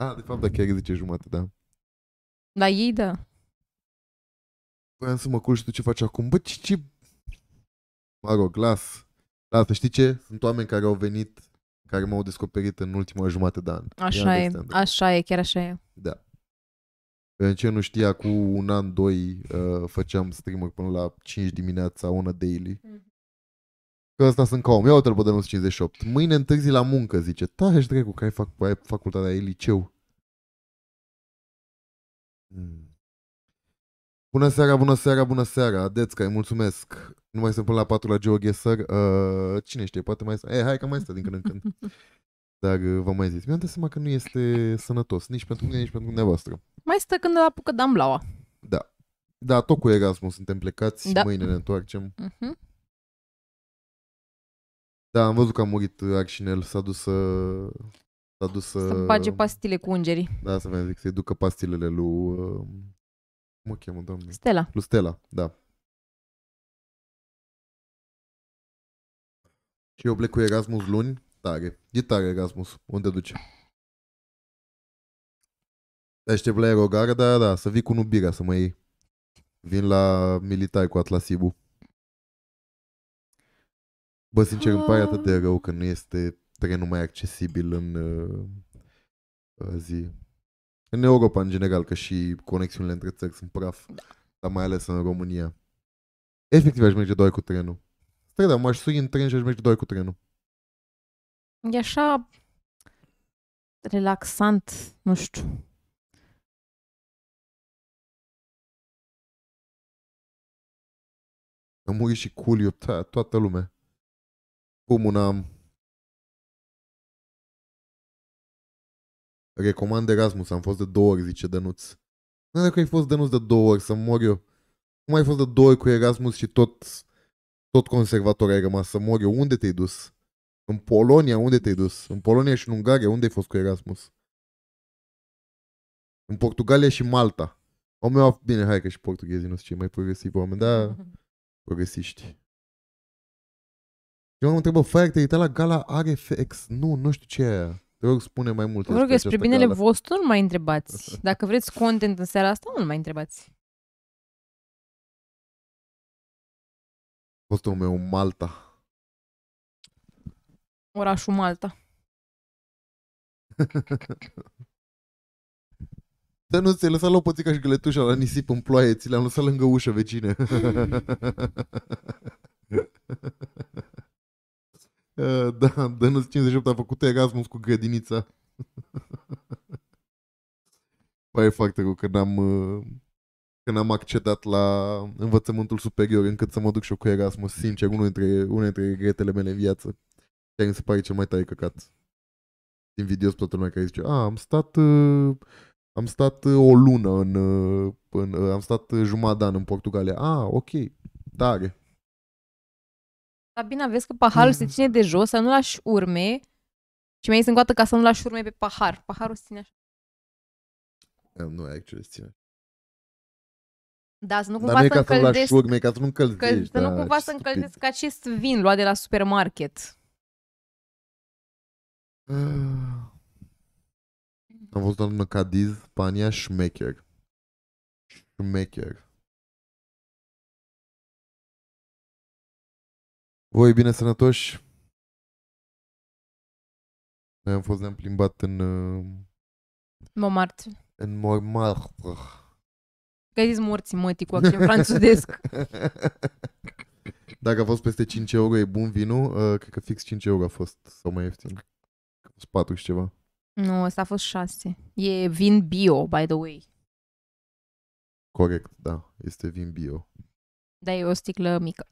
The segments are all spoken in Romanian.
Ah, de fapt, da, chiar zice jumate, da. La ei, da. Voiam să mă culci, și tu ce faci acum? Bă, ce... Mă rog, las. Lasă, știi ce? Sunt oameni care au venit, care m-au descoperit în ultima jumătate de an. Așa e, așa e, chiar așa e. Da. În ce nu știa, cu un an, doi, făceam stream-uri până la 5 dimineața, una daily. Că ăsta sunt ca om. Ia uite-l pe de 958. Mâine întârzi la muncă, zice. Tare-și dracu, că ai facultatea, ai liceu. Bună seara, bună seara, bună seara. Dețca, îi mulțumesc. Nu mai sunt până la 4 la George Sir. Cine știe, poate mai stă. Hai că mai stă din când în când. Dar v-am mai zis. Mi-am dat seama că nu este sănătos. Nici pentru mine, nici pentru dumneavoastră. Mai stă când îl apucă damblaua. Da. Da, tot cu Erasmus suntem plecați. Da. Mâine ne întoarcem. Da, am văzut că a murit Arșinel. S-a dus să... Să bage pastile cu ungerii. Da, să vă zic. Să-i ducă pastilele lui... Cum o cheamă, doamne? Stella. Lui Stella, da. Și eu plec cu Erasmus luni. Tare. E tare Erasmus. Unde duce? Te aștept la Aerogara, dar da, să vii cu Nubira să mă iei. Vin la militar cu Atlasibu. Bă, sincer, îmi pare atât de rău că nu este trenul mai accesibil în zi. În Europa, în general, că și conexiunile între țări sunt praf. Dar mai ales în România. Efectiv, aș merge doar cu trenul. Stai, dar m-aș sui în tren și aș merge doar cu trenul. E așa... relaxant, nu știu. Am murit și Culiu, toată lumea. Cum una... Recomand Erasmus, am fost de 2 ori, zice Dănuț. Nu dacă ai fost Dănuț de 2 ori, să mor eu. Cum ai fost de 2 ori cu Erasmus și tot conservator ai rămas, să mor eu? Unde te-ai dus? În Polonia, unde te-ai dus? În Polonia și în Ungaria, unde ai fost cu Erasmus? În Portugalia și Malta. Omul, bine, hai că și portughezii nu sunt cei mai progresivi oameni, dar progresiști. Eu mă întrebă, Faiăr, te-ai uitat la gala RFX? Nu știu ce e aia. Te rog, spune mai multe. Vă rog, despre binele vostru nu mai întrebați. Dacă vreți content în seara asta, nu mai întrebați. Postul meu, Malta. Orașul Malta. Dar nu, ți-ai lăsat lopățica și găletușa la nisip în ploaie. Ți le-am lăsat lângă ușă vecine. Da, Dănuț 58 a făcut Erasmus cu grădinița. Pare foarte rău că n-am accedat la învățământul superior încât să mă duc și eu cu Erasmus. Sincer, unul dintre regretele mele în viață. Chiar mi se pare cel mai tare căcat. Invidios toată lumea care zice: a, am stat o lună am stat jumătate de an în Portugalia. A, ok, tare. Sabina, vezi că paharul se ține de jos, să nu lași urme. Și mi-ai zis încoată ca să nu lași urme pe pahar. Paharul se ține așa. Nu, actually, se ține. Da, să nu cumva să încălzești. Dar nu e ca să nu încălzești. Să nu cumva să încălzești ca acest vin luat de la supermarket. Am văzut în Cadiz, Spania, șmecher. Șmecher. Voi bine sănătoși? Noi am fost, ne-am plimbat în... Montmartre. În Montmartre. Că ai zis morții, mătii, cu accent franțudesc. Dacă a fost peste 5 euro, e bun vinul. Cred că fix 5 euro a fost, sau mai ieftin. A fost 4 și ceva. Nu, ăsta a fost 6. E vin bio, by the way. Corect, da. Este vin bio. Da, e o sticlă mică.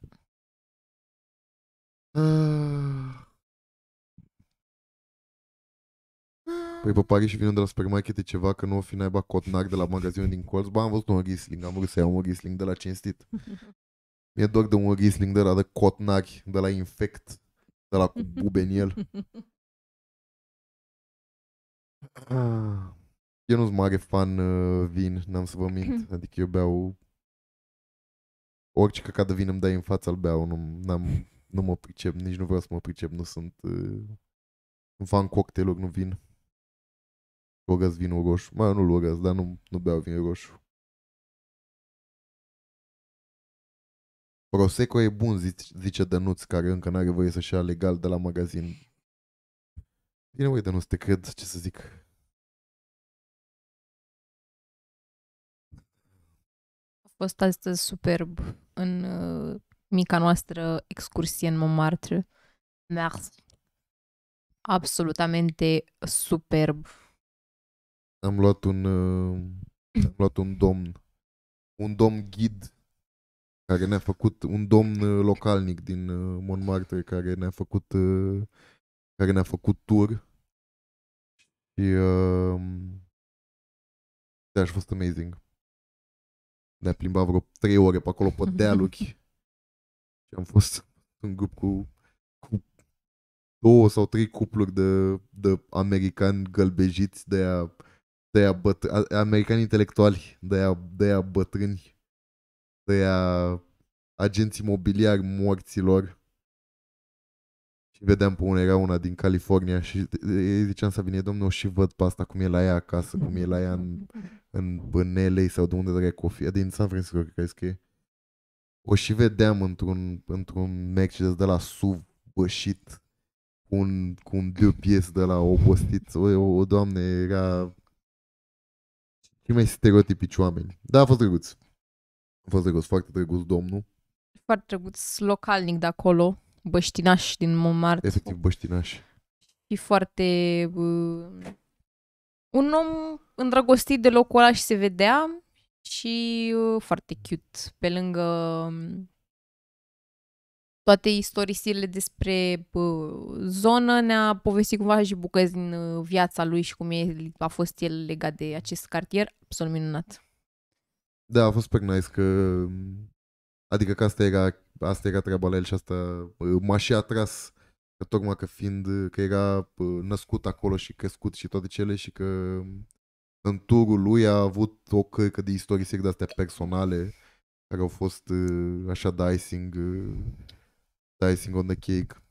Păi pe Paris și vinul de la supermarket e ceva că nu o fi naiba cotnar de la magazinul din colț. Ba, am văzut un Riesling, am vrut să iau un Riesling de la cinstit. Mi-e doar de un Riesling de la de cotnar, de la infect, de la cu bube în el. Eu nu-s mare fan vin, n-am să vă mint. Adică eu beau orice căcat de vin îmi dai în față, îl beau, nu mă pricep, nici nu vreau să mă pricep, nu sunt... Îmi fac cocktail-uri, nu vin. Logăs vinul roșu. Mă, nu logăs, dar nu beau vin roșu. Prosecco e bun, zice Dănuț, care încă n-are voie să-și ia legal de la magazin. Bine, uite, Dănuț, te cred, ce să zic. A fost astăzi superb în mica noastră excursie în Montmartre. Merci. Absolutamente superb. Am luat un domn. Un domn ghid care ne-a făcut, un domn localnic din Montmartre care ne-a făcut tur. Și da, a fost amazing. Ne-a plimbat vreo 3 ore pe acolo pe dealuri. Și am fost în grup cu 2 sau 3 cupluri de americani gălbejiți, americani intelectuali, de aia bătrâni, de-aia agenți imobiliari morților. Și vedeam pe una, era una din California și ziceam Sabine, domnule, și văd pe asta cum e la ea acasă, cum e la ea în LA sau de unde dracu o fi, din San Francisco, cred că e. O și vedeam într-un Mercedes de la SUV bășit, cu un dubies de la obostiți. O doamne, era cei mai stereotipici oameni. Da, a fost drăguț. A fost drăguț, foarte drăguț domnul. Foarte drăguț, localnic de acolo, băștinaș din Montmartre. Efectiv băștinaș. Și foarte... un om îndrăgostit de locul ăla și se vedea și foarte cute. Pe lângă toate istorisirile despre zonă, ne-a povestit cumva și bucăți din viața lui și cum a fost el legat de acest cartier. Absolut minunat. Da, a fost super nice că... Adică că asta era treaba la el și asta m-a și atras. Că tocmai că fiind, că era născut acolo și crescut și toate cele și că în turul lui a avut o cărcă de istorisiri de-astea personale care au fost așa de icing on the cake.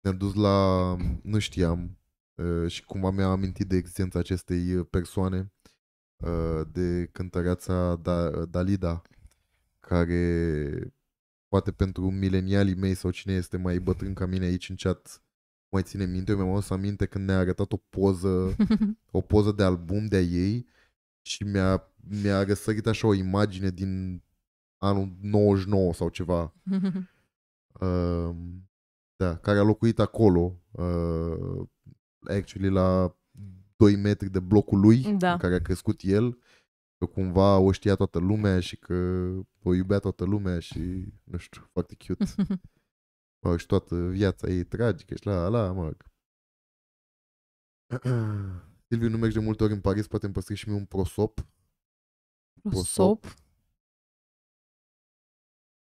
Ne-am dus la... Nu știam și cumva mi-am amintit de existența acestei persoane, de cântăreața Dalida, care poate pentru milenialii mei sau cine este mai bătrân ca mine aici în chat mai ține minte. Eu mi-am adus aminte când ne-a arătat o poză de album de-a ei și mi-a răsărit așa o imagine din anul 99 sau ceva. Da, care a locuit acolo, actually la 2 metri de blocul lui, da, în care a crescut el, că cumva o știa toată lumea și că o iubea toată lumea și nu știu, foarte cute. Mă, și toată viața ei tragică și la mă. Silviu, nu mergi de multe ori în Paris, poate îmi păstri și mie un prosop. Prosop?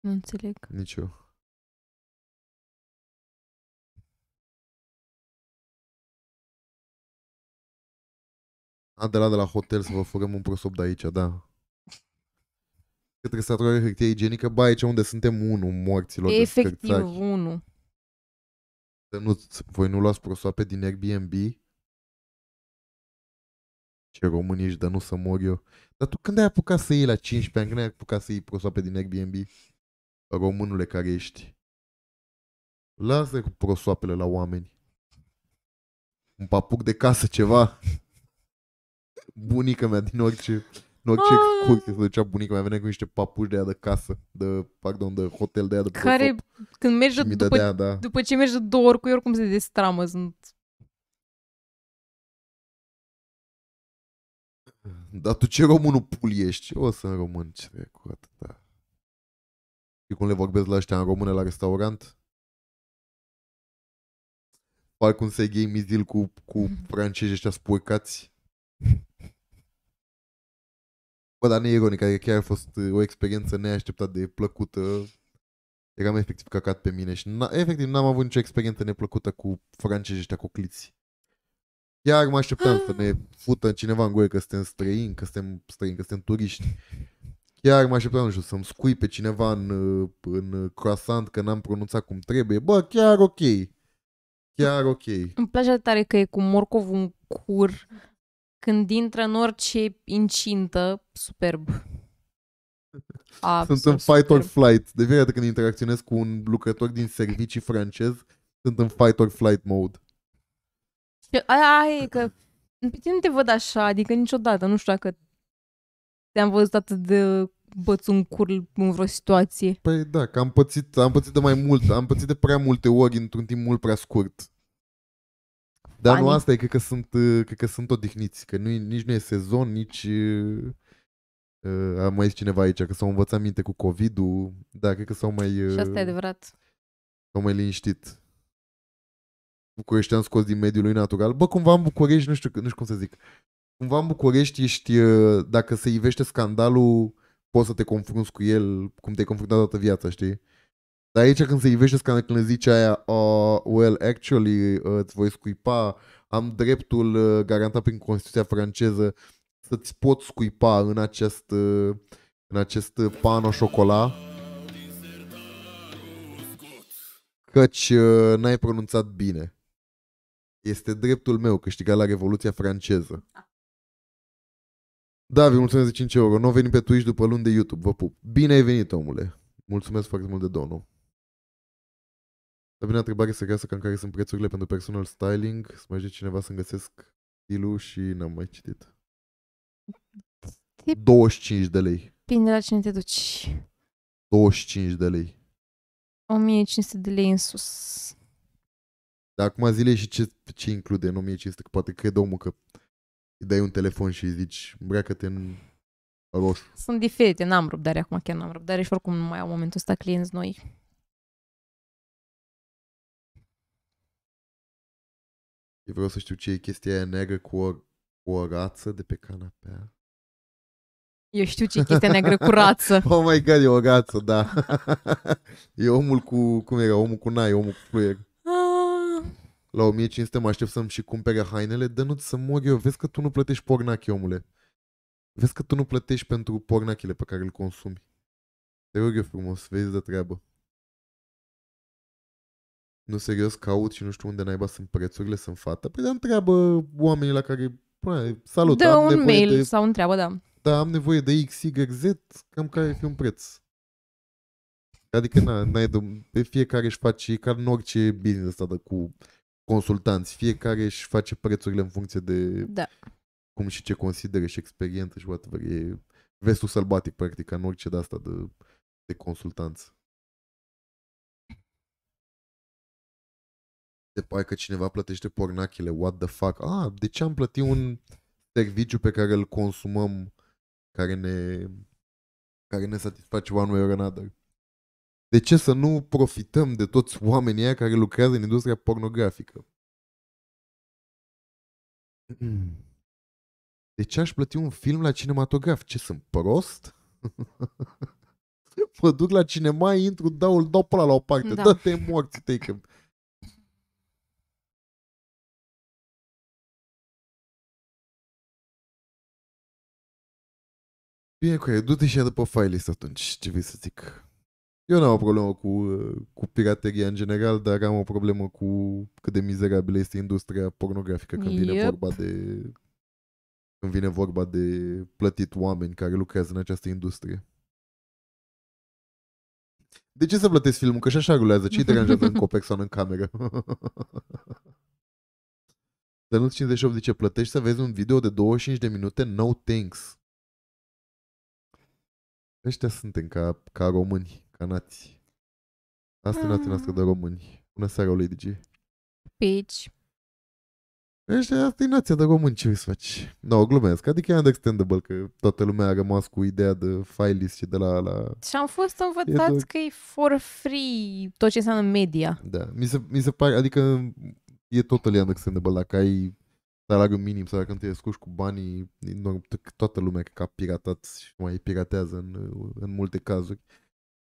Nu înțeleg. Nici eu. A, de la hotel să vă furăm un prosop de aici, da. Către saturare hârtie igienică, ba aici unde suntem unul morților. Efectiv unul. Voi nu luați prosoape din Airbnb? Ce români ești, dar nu să mor eu. Dar tu când ai apucat să iei la 15 ani, când ai apucat să iei prosoape din Airbnb? Românule care ești. Lasă cu prosoapele la oameni. Un papuc de casă, ceva. Bunica mea din orice excursie se ducea bunica mea, venea cu niște papuși de aia de casă, de hotel de aia de prosop. Care când mergi după ce mergi de 2 ori cu ei, oricum se destramă, sunt... Dar tu ce românul pul ești? O să-n român, ce e cu atâta. Și cum le vorbesc la ăștia în română la restaurant? Fac un seghei mizil cu francezi ăștia spurcați. Bă, dar nu e ironic, adică chiar a fost o experiență neașteptat de plăcută. Eram efectiv căcat pe mine și efectiv n-am avut nicio experiență neplăcută cu francezi ăștia cocliți. Chiar mă așteptam să ne fută cineva în gură că suntem străini, că suntem turiști. Chiar mă așteptam, nu știu, să-mi scui pe cineva în croissant că n-am pronunțat cum trebuie. Bă, chiar ok. chiar ok. Îmi place tare că e cu morcovul în cur când intră în orice incintă, superb. Absolut. Sunt în fight or flight. De fiecare dată când interacționez cu un lucrător din servicii francez, sunt în fight or flight mode. Aia e că pe tine nu te văd așa, adică niciodată, nu știu dacă te-am văzut atât de băț un cur în vreo situație. Păi da, că am pățit de mai mult, am pățit de prea multe ori într-un timp mult prea scurt. Dar nu asta e, cred că sunt odihniți, că nici nu e sezon, nici... Am mai zis cineva aici că s-au învățat minte cu COVID-ul, da, cred că s-au mai... Și asta e adevărat. S-au mai liniștit. București am scos din mediul lui natural. Bă, cumva în București, nu știu cum să zic, cumva în București ești, dacă se ivește scandalul, poți să te confrunți cu el cum te-ai confruntat toată viața, știi? Dar aici când se ivește scandalul, când le zici aia, well, actually, îți voi scuipa, am dreptul garantat prin Constituția franceză să-ți poți scuipa în acest pan o șocola, căci n-ai pronunțat bine. Este dreptul meu, câștigat la Revoluția franceză. Da, vi mulțumesc de 5 euro. Nu veni pe Twitch după luni de YouTube. Vă pup. Bine ai venit, omule. Mulțumesc foarte mult de donul. Sabina, întrebare serioasă, cam care sunt prețurile pentru personal styling. Să mai ajute cineva să-mi găsesc stilul și n-am mai citit. 25 de lei. Bine, la cine te duci? 25 de lei. 1500 de lei în sus. Dar acum zilei și ce include în 1500? Că poate crede omul că îi dai un telefon și îi zici îmbracă-te în roșu. Sunt diferite, n-am răbdare acum, chiar n-am răbdare și oricum nu mai au momentul ăsta clienți noi. Eu vreau să știu ce e chestia aia neagră cu o rață de pe canapea. Eu știu ce e chestia neagră cu rață. Oh my god, e o rață, da. E omul cu, cum era, omul cu nai, omul cu fluier. La 1500 mă aștept să-mi și cumpere hainele. Dă-nu-ți să mor eu, vezi că tu nu plătești pornache, omule. Vezi că tu nu plătești pentru pornachele pe care îl consumi. Te rog eu frumos, vezi de treabă. Nu, serios, caut și nu știu unde naiba sunt prețurile, sunt fata. Păi dar întreabă oamenii la care... Salut, dă am un nevoie mail de... sau întreabă, da. Da, am nevoie de X, Y, Z, cam care ar fi un preț. Adică n-ai de fiecare își face, ca în orice business ăsta de cu consultanți, fiecare își face prețurile în funcție de da. Cum și ce consideră și experiență și whatever. E vestul sălbatic, practic, ca în orice de asta de consultanță. Se pare că cineva plătește pornachile, what the fuck? Ah, de ce am plătit un serviciu pe care îl consumăm care ne satisface one way or another? De ce să nu profităm de toți oamenii aia care lucrează în industria pornografică? De ce aș plăti un film la cinematograf? Ce, sunt prost? Mă duc la cinema, intru, îl dau pe ăla la o parte. Da. Dă-te morți, take-em. Bine, cu aia, du-te și ia de pe filist atunci, ce vrei să zic. Eu n-am o problemă cu pirateria în general, dar am o problemă cu cât de mizerabilă este industria pornografică când vine vorba de plătit oameni care lucrează în această industrie. De ce să plătesc filmul? Că și așa rulează. Ce-i deranjează încă o persoană în cameră? Dar nu-ți 58 zice, plătești să vezi un video de 25 de minute? No thanks. Ăștia suntem ca români, ca nații. Asta e nația noastră de români. Bună seara, o Lady G. Pitch. Asta e nația de români, ce vrei să faci? No, glumesc. Adică e understandable că toată lumea a rămas cu ideea de filist și de la... Și am fost învățați că e for free tot ce înseamnă media. Da, mi se pare, adică e totally understandable dacă ai salariul minim sau când te descurci cu banii, toată lumea că a piratat și mai piratează în multe cazuri.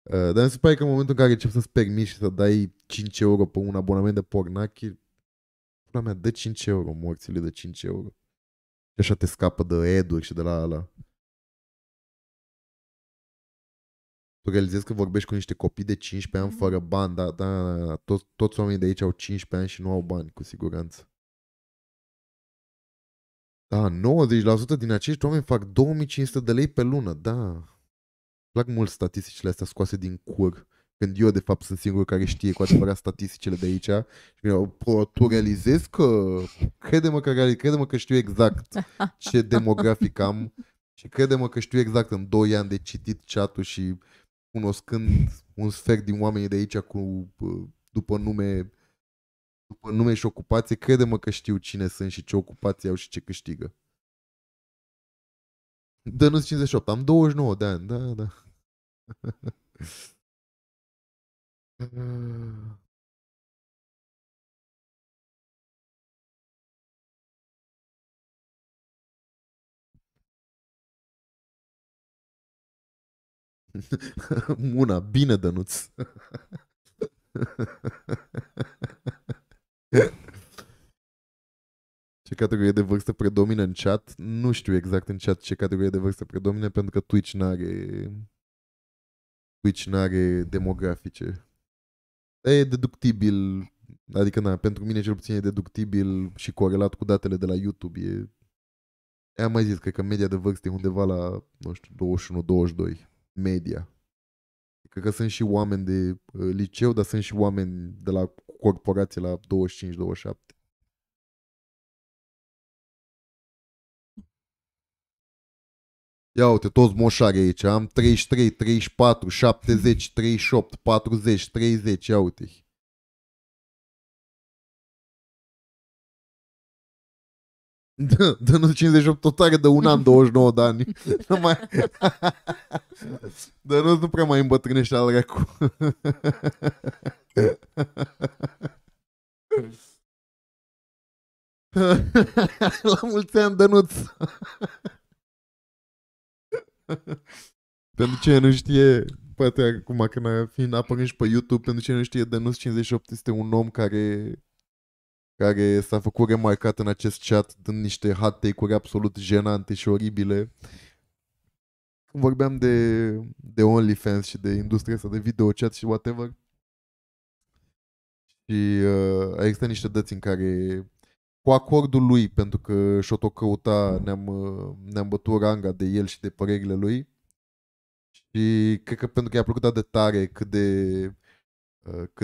Dar mi se pare că în momentul în care începi să-ți permiți și să dai 5 euro pe un abonament de pornache, pula mea, dă 5 euro, morțile, de 5 euro. Și așa te scapă de ad-uri și de la ala. Tu realizezi că vorbești cu niște copii de 15 ani fără bani, dar da, toți oamenii de aici au 15 ani și nu au bani, cu siguranță. Da, 90% din acești oameni fac 2500 de lei pe lună, da. Plac mult statisticile astea scoase din cur, când eu de fapt sunt singurul care știe cu adevărat statisticile de aici. Și eu, tu realizezi că, crede-mă că știu exact ce demografic am și crede-mă că știu exact în 2 ani de citit chat-ul și cunoscând un sfert din oamenii de aici cu, după nume și ocupație, crede-mă că știu cine sunt și ce ocupație au și ce câștigă. Dă nu-s 58, am 29 de ani, da, da. Muna, bine, Dănuț. Ce categorie de vârstă predomină în chat? Nu știu exact în chat ce categorie de vârstă predomină, pentru că Twitch n-are demografice. E deductibil, adică na, pentru mine cel puțin e deductibil și corelat cu datele de la YouTube. Am mai zis, cred că media de vârstă e undeva la, nu știu, 21-22. Media. Cred că sunt și oameni de liceu, dar sunt și oameni de la corporație la 25-27. Ia uite, toți moșari aici, am 33, 34, 70, 38, 40, 30, ia uite. Dă nu 58 totare de un an, 29 de ani. Dă nu prea mai îmbătrânește al recu. La mulți ani, Dănuț. Pentru cine nu știe, poate acum când fiind apărând și pe YouTube, pentru cine nu știe, Dănuț 58 este un om care s-a făcut remarcat în acest chat dând niște hot take-uri absolut jenante și oribile. Când vorbeam de OnlyFans și de industria asta de video chat și whatever, și a existat niște dăți în care, cu acordul lui, pentru că și-o tot căuta, ne-am bătut ranga de el și de părerile lui, și cred că pentru că i-a plăcut atât de tare cât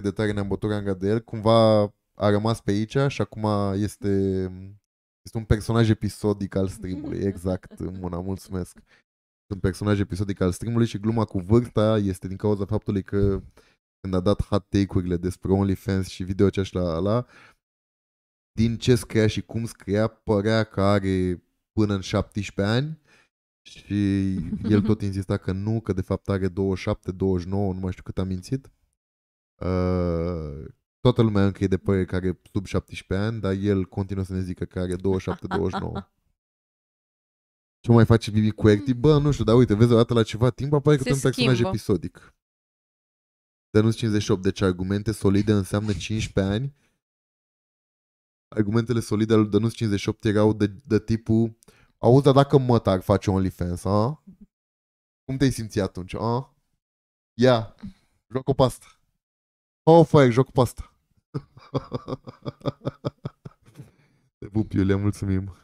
de tare ne-am bătut ranga de el, cumva a rămas pe aici și acum este un personaj episodic al stream-ului. Exact, Muna, mulțumesc. Este un personaj episodic al stream-ului și gluma cu vârsta este din cauza faptului că când a dat hot take-urile despre OnlyFans și video ce la din ce scria și cum scria, părea că are până în 17 ani și el tot insista că nu, că de fapt are 27-29, nu mai știu cât a mințit. Toată lumea încă e de părere că are sub 17 ani, dar el continuă să ne zică că are 27-29. Ce mai face Bibi Querty? Bă, nu știu, dar uite, vezi, odată la ceva timp apare că un personaj episodic. Dar nu 58, deci argumente solide înseamnă 15 ani. Argumentele solide ale lui Dănuț 58 erau de tipul: auzi, dar dacă măta ar face OnlyFans, a? Cum te-ai simți atunci, a? Ia, joc-o pe asta. Oh, Faiăr, joc-o pe asta. Te pup, Iulia, mulțumim.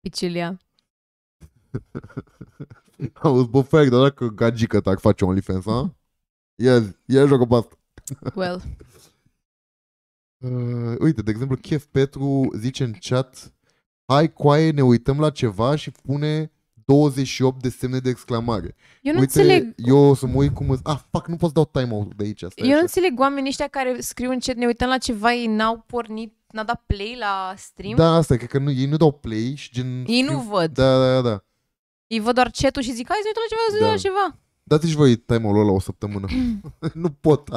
Picilia. Auzi, bă, Faiăr, dar dacă gagică ta ar face OnlyFans, a? Ia, joc-o pe asta. Well... uite, de exemplu, Chef Petru zice în chat: hai, coaie, ne uităm la ceva, și pune 28 de semne de exclamare. Eu nu înțeleg. Eu o să mă uit cum îți... Ah, fuck, nu pot să dau timeout de aici. Eu nu înțeleg oamenii ăștia care scriu în chat: ne uităm la ceva, ei n-au pornit, n-au dat play la stream. Da, asta, cred că ei nu dau play și gen... Ei nu văd. Da. Ei văd doar chat-ul și zic: hai, să ne uităm la ceva, să ne uităm la ceva. Dați-și voi timeout-ul ăla o săptămână. Nu pot,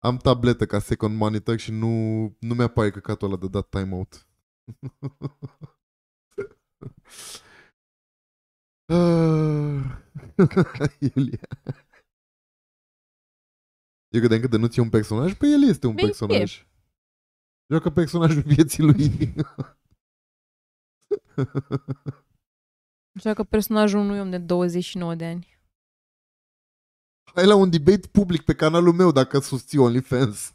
am tabletă ca second monitor și nu mi-apare căcatul ăla de dat timeout. Iulia. Eu credeam că Dănuț e un personaj? Păi el este un personaj. Joacă personajul vieții lui. Joacă personajul unui om de 29 de ani. Hai la un debate public pe canalul meu dacă susții OnlyFans.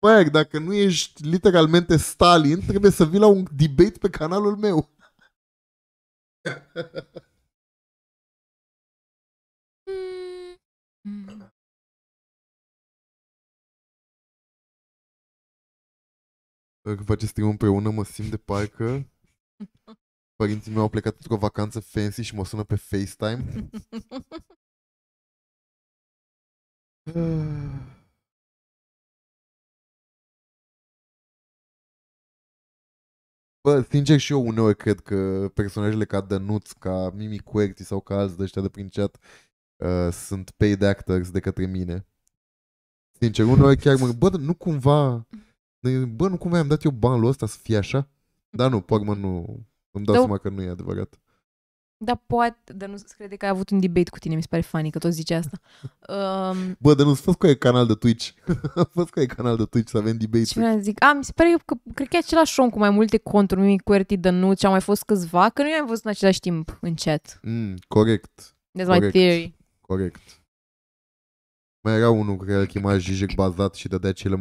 Băi, dacă nu ești literalmente Stalin, trebuie să vii la un debate pe canalul meu. Când faceți stream împreună, mă simt de parcă părinții mei au plecat într-o vacanță fancy și mă sună pe FaceTime. Bă, sincer și eu uneori cred că personajele ca Dănuț, ca Mimi Querti sau ca alți de ăștia de prin chat sunt paid actors de către mine. Sincer, uneori chiar mă... Bă, nu cumva... Bă, nu cumva am dat eu banul ăsta să fie așa? Dar nu, pe urmă nu... Îmi dau seama că nu e adevărat. Dar poate... Dar nu-ți crede că ai avut un debate cu tine, mi se pare funny că tot zice asta. Bă, dar nu-ți fost cu aia canal de Twitch. Am fost cu aia canal de Twitch să avem debate-uri. Ce vreau să zic? A, mi se pare că cred că e același om cu mai multe conturi, Mimi Querti, Dănuț, și au mai fost câțiva, că nu i-am văzut în același timp în chat. Corect. That's my theory. Corect. Mai era unul care îl chema Zizek Bazat și dădea cele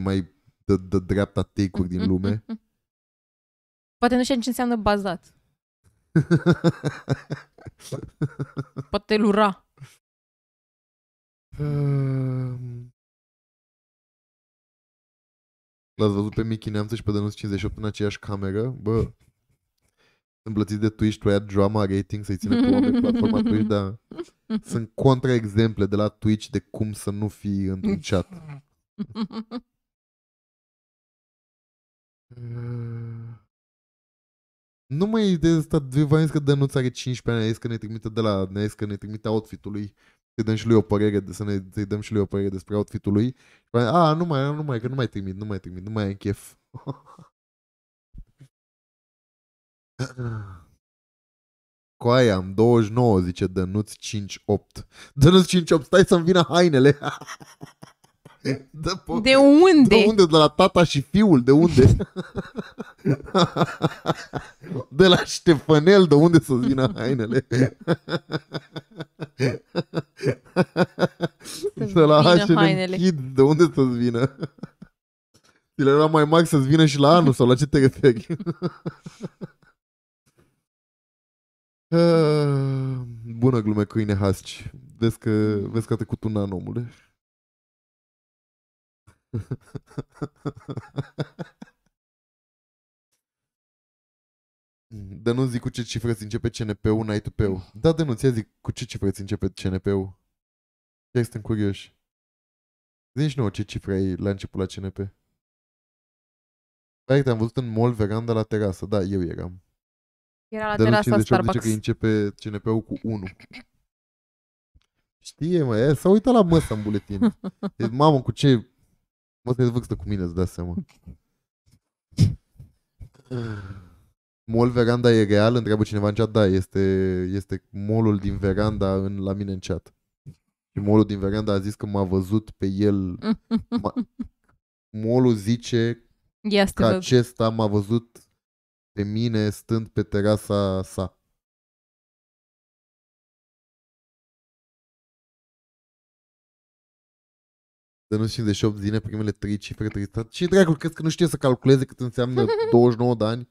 mai de dreapta take-uri din lume. Poate nu știu ce înseamnă bazat. Poate lura. L-ați văzut pe Michi Neamță și pe Dănuț 58 în aceeași cameră? Bă, sunt plătiți de Twitch, tu ai drama rating să-i ține pe oameni platforma Twitch, dar sunt contraexemple de la Twitch de cum să nu fii într-un chat. Nu mai e de asta, v-am zis că Dănuț are 15 ani, ne-a zis că ne trimite outfit-ul lui, să-i dăm și lui o părere, să-i dăm și lui o părere despre outfit-ul lui. A, nu mai, că nu mai trimit, nu mai am chef. Cu aia am 29, zice Dănuț 58. Dănuț 58, stai să-mi vină hainele. De unde? De unde? De la tata și fiul, de unde? De la Ștefanel, de unde să-ți vină hainele? De la H&M Kids, de unde să-ți vină? Ți le era mai mari să-ți vină și la anul, sau la ce te referi? Bună glume, câine hasci. Vezi că a trecut un an, omule. Dar nu zic cu ce cifră îți începe CNP-ul, n-ai tupeu. Da, denunția, zic cu ce cifră îți începe CNP-ul. Chiar suntem curioși. Zici nouă ce cifră ai la început la CNP. Dar te-am văzut în mall, veranda, la terasă. Da, eu eram. Era la terasa Starbucks. Zice că începe CNP-ul cu 1. Știe, mă, s-a uitat la măsa în buletin. Deci, mamă, cu ce... Mă, să-i vâxtă cu mine, îți dați seama. Mall Veranda e real? Întreabă cineva în chat. Da, este mall-ul din Veranda la mine în chat. Și mall-ul din Veranda a zis că m-a văzut pe el. Mall-ul zice că acesta m-a văzut pe mine stând pe terasa sa. Dănuț 58 zile, primele 3 cifre, 3 stat. Ce dracul, crezi că nu știe să calculeze cât înseamnă 29 de ani?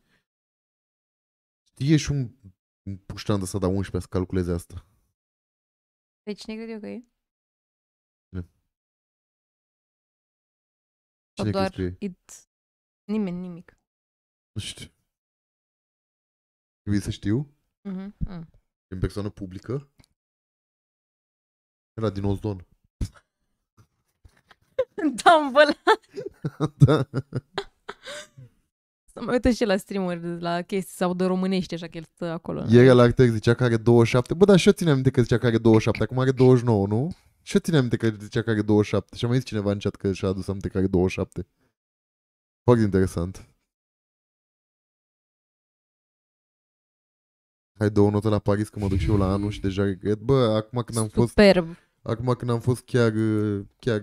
Știe și un puștan de ăsta de 11 să calculeze asta. De cine cred eu că e? Cine? Cine doar crezi că e? Nimeni, nimic. Nu știu. Trebuie să știu? În persoană publică? Era din Ozdon. Da. Să mă uită și la streamuri, la chestii sau de românești, așa că el stă acolo. Ieri la Artex zicea că are 27. Bă, dar și eu ține aminte că zicea că are 27. Acum are 29, nu? Și eu ține aminte că zicea că are 27. Și am mai zis cineva în chat că și-a adus aminte că are 27. Foarte interesant. Hai, dă o notă la Paris că mă duc și eu la anul și deja regret. Bă, acum când am fost... Superb. Acum când am fost chiar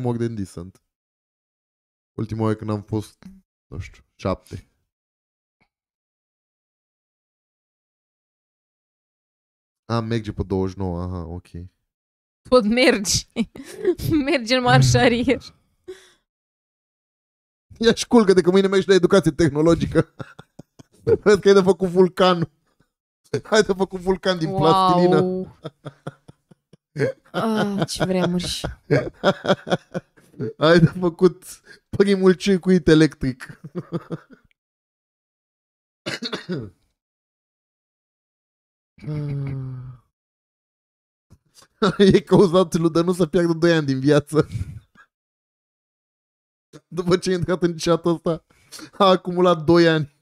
more than decent. Ultima oară când am fost, nu știu, 7. A, merge pe 29, aha, ok. Tot mergi. Mergi în marșarier. Ia-și culcă de că mâine mergi la educație tehnologică. Văd că ai de făcut vulcanul. Hai de făcut vulcan din plastilină. Ah, ce vremuri. Hai de făcut primul circuit electric. E cauzat lui Danu să piardă 2 ani din viață. După ce a intrat în chat-ul ăsta, a acumulat 2 ani.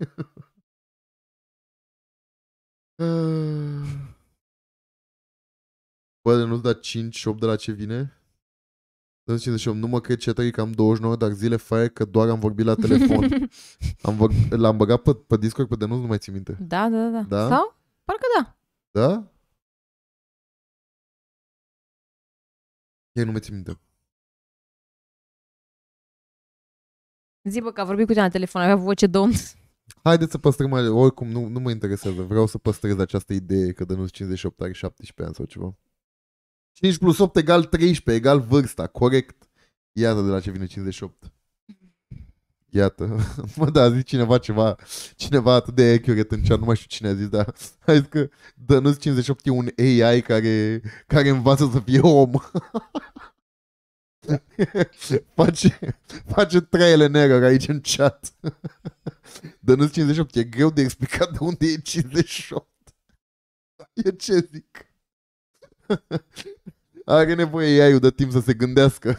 Bă, nu-ți da 58 de la ce vine? 58. Nu mă cred ce trec, am 29, dar zile faie că doar am vorbit la telefon. L-am băgat pe Discord pe Denuț, nu mai țin minte. Da, da, da, da. Sau? Parcă da. Da? Ei, nu mai țin minte. Zi, bă, că a vorbit cu tine la telefon, avea voce domn. Haideți să păstrăm, oricum nu mă interesează. Vreau să păstrez această idee că Denuț 58 are 17 ani sau ceva. 5 plus 8 egal 13, egal vârsta, corect. Iată de la ce vine 58. Iată. Mă, da, a zis cineva atât de accurate în chat, nu mai știu cine a zis, dar a zis că Dănuț 58 e un AI care învață să fie om. face trial and error aici în chat. Dănuț 58, e greu de explicat de unde e 58. E ce zic. Are nevoie AI-ul de timp să se gândească.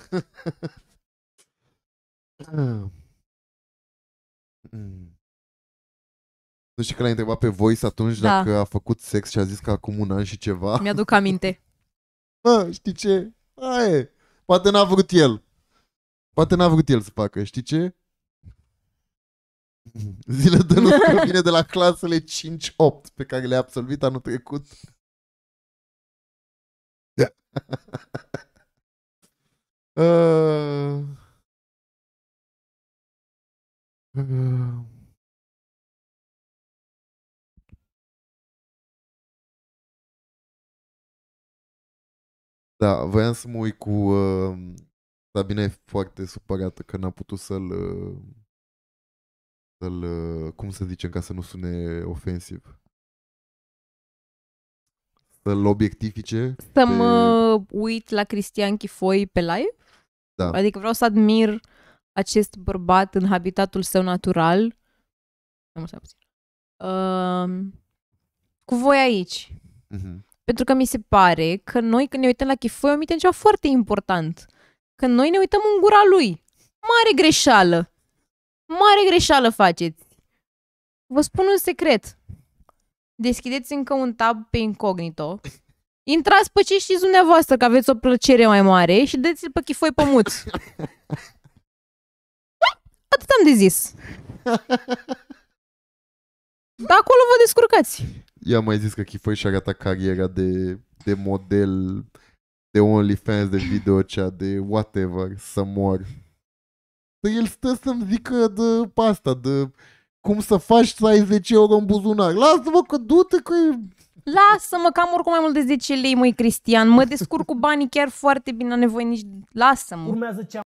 Nu știu că l-a întrebat pe Voice atunci dacă a făcut sex și a zis că acum un an și ceva. Mi-aduc aminte. Mă, știi ce? Aie, poate n-a vrut el. Poate n-a vrut el să facă, știi ce? Zile de nu că vine de la clasele 5-8 pe care le-a absolvit anul trecut. Da, voiam să mă uit cu Sabina e foarte supărată că n-a putut să-l cum să zicem ca să nu sune ofensiv, să-l obiectifice. Să mă uit la Cristian Chifoi pe live? Da. Adică vreau să admir acest bărbat în habitatul său natural. Cu voi aici. Pentru că mi se pare că noi când ne uităm la Chifoi omitem ceva foarte important. Că noi ne uităm în gura lui. Mare greșeală. Mare greșeală faceți. Vă spun un secret. Deschideți încă un tab pe incognito. Intrați pe ce știți dumneavoastră că aveți o plăcere mai mare și dă-ți-l pe Chifoi pe muț. Atât am de zis. Dar acolo vă descurcați. I-am mai zis că Chifoi și-a arătat cariera de model, de OnlyFans, de video, cea de whatever, să mor. Dar el stă să-mi zică de asta, de... Cum să faci să ai 10 euro în buzunar? Lasă-mă că du-te că... Lasă-mă că am oricum mai mult de 10 lei, măi, Cristian. Mă descurc cu banii chiar foarte bine, n-am nevoie nici... Lasă-mă. Urmează cea...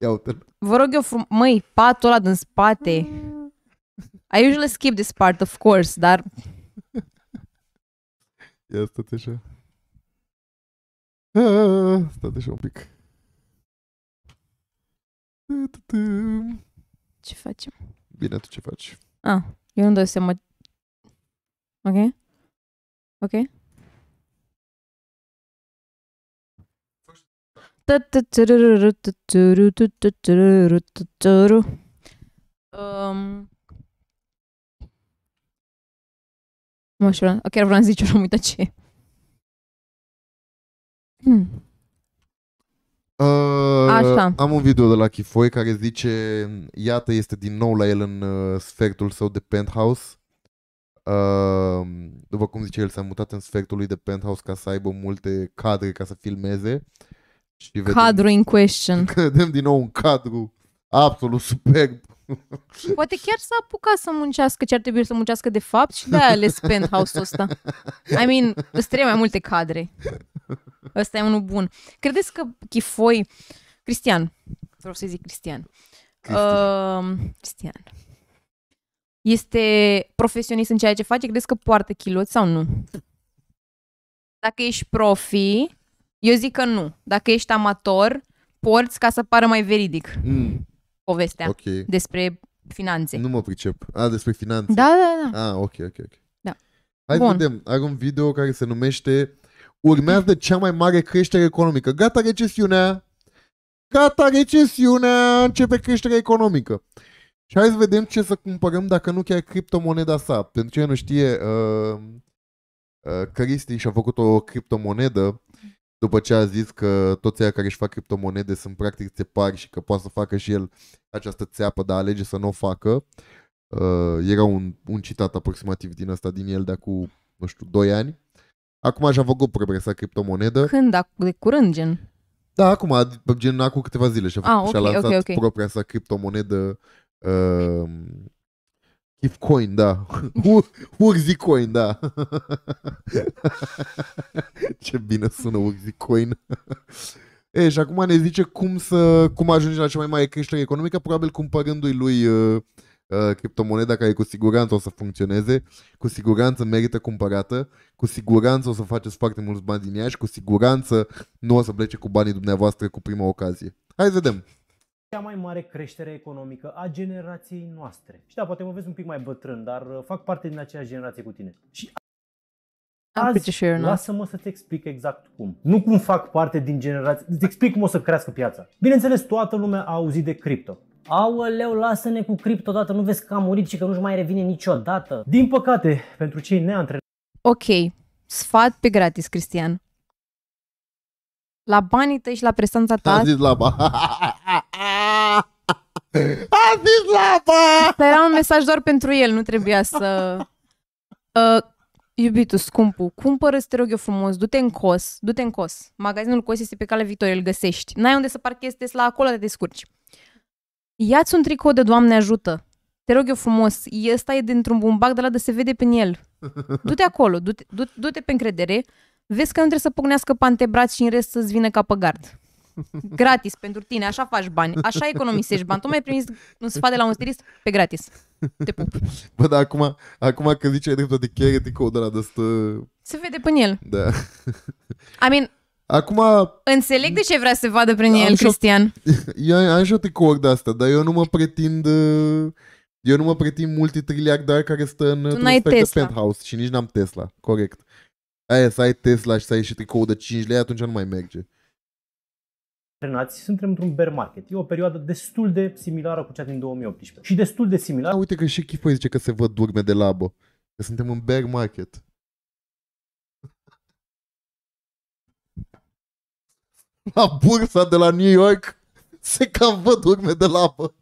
Ia uite-l. Vă rog eu frumos... Măi, patul ăla din spate. I usually skip this part, of course, dar... Ia, stă-te așa. Stă-te așa un pic. Ce facem? Bine, tu ce faci? Ah, eu nu dau seama. Ok? Ok? Nu știu, chiar vreau să zic, am uitat ce. Am un video de la Chifoi care zice, iată, este din nou la el în sfertul său de penthouse. După cum zice el, s-a mutat în sfertul lui de penthouse ca să aibă multe cadre ca să filmeze. Și cadru in question. Vedem din nou un cadru absolut superb. Poate chiar s-a apucat să muncească ce ar trebui să muncească de fapt și de-aia ales penthouse-ul ăsta. I mean, îți trebuie mai multe cadre. Ăsta e unul bun. Credeți că Chifoi... Cristian, vreau să zic Cristian. Cristian. Este profesionist în ceea ce face? Credeți că poartă chiloți sau nu? Dacă ești profi, eu zic că nu. Dacă ești amator, porți ca să pară mai veridic. Mm. Povestea despre finanțe. Nu mă pricep. A, despre finanțe. Da, da, da. A, ok. Da. Hai să vedem. Are un video care se numește Urmează cea mai mare creștere economică. Gata recesiunea! Gata recesiunea! Începe creșterea economică. Și hai să vedem ce să cumpărăm dacă nu chiar criptomoneda sa. Pentru cine nu știe, Cristi și-a făcut o criptomonedă după ce a zis că toți aia care își fac criptomonede sunt practic țepari și că poate să facă și el această țeapă, dar alege să nu o facă. Era un citat aproximativ din ăsta, din el de acum, nu știu, 2 ani. Acum și-a făcut propria sa criptomonedă. Când? De curând, gen? Da, acum, gen acum câteva zile și-a lansat propria sa criptomonedă. Coin, da. Urzicoin, da. Ce bine sună Urzicoin. E, și acum ne zice cum ajunge la cea mai mare creștere economică, probabil cumpărându-i lui criptomoneda care cu siguranță o să funcționeze, cu siguranță merită cumpărată, cu siguranță o să faceți foarte mulți bani din ea și cu siguranță nu o să plece cu banii dumneavoastră cu prima ocazie. Hai să vedem. Cea mai mare creștere economică a generației noastre. Și da, poate mă vezi un pic mai bătrân, dar fac parte din aceeași generație cu tine. Și azi, lasă-mă să-ți explic exact cum. Nu cum fac parte din generație, îți explic cum o să crească piața. Bineînțeles, toată lumea a auzit de cripto. Aoleu, lasă-ne cu cripto odată, nu vezi că a murit și că nu-și mai revine niciodată. Din păcate, pentru cei neantrenați... Ok, sfat pe gratis, Cristian. La banii tăi și la prestanța ta... Am zis la bani. Am zis la bani. Asta era un mesaj doar pentru el, nu trebuia să... Iubitul, scumpul, cumpără-ți, te rog eu frumos, du-te în Cos, du-te în Cos. Magazinul Cos este pe Calea Victoriei, îl găsești. N-ai unde să parchezi Tesla, acolo te descurci. Ia-ți un tricou de Doamne ajută. Te rog eu frumos, ăsta e dintr-un bumbac de la de se vede prin el. Du-te acolo, du-te pe încredere. Vezi că nu trebuie să pocnească pe antebraț și în rest să-ți vină ca pe gard. Gratis pentru tine, așa faci bani, așa economisești bani. Tu mai primiți un sfat de la un stilist pe gratis. Te pup. Bă, dar acum că zici ai dreptate, chiar e tricou de la de asta... Se vede prin el. Da. I mean, acum... Înțeleg de ce vrea să se vadă prin el, Cristian. Eu am și o tricouri de asta, dar eu nu mă pretind... Eu nu mă pretind multitriliardar care stă în penthouse și nici n-am Tesla. Corect. Aia, să ai Tesla și să ai și tricou de 5 lei, atunci nu mai merge. Suntem într-un bear market. E o perioadă destul de similară cu cea din 2018. Și destul de similară... Uite că și Chifoi zice că se văd urme de labă. Că suntem în bear market. La bursa de la New York se cam văd urme de labă.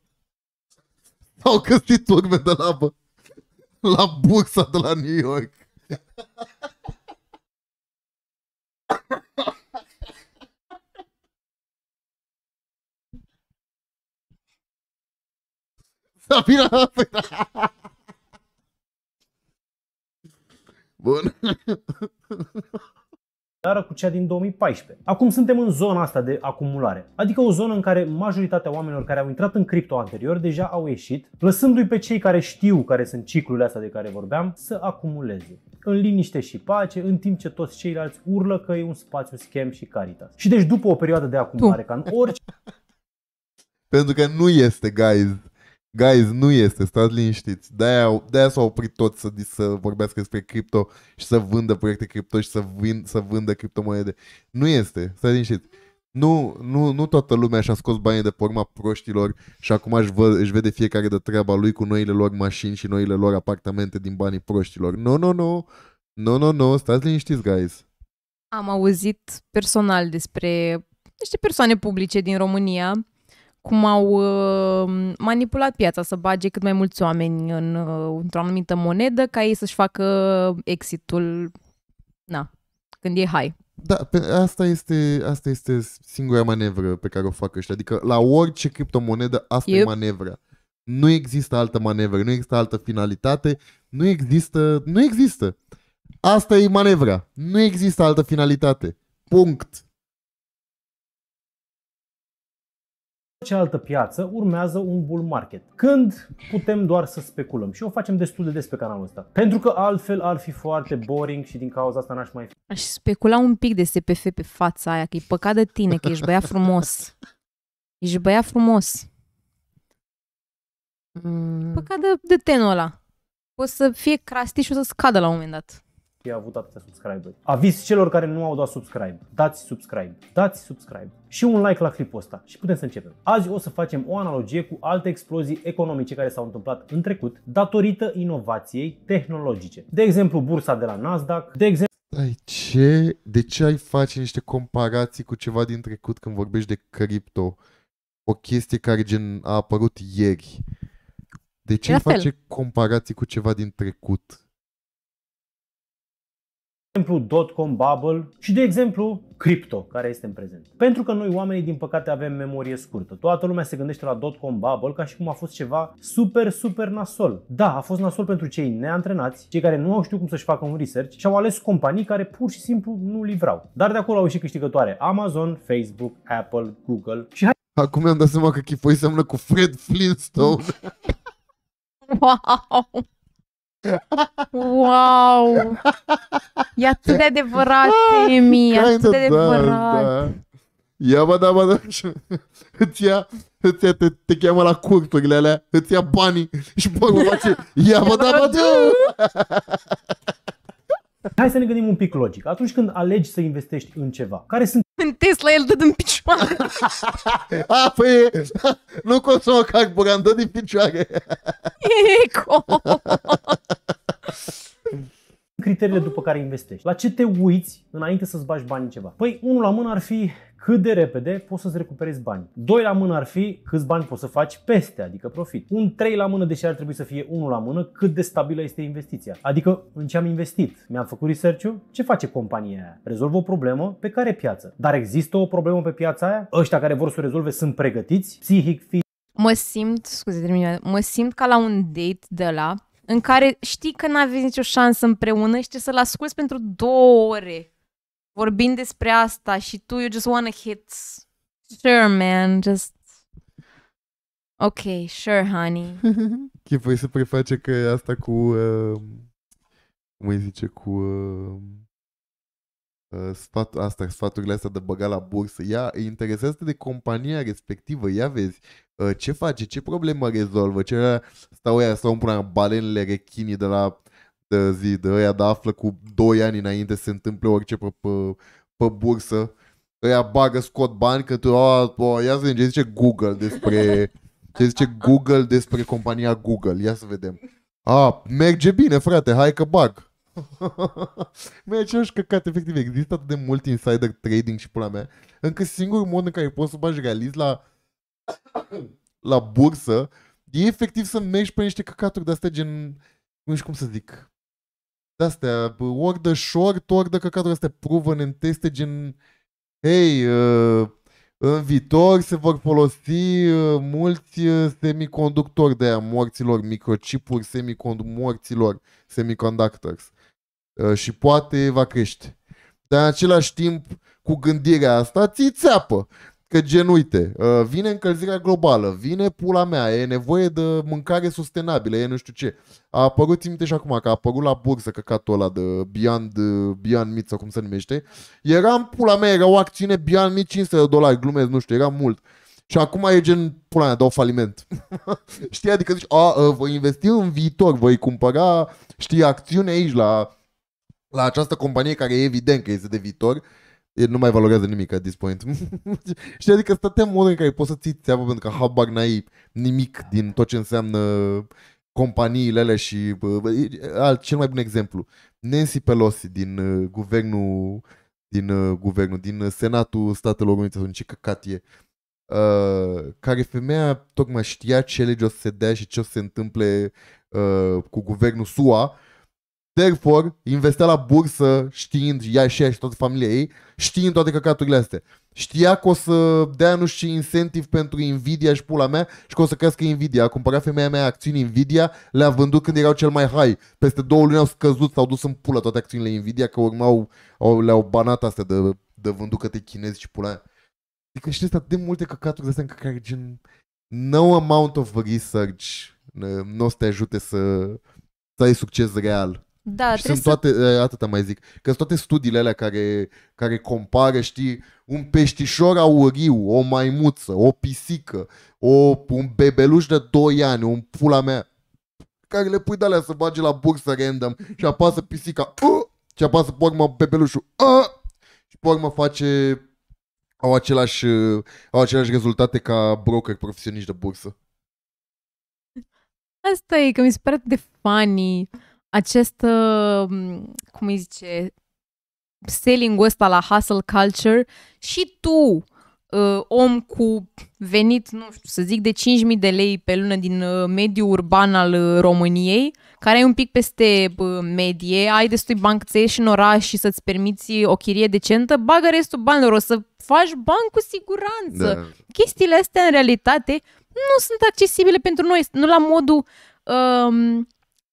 S-au găsit urme de labă. La bursa de la New York. Sabina. Bun. Dar cu cea din 2014. Acum suntem în zona asta de acumulare. Adică o zonă în care majoritatea oamenilor care au intrat în cripto anterior deja au ieșit, lăsându-i pe cei care știu care sunt ciclurile astea de care vorbeam să acumuleze. În liniște și pace, în timp ce toți ceilalți urlă că e un spațiu schem și caritas. Și deci după o perioadă de acumulare ca în orice... Pentru că nu este, guys, nu este, stați liniștiți. De-aia s-au oprit toți să vorbească despre cripto și să vândă proiecte cripto și să vândă criptomonede. Nu este, stați liniștiți. Nu toată lumea și-a scos banii de pe urma proștilor și acum își vede fiecare de treaba lui cu noile lor mașini și noile lor apartamente din banii proștilor. No, stați liniștiți, guys. Am auzit personal despre niște persoane publice din România cum au manipulat piața să bage cât mai mulți oameni într-o anumită monedă ca ei să-și facă exitul, na, când e high. Da, asta este singura manevră pe care o fac ăștia. Adică la orice criptomonedă asta e manevra. Nu există altă manevră, nu există altă finalitate, nu există. Asta e manevra, nu există altă finalitate. Punct. Ce altă piață urmează un bull market, când putem doar să speculăm și o facem destul de des pe canalul ăsta, pentru că altfel ar fi foarte boring și din cauza asta n-aș mai fi. Aș specula un pic de SPF pe fața aia, că e păcat de tine, că ești băiat frumos. Ești băiat frumos. Păcat de tenul ăla. Poți să fie crasti și o să scadă la un moment dat. I-a avut atâția subscriberi. Avis celor care nu au dat subscribe. Dați subscribe. Dați subscribe. Și un like la clipul ăsta. Și putem să începem. Azi o să facem o analogie cu alte explozii economice care s-au întâmplat în trecut datorită inovației tehnologice. De exemplu, bursa de la Nasdaq. De exemplu... Stai, ce? De ce ai face niște comparații cu ceva din trecut când vorbești de cripto? O chestie care gen a apărut ieri. De ce face comparații cu ceva din trecut? De exemplu, dot-com bubble și, de exemplu, cripto, care este în prezent. Pentru că noi oamenii, din păcate, avem memorie scurtă. Toată lumea se gândește la dot-com bubble ca și cum a fost ceva super, super nasol. Da, a fost nasol pentru cei neantrenați, cei care nu au știut cum să-și facă un research și au ales companii care pur și simplu nu livrau. Dar de acolo au ieșit câștigătoare Amazon, Facebook, Apple, Google și... Acum mi-am dat seama că Chifoi seamănă cu Fred Flintstone. Wow! Wow! E atât de adevărat, Emi, atât de adevărat. Ia bă, da, bă, da. Îți ia, te cheamă la curturile alea, îți ia banii și bă, face, ia bă, da, bă, Hai să ne gândim un pic logic. Atunci când alegi să investești în ceva, care sunt... În Tesla, el dă din picioare. A, păi, nu consumă carburant, dă din picioare. Eco! Criteriile după care investești. La ce te uiți înainte să-ți bagi bani în ceva? Păi, unul la mână ar fi cât de repede poți să-ți recuperezi bani. 2 la mână ar fi câți bani poți să faci peste, adică profit. Un 3 la mână, deși ar trebui să fie 1 la mână, cât de stabilă este investiția. Adică în ce am investit, mi-am făcut research-ul, ce face compania aia? Rezolvă o problemă pe care piață. Dar există o problemă pe piața aia? Ăștia care vor să o rezolve sunt pregătiți? Psihic, fizic? Mă simt ca la un date de la... în care știi că n-aveți nicio șansă împreună și trebuie să-l asculți pentru 2 ore vorbind despre asta și tu, you just wanna hit. Sure, man, just... Ok, sure, honey. Chifoi se preface că asta cu... cum îi zice, cu... sfaturile astea de băga la bursă. Ea îi interesează de compania respectivă. Ia vezi ce face, ce problemă rezolvă, ce stau ăia sau îmi pună balenele rechinii de la zi de ăia, dar află cu 2 ani înainte se întâmplă orice pe bursă. Ăia bagă, scot bani, că tu ia să ce zice Google despre compania Google. Ia să vedem. A, merge bine, frate, hai că bag. Mai același căcat, efectiv, există atât de mult insider trading și pula mea, încât singurul mod în care poți să bagi realist la bursă e efectiv să mergi pe niște căcaturi de-astea gen, nu știu cum să zic, de-astea, ori de short, ori de căcaturi astea proven în teste gen, hei, în viitor se vor folosi mulți semiconductori de aia morților, microchipuri morților, semiconductors. Și poate va crește. Dar în același timp, cu gândirea asta, ți-i țeapă. Că gen, uite, vine încălzirea globală, vine pula mea, e nevoie de mâncare sustenabilă, e nu știu ce. A apărut, țin minte și acum, că a apărut la bursă căcatul ăla de Beyond Meat sau cum se numește. Eram, pula mea, era o acțiune Beyond Meat $500, glumez, nu știu, era mult. Și acum e gen, pula mea, dau faliment. Știi, adică zici, voi investi în viitor, voi cumpăra, știi, acțiune aici la această companie care e evident că este de viitor, nu mai valorează nimic at this point. Știi, adică stăteam modul în care poți să ții țeapă pentru că habar n-ai nimic din tot ce înseamnă companiile alea și cel mai bun exemplu, Nancy Pelosi din guvernul, din Senatul Statelor Unite, sau ce căcat e, care femeia tocmai știa ce lege o să se dea și ce o să se întâmple cu guvernul SUA. Therefore, investea la bursă știind, ea și ea și toată familia ei, știind toate căcaturile astea. Știa că o să dea nu știu ce incentiv pentru Nvidia și pula mea și că o să crească Nvidia. A cumpărat femeia mea acțiuni Nvidia, le-a vândut când erau cel mai high. Peste 2 luni au scăzut, s-au dus în pulă toate acțiunile Nvidia, că urmau, le-au banat astea de vândut către chinezi și pula mea. Adică știți atât de multe căcaturi de astea în care gen no amount of research nu o să te ajute să ai succes real. Da, și sunt toate, atâta mai zic, că sunt toate studiile alea care compară, știi, un peștișor auriu, o maimuță, o pisică, un bebeluș de 2 ani, un pula mea, care le pui de alea să bage la bursă random și apasă pisica și apasă pe urmă bebelușul și pe urmă face, au aceleași rezultate ca broker profesioniști de bursă. Asta e, că mi se pare atât de funny. Acest, cum îi zice, selling-ul ăsta la hustle culture și tu, om cu venit, nu știu, să zic de 5.000 de lei pe lună din mediul urban al României, care ai un pic peste medie, ai destui bani să ieși în oraș și să-ți permiți o chirie decentă, bagă restul banilor, o să faci bani cu siguranță. Da. Chestiile astea, în realitate, nu sunt accesibile pentru noi, nu la modul...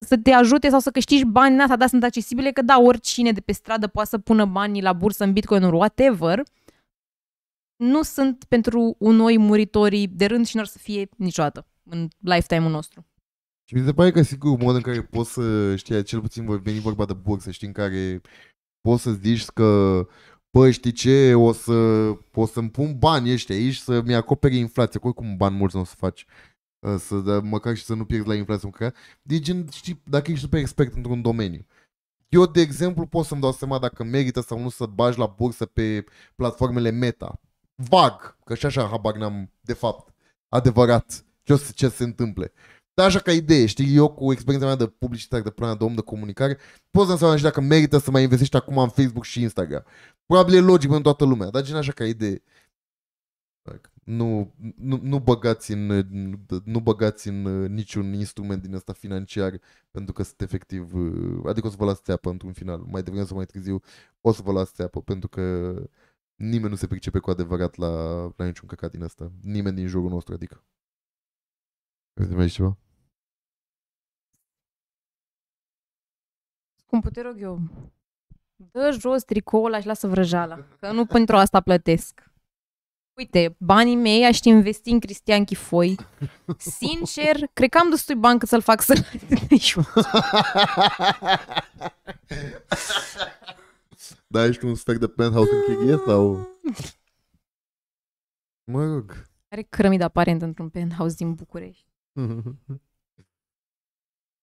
să te ajute sau să câștigi bani în asta, dar sunt accesibile, că da, oricine de pe stradă poate să pună banii la bursă, în bitcoin-uri, whatever, nu sunt pentru noi muritorii de rând și n-ar să fie niciodată în lifetime-ul nostru. Și mi se pare că sigur, modul în care poți să știi, cel puțin vor veni vorba de bursă, știi, în care poți să zici că, bă, știi ce, o să-mi pun bani ăștia aici să-mi acopere inflația, că oricum bani mulți nu o să faci. Dar măcar și să nu pierzi la inflație. Deci, știi, dacă ești super expert într-un domeniu. Eu, de exemplu, pot să-mi dau seama dacă merită sau nu să bagi la bursă pe platformele meta. Vag, că și așa habar n-am, de fapt, adevărat, ce se întâmple. Dar așa ca idee, știi, eu cu experiența mea de publicitate, de plan de om, de comunicare, pot să-mi seama și dacă merită să mai investești acum în Facebook și Instagram. Probabil e logic pentru toată lumea, dar gen așa ca idee. Nu băgați în niciun instrument din ăsta financiar, pentru că sunt efectiv, adică o să vă las țeapă într-un final, mai devreme sau mai târziu, o să vă las țeapă, pentru că nimeni nu se pricepe cu adevărat la niciun căcat din ăsta, nimeni din jurul nostru, adică. Mai zici ceva? Cum te rog eu, dă jos tricoul ăla și lasă vrăjala, că nu pentru asta plătesc. Uite, banii mei aș investi în Cristian Chifoi. Sincer, cred că am destui bani cât să-l fac să... Da, ești un sfert de penthouse în chirie sau... Mă rog. Are cărămidă aparent într-un penthouse din București.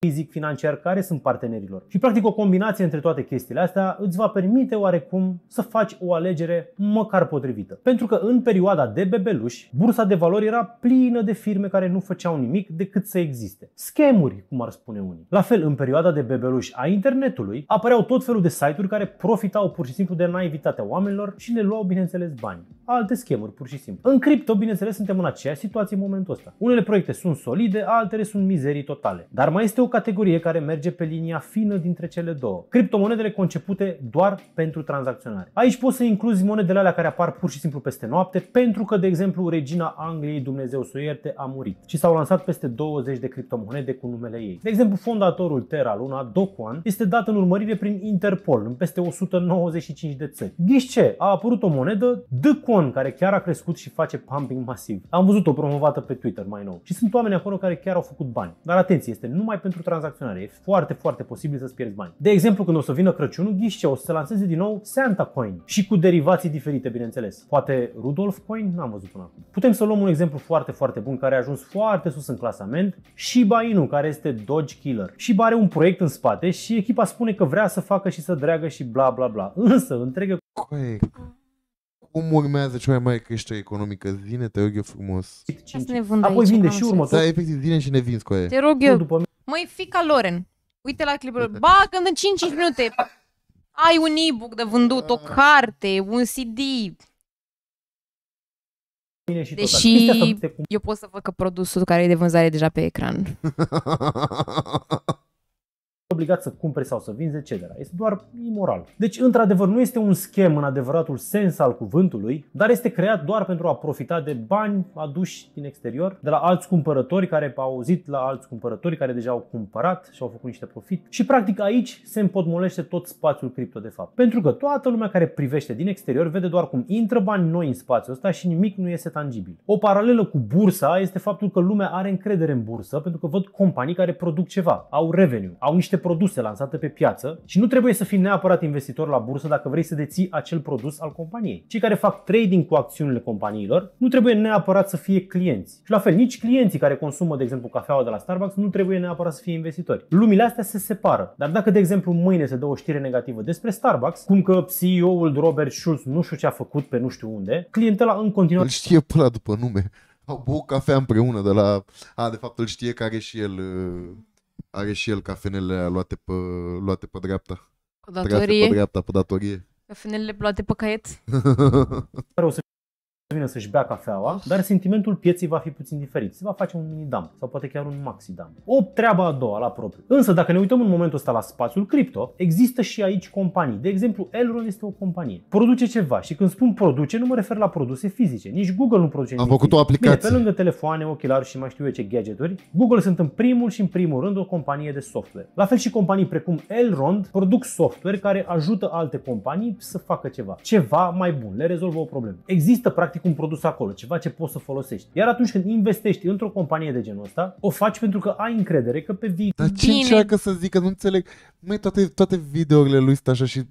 Fizic, financiar, care sunt partenerilor. Și practic o combinație între toate chestiile astea îți va permite oarecum să faci o alegere măcar potrivită. Pentru că în perioada de bebeluși, bursa de valori era plină de firme care nu făceau nimic decât să existe. Schemuri, cum ar spune unii. La fel, în perioada de bebeluși a internetului, apăreau tot felul de site-uri care profitau pur și simplu de naivitatea oamenilor și le luau, bineînțeles, bani. Alte schemuri, pur și simplu. În cripto, bineînțeles, suntem în aceeași situație în momentul ăsta. Unele proiecte sunt solide, altele sunt mizerii totale. Dar mai este o categorie care merge pe linia fină dintre cele două. Criptomonedele concepute doar pentru tranzacționare. Aici poți să incluzi monedele alea care apar pur și simplu peste noapte, pentru că, de exemplu, regina Angliei, Dumnezeu să o ierte, a murit și s-au lansat peste 20 de criptomonede cu numele ei. De exemplu, fondatorul Terra Luna, Do Kwon, este dat în urmărire prin Interpol în peste 195 de țări. Ghiși ce? A apărut o monedă, Do Kwon, care chiar a crescut și face pumping masiv. Am văzut-o promovată pe Twitter mai nou. Și sunt oameni acolo care chiar au făcut bani. Dar atenție, este numai pentru tranzacționare. E foarte, foarte posibil să-ți pierzi bani. De exemplu, când o să vină Crăciunul, ghiși ce, o să se lanseze din nou Santa Coin și cu derivații diferite, bineînțeles. Poate Rudolf Coin? N-am văzut până acum. Putem să luăm un exemplu foarte, foarte bun care a ajuns foarte sus în clasament, Shiba Inu, care este Doge Killer. Shiba are un proiect în spate și echipa spune că vrea să facă și să dreagă și bla bla bla. Însă, întregă... Corect. Cum urmează cea mai mare creștere economică? Zine, te rog eu frumos. Apoi vinde și următor. Da, efectiv, zine și ne vinzi cu aia. Te rog eu. Măi, fica Loren, uite la clipul. Ba, când în 5 minute ai un e-book de vândut, o carte, un CD. Deși eu pot să văd că produsul care e de vânzare deja pe ecran. obligat să cumpere sau să vinzi, etc. Este doar imoral. Deci, într-adevăr, nu este un schem în adevăratul sens al cuvântului, dar este creat doar pentru a profita de bani aduși din exterior, de la alți cumpărători care au auzit, la alți cumpărători care deja au cumpărat și au făcut niște profit. Și practic aici se împotmolește tot spațiul cripto, de fapt. Pentru că toată lumea care privește din exterior vede doar cum intră bani noi în spațiul ăsta și nimic nu este tangibil. O paralelă cu bursa este faptul că lumea are încredere în bursă pentru că văd companii care produc ceva, au revenue, au niște produse lansate pe piață și nu trebuie să fii neapărat investitor la bursă dacă vrei să deții acel produs al companiei. Cei care fac trading cu acțiunile companiilor nu trebuie neapărat să fie clienți. Și la fel, nici clienții care consumă, de exemplu, cafeaua de la Starbucks nu trebuie neapărat să fie investitori. Lumile astea se separă. Dar dacă, de exemplu, mâine se dă o știre negativă despre Starbucks, cum că CEO-ul Robert Schulz nu știu ce a făcut pe nu știu unde, clientela în continuare... Îl știe până la după nume. Au băut cafea împreună de la... A, de fapt, îl știe că are și el... Are și el cafenele luate pe dreapta. Pe datorie. Pe dreapta, pe datorie. Cafenele luate pe caiet. O să vină să-și bea cafeaua, dar sentimentul pieței va fi puțin diferit. Se va face un mini-dump sau poate chiar un maxi-dump. O treabă a doua la propriu. Însă dacă ne uităm în momentul ăsta la spațiul cripto, există și aici companii. De exemplu, Elrond este o companie. Produce ceva și când spun produce, nu mă refer la produse fizice. Nici Google nu produce nimic. A făcut o aplicație. Bine, pe lângă telefoane, ochelari și mai știu eu ce gadgeturi, Google sunt în primul rând o companie de software. La fel și companii precum Elrond produc software care ajută alte companii să facă ceva mai bun, le rezolvă o problemă. Există practic un produs acolo, ceva ce poți să folosești. Iar atunci când investești într-o companie de genul ăsta, o faci pentru că ai încredere că pe viitor... Dar ce încearcă să zică? Nu înțeleg. Măi, toate videourile lui sunt așa și...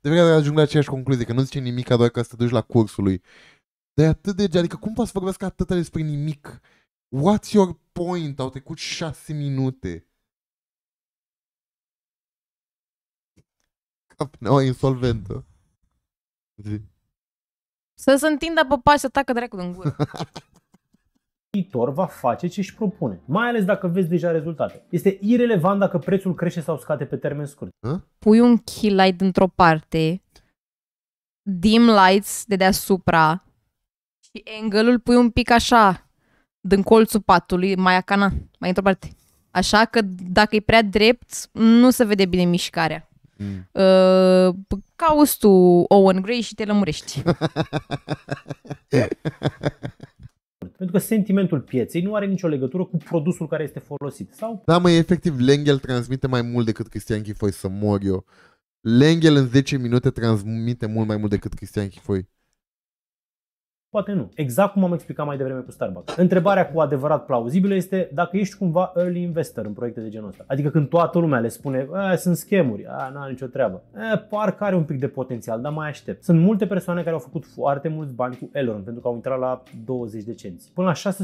De vreo ajung la aceeași concluzie, că nu zice nimica doar ca să te duci la cursul lui. Dar atât de... Adică cum poți să vorbească atâta despre nimic? What's your point? Au trecut 6 minute. Capneaua insolventă. Să se întindă pe pași, să tacă dracul în gură. Viitor va face ce își propune, mai ales dacă vezi deja rezultate. Este irelevant dacă prețul crește sau scade pe termen scurt. Pui un key light într-o parte, dim lights de deasupra și angle-ul pui un pic așa, din colțul patului, mai acana, mai într-o parte. Așa că dacă e prea drept, nu se vede bine mișcarea. Cauți tu Owen Gray și te lămurești. Pentru că sentimentul pieței nu are nicio legătură cu produsul care este folosit sau... Da, măi, efectiv Lengel transmite mai mult decât Cristian Chifoi, să mor eu. Lengel în 10 minute transmite mult mai mult decât Cristian Chifoi. Poate nu. Exact cum am explicat mai devreme cu Starbucks. Întrebarea cu adevărat plauzibilă este dacă ești cumva early investor în proiecte de genul ăsta. Adică când toată lumea le spune sunt schemuri, n-am nicio treabă. Parcă are un pic de potențial, dar mai aștept. Sunt multe persoane care au făcut foarte mulți bani cu Elrond pentru că au intrat la 20 de cenți. Până la $600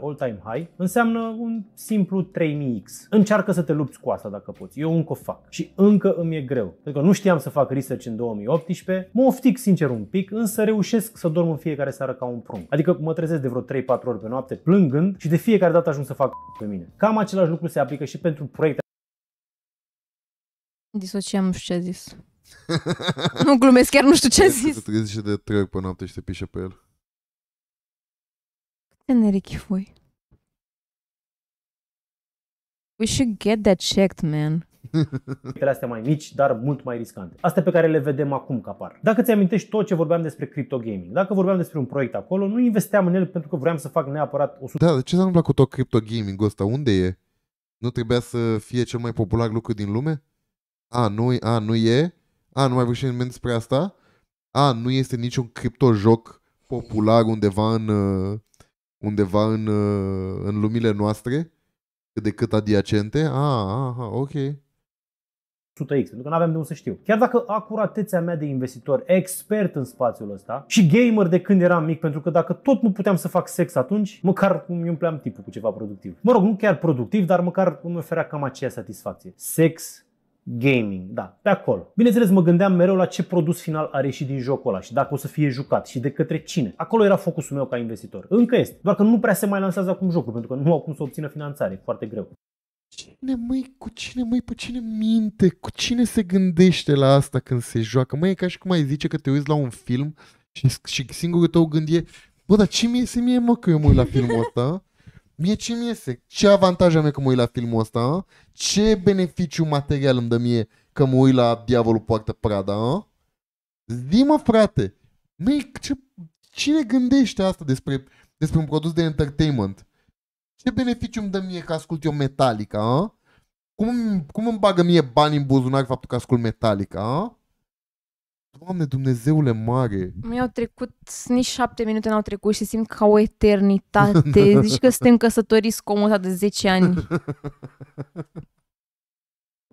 all-time high înseamnă un simplu 3000x. Încearcă să te lupți cu asta dacă poți. Eu încă o fac și încă îmi e greu. Pentru că nu știam să fac research în 2018, mă oftic sincer un pic, însă reușesc să dorm în fiecare seară ca un prunc. Adică mă trezesc de vreo 3-4 ori pe noapte plângând și de fiecare dată ajung să fac pe mine. Cam același lucru se aplică și pentru proiecte. Disociam, nu știu ce a zis. Nu glumesc, chiar nu știu ce a zis. Te trezi și de 3 ori pe noapte și te pișe pe el. Câte Chifoi. We should get that checked, man. Proiectele astea mai mici, dar mult mai riscante. Astea pe care le vedem acum că apar. Dacă ți-amintești tot ce vorbeam despre crypto gaming, dacă vorbeam despre un proiect acolo, nu investeam în el pentru că vreau să fac neapărat 100. Da, de ce s-a întâmplat cu tot crypto gaming-ul ăsta? Unde e? Nu trebuia să fie cel mai popular lucru din lume? Nu e? Nu mai vreau să vorbim despre asta? Nu este niciun crypto-joc popular undeva în lumile noastre? Cât de cât adiacente? Ok. 100x, pentru că nu aveam de unde să știu. Chiar dacă acuratețea mea de investitor, expert în spațiul ăsta și gamer de când eram mic, pentru că dacă tot nu puteam să fac sex atunci, măcar îmi umpleam tipul cu ceva productiv. Mă rog, nu chiar productiv, dar măcar îmi oferea cam aceea satisfacție. Sex, gaming, da, pe acolo. Bineînțeles, mă gândeam mereu la ce produs final are ieșit din jocul ăla și dacă o să fie jucat și de către cine. Acolo era focusul meu ca investitor. Încă este, doar că nu prea se mai lansează acum jocul, pentru că nu au cum să obțină finanțare, foarte greu. Cu cine minte? Cu cine se gândește la asta când se joacă? Măi, e ca și cum ai zice că te uiți la un film și singurul tău gând e, bă, dar ce mie se mă uit la filmul ăsta? Mie ce-mi iese? Ce avantaje am eu că mă uit la filmul ăsta? A? Ce beneficiu material îmi dă mie că mă uit la Diavolul Poartă Prada? A? Zi-mă, frate, măi, cine gândește asta despre un produs de entertainment? Ce beneficiu îmi dă mie că ascult eu Metallica? A? Cum îmi bagă mie bani în buzunar faptul că ascult Metallica? A? Doamne, Dumnezeule mare! Mi-au trecut, nici 7 minute n-au trecut și simt ca o eternitate. Zici că suntem căsătoriți cu omul ăsta de 10 ani.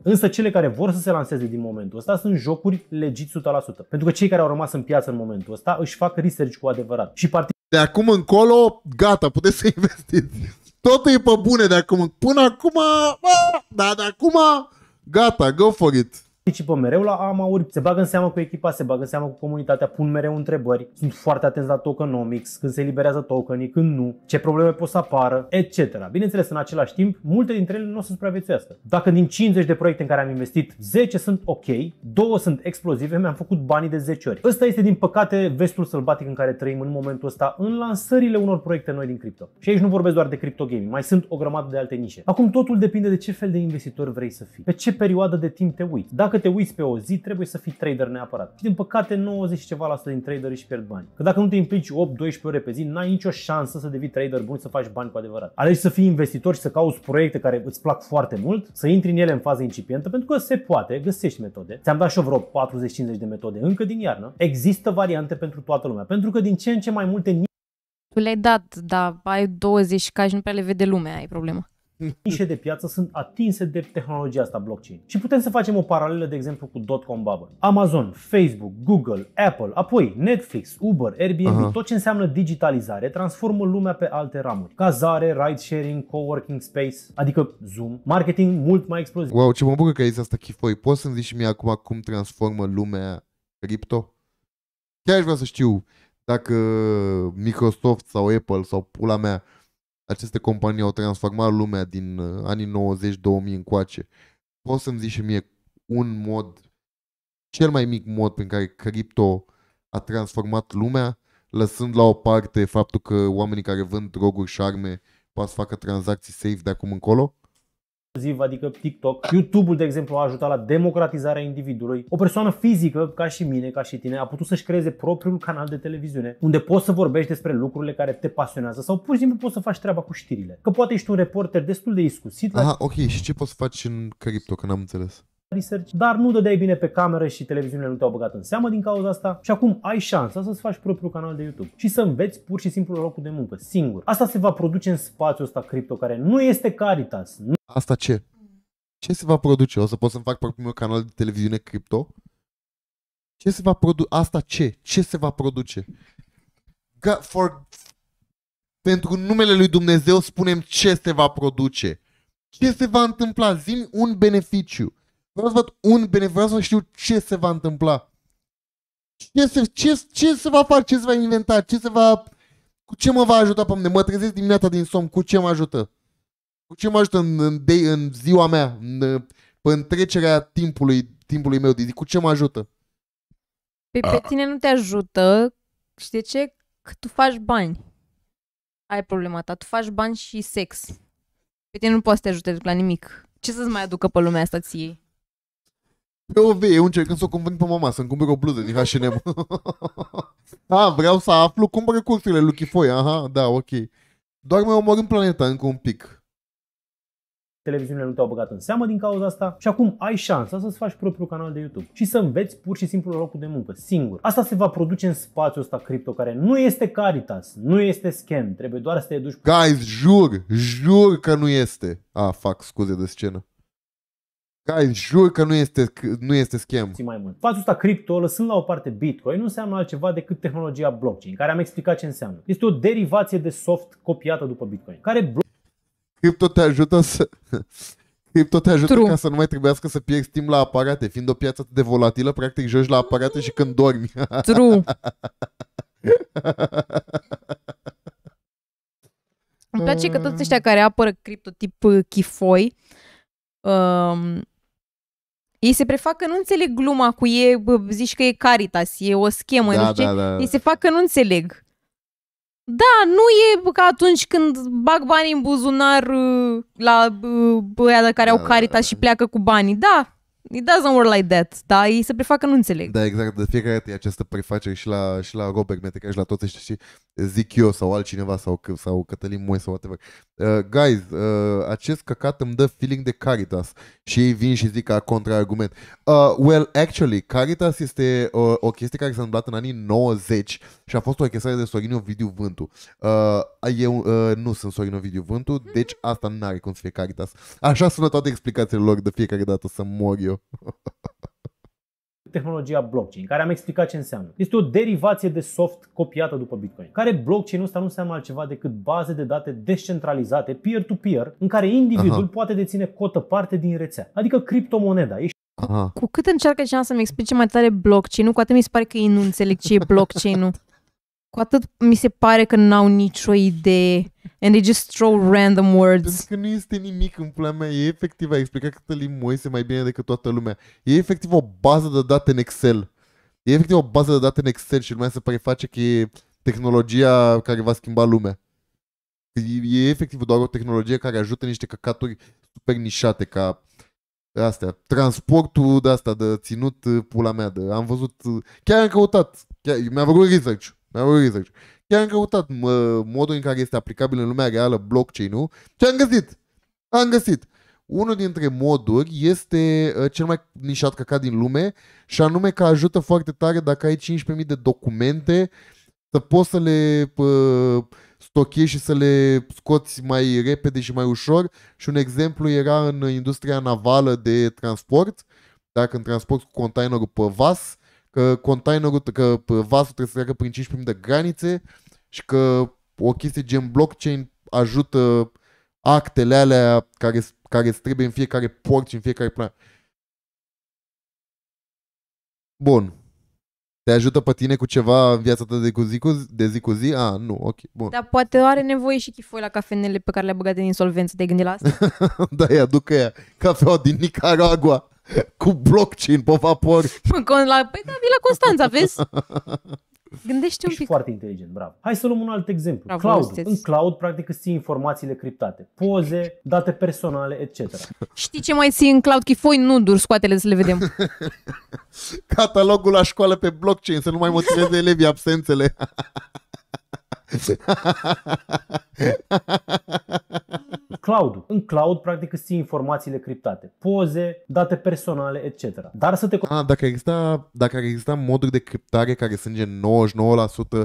Însă cele care vor să se lanseze din momentul ăsta sunt jocuri legit 100%. Pentru că cei care au rămas în piață în momentul ăsta își fac research cu adevărat. Și de acum încolo, gata, puteți să investiți. Totul e pe bune de acum. Până acum, da, de acum, gata, go for it. Participă mereu la AMA-uri, se bagă în seamă cu echipa, se bagă în seamă cu comunitatea, pun mereu întrebări, sunt foarte atenți la tokenomics, când se eliberează tokenii, când nu, ce probleme pot să apară, etc. Bineînțeles, în același timp, multe dintre ele nu o să supraviețuiască. Dacă din 50 de proiecte în care am investit, 10 sunt ok, 2 sunt explozive, mi-am făcut banii de 10 ori. Ăsta este, din păcate, vestul sălbatic în care trăim în momentul ăsta, în lansările unor proiecte noi din cripto. Și aici nu vorbesc doar de crypto gaming, mai sunt o grămadă de alte nișe. Acum totul depinde de ce fel de investitor vrei să fii, pe ce perioadă de timp te uiți. Dacă te uiți pe o zi, trebuie să fii trader neapărat. Și din păcate 90% din trader își pierd bani. Că dacă nu te implici 8-12 ore pe zi, n-ai nicio șansă să devii trader bun, să faci bani cu adevărat. Alegi să fii investitor și să cauți proiecte care îți plac foarte mult, să intri în ele în fază incipientă, pentru că se poate, găsești metode. Ți-am dat și eu vreo 40-50 de metode încă din iarnă. Există variante pentru toată lumea, pentru că din ce în ce mai multe le-ai dat, dar ai 20K și nu prea le vede lumea, ai problema. Nișe de piață sunt atinse de tehnologia asta blockchain. Și putem să facem o paralelă, de exemplu, cu dot-com bubble. Amazon, Facebook, Google, Apple, apoi Netflix, Uber, Airbnb, tot ce înseamnă digitalizare transformă lumea pe alte ramuri. Cazare, ride-sharing, coworking space, adică Zoom, marketing mult mai exploziv. Wow, ce mă bucur că ai zis asta, Chifoi. Poți să-mi zici și mie acum cum transformă lumea cripto? Chiar aș vrea să știu dacă Microsoft sau Apple sau pula mea, aceste companii au transformat lumea din anii 90-2000 încoace. Poți să-mi zici și mie un mod, cel mai mic mod prin care cripto a transformat lumea, lăsând la o parte faptul că oamenii care vând droguri și arme pot să facă tranzacții safe de acum încolo? Adică TikTok, YouTube-ul, de exemplu, a ajutat la democratizarea individului. O persoană fizică, ca și mine, ca și tine, a putut să-și creeze propriul canal de televiziune, unde poți să vorbești despre lucrurile care te pasionează sau pur și simplu poți să faci treaba cu știrile. Că poate ești un reporter destul de iscusit. Aha, ok. Și ce poți să faci în cripto, că n-am înțeles? Research, dar nu dădeai bine pe cameră și televiziunile nu te-au băgat în seamă din cauza asta și acum ai șansa să-ți faci propriul canal de YouTube și să înveți pur și simplu la locul de muncă, singur. Asta se va produce în spațiul ăsta cripto care nu este Caritas. Asta ce? Ce se va produce? O să pot să-mi fac propriul meu canal de televiziune cripto? Ce se va produce? Asta ce? Ce se va produce? Pentru numele lui Dumnezeu spunem ce se va produce. Ce se va întâmpla? Zi-mi un beneficiu. Vreau să văd un beneficiu, vreau să știu ce se va întâmpla. Ce se va face, ce se va inventa, cu ce mă va ajuta pe mine. Mă trezesc dimineața din somn, cu ce mă ajută? Cu ce mă ajută în ziua mea, pe întrecerea timpului meu de zi? Cu ce mă ajută? Pe tine nu te ajută. Și de ce? Că tu faci bani. Ai problema ta, tu faci bani și sex. Pe tine nu poți să te ajute la nimic. Ce să-ți mai aducă pe lumea asta ție? Eu încercând să o conving pe mama să-mi cumpăr o bluză din H&M. Vreau să aflu, cumpără cursurile lui Chifoi, aha, da, ok. Doar mai omorâm planeta încă un pic. Televiziunile nu te-au băgat în seamă din cauza asta și acum ai șansa să-ți faci propriul canal de YouTube și să înveți pur și simplu la locul de muncă, singur. Asta se va produce în spațiul ăsta cripto care nu este Caritas, nu este scam, trebuie doar să te educi. Guys, jur că nu este. Fac scuze de scenă. Guys, jur că nu este scam. Mai mult. Fața asta cripto, lăsând la o parte Bitcoin, nu înseamnă altceva decât tehnologia blockchain, care am explicat ce înseamnă. Este o derivație de soft copiată după Bitcoin, care Cripto te ajută ca să nu mai trebuiască să pierzi timp la aparate, fiind o piață atât de volatilă, practic joci la aparate și când dormi. True. Îmi place că toți ăștia care apără cripto tip Chifoi, ei se prefac că nu înțeleg gluma cu ei, zici că e Caritas, e o schemă, nu știu ce. Ei se fac că nu înțeleg. Da, nu e ca atunci când bag banii în buzunar la băia care au Caritas și pleacă cu banii. Da, it doesn't work like that. Da, ei se prefac că nu înțeleg. Da, exact. De fiecare dată e această prefacere și la, și la Robert Meteca și la toți ăștia și zic eu sau altcineva sau, sau Cătălin Moise sau whatever. Guys, acest căcat îmi dă feeling de Caritas. Și ei vin și zic ca contraargument. Well, actually, Caritas este o chestie care s-a întâmplat în anii 90 și a fost o orchestrare de Sorin Ovidiu Vântu. Eu nu sunt Sorin Ovidiu Vântu, deci asta n-are cum să fie Caritas. Așa sună toate explicațiile lor de fiecare dată, să mor eu. Tehnologia blockchain, care am explicat ce înseamnă. Este o derivație de soft copiată după Bitcoin. Care blockchain-ul ăsta nu înseamnă altceva decât baze de date descentralizate, peer-to-peer, în care individul poate deține cotă parte din rețea. Adică criptomoneda. Cu cât încearcă cineva să-mi explice mai tare blockchain-ul, cu atât mi se pare că ei nu înțeleg ce e blockchain-ul. Cu atât mi se pare că n-au nicio idee. And they just throw random words. Pentru că nu este nimic în pula mea. E efectiv, a explicat Cătălin Moise mai bine decât toată lumea. E efectiv o bază de date în Excel. E efectiv o bază de date în Excel și lumea se preface că e tehnologia care va schimba lumea. E efectiv doar o tehnologie care ajută niște căcaturi super nișate ca astea. Transportul de asta, de ținut, pula mea. Am văzut, chiar am căutat. Mi-am făcut research. Chiar am căutat modul în care este aplicabil în lumea reală blockchain-ul și am găsit. Unul dintre moduri este cel mai nișat căcat din lume și anume că ajută foarte tare dacă ai 15.000 de documente să poți să le stochezi și să le scoți mai repede și mai ușor. Și un exemplu era în industria navală de transport, dacă în transport cu containerul pe vas, că containerul, că vasul trebuie să treacă prin 15.000 de granițe și că o chestie gen blockchain ajută actele alea care îți trebuie în fiecare port și în fiecare plan. Bun. Te ajută pe tine cu ceva în viața ta de zi cu zi? Ah, nu, ok, bun. Dar poate are nevoie și Chifoi la cafenele pe care le-a băgat în insolvență. Te-ai gândit la asta? Da, îi aduc ea cafeaua din Nicaragua cu blockchain pe vapor. Păi da, vii la Constanța, vezi? Gândește un pic. Foarte inteligent, bravo. Hai să luăm un alt exemplu. Bravo, cloud. În cloud, practic, îți ții informațiile criptate. Poze, date personale, etc. Știi ce mai ții în cloud? Chifoi, nu dur, scoatele să le vedem. Catalogul la școală pe blockchain, să nu mai motiveze elevii absențele. Cloud-ul. În cloud, practic, îți ții informațiile criptate. Poze, date personale, etc. Dar să te... Dacă ar exista moduri de criptare care sunt gen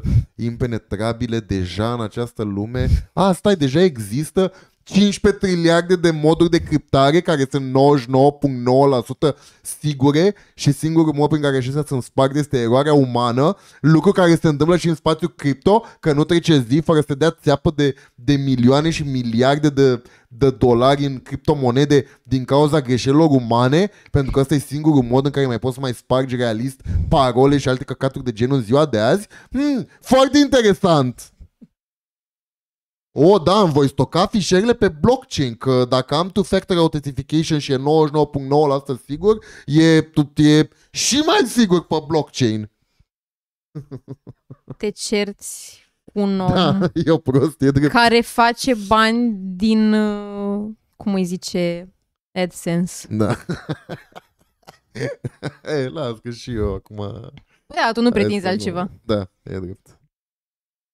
99% impenetrabile deja în această lume... stai, deja există 15 triliarde de moduri de criptare care sunt 99.9% sigure și singurul mod prin care acestea sunt sparte este eroarea umană, lucru care se întâmplă și în spațiul cripto, că nu trece zi fără să te dea țeapă de milioane și miliarde de dolari în criptomonede din cauza greșelilor umane, pentru că ăsta e singurul mod în care mai poți să mai spargi realist parole și alte căcaturi de genul în ziua de azi. Foarte interesant! Da, îmi voi stoca fișierele pe blockchain, că dacă am two-factor authentication și e 99.9% sigur, e și mai sigur pe blockchain. Te cerți cu un om e o prostie, care face bani din, cum îi zice, AdSense. Da. Las că și eu acum... Da, tu nu pretinzi altceva. Da, e drept.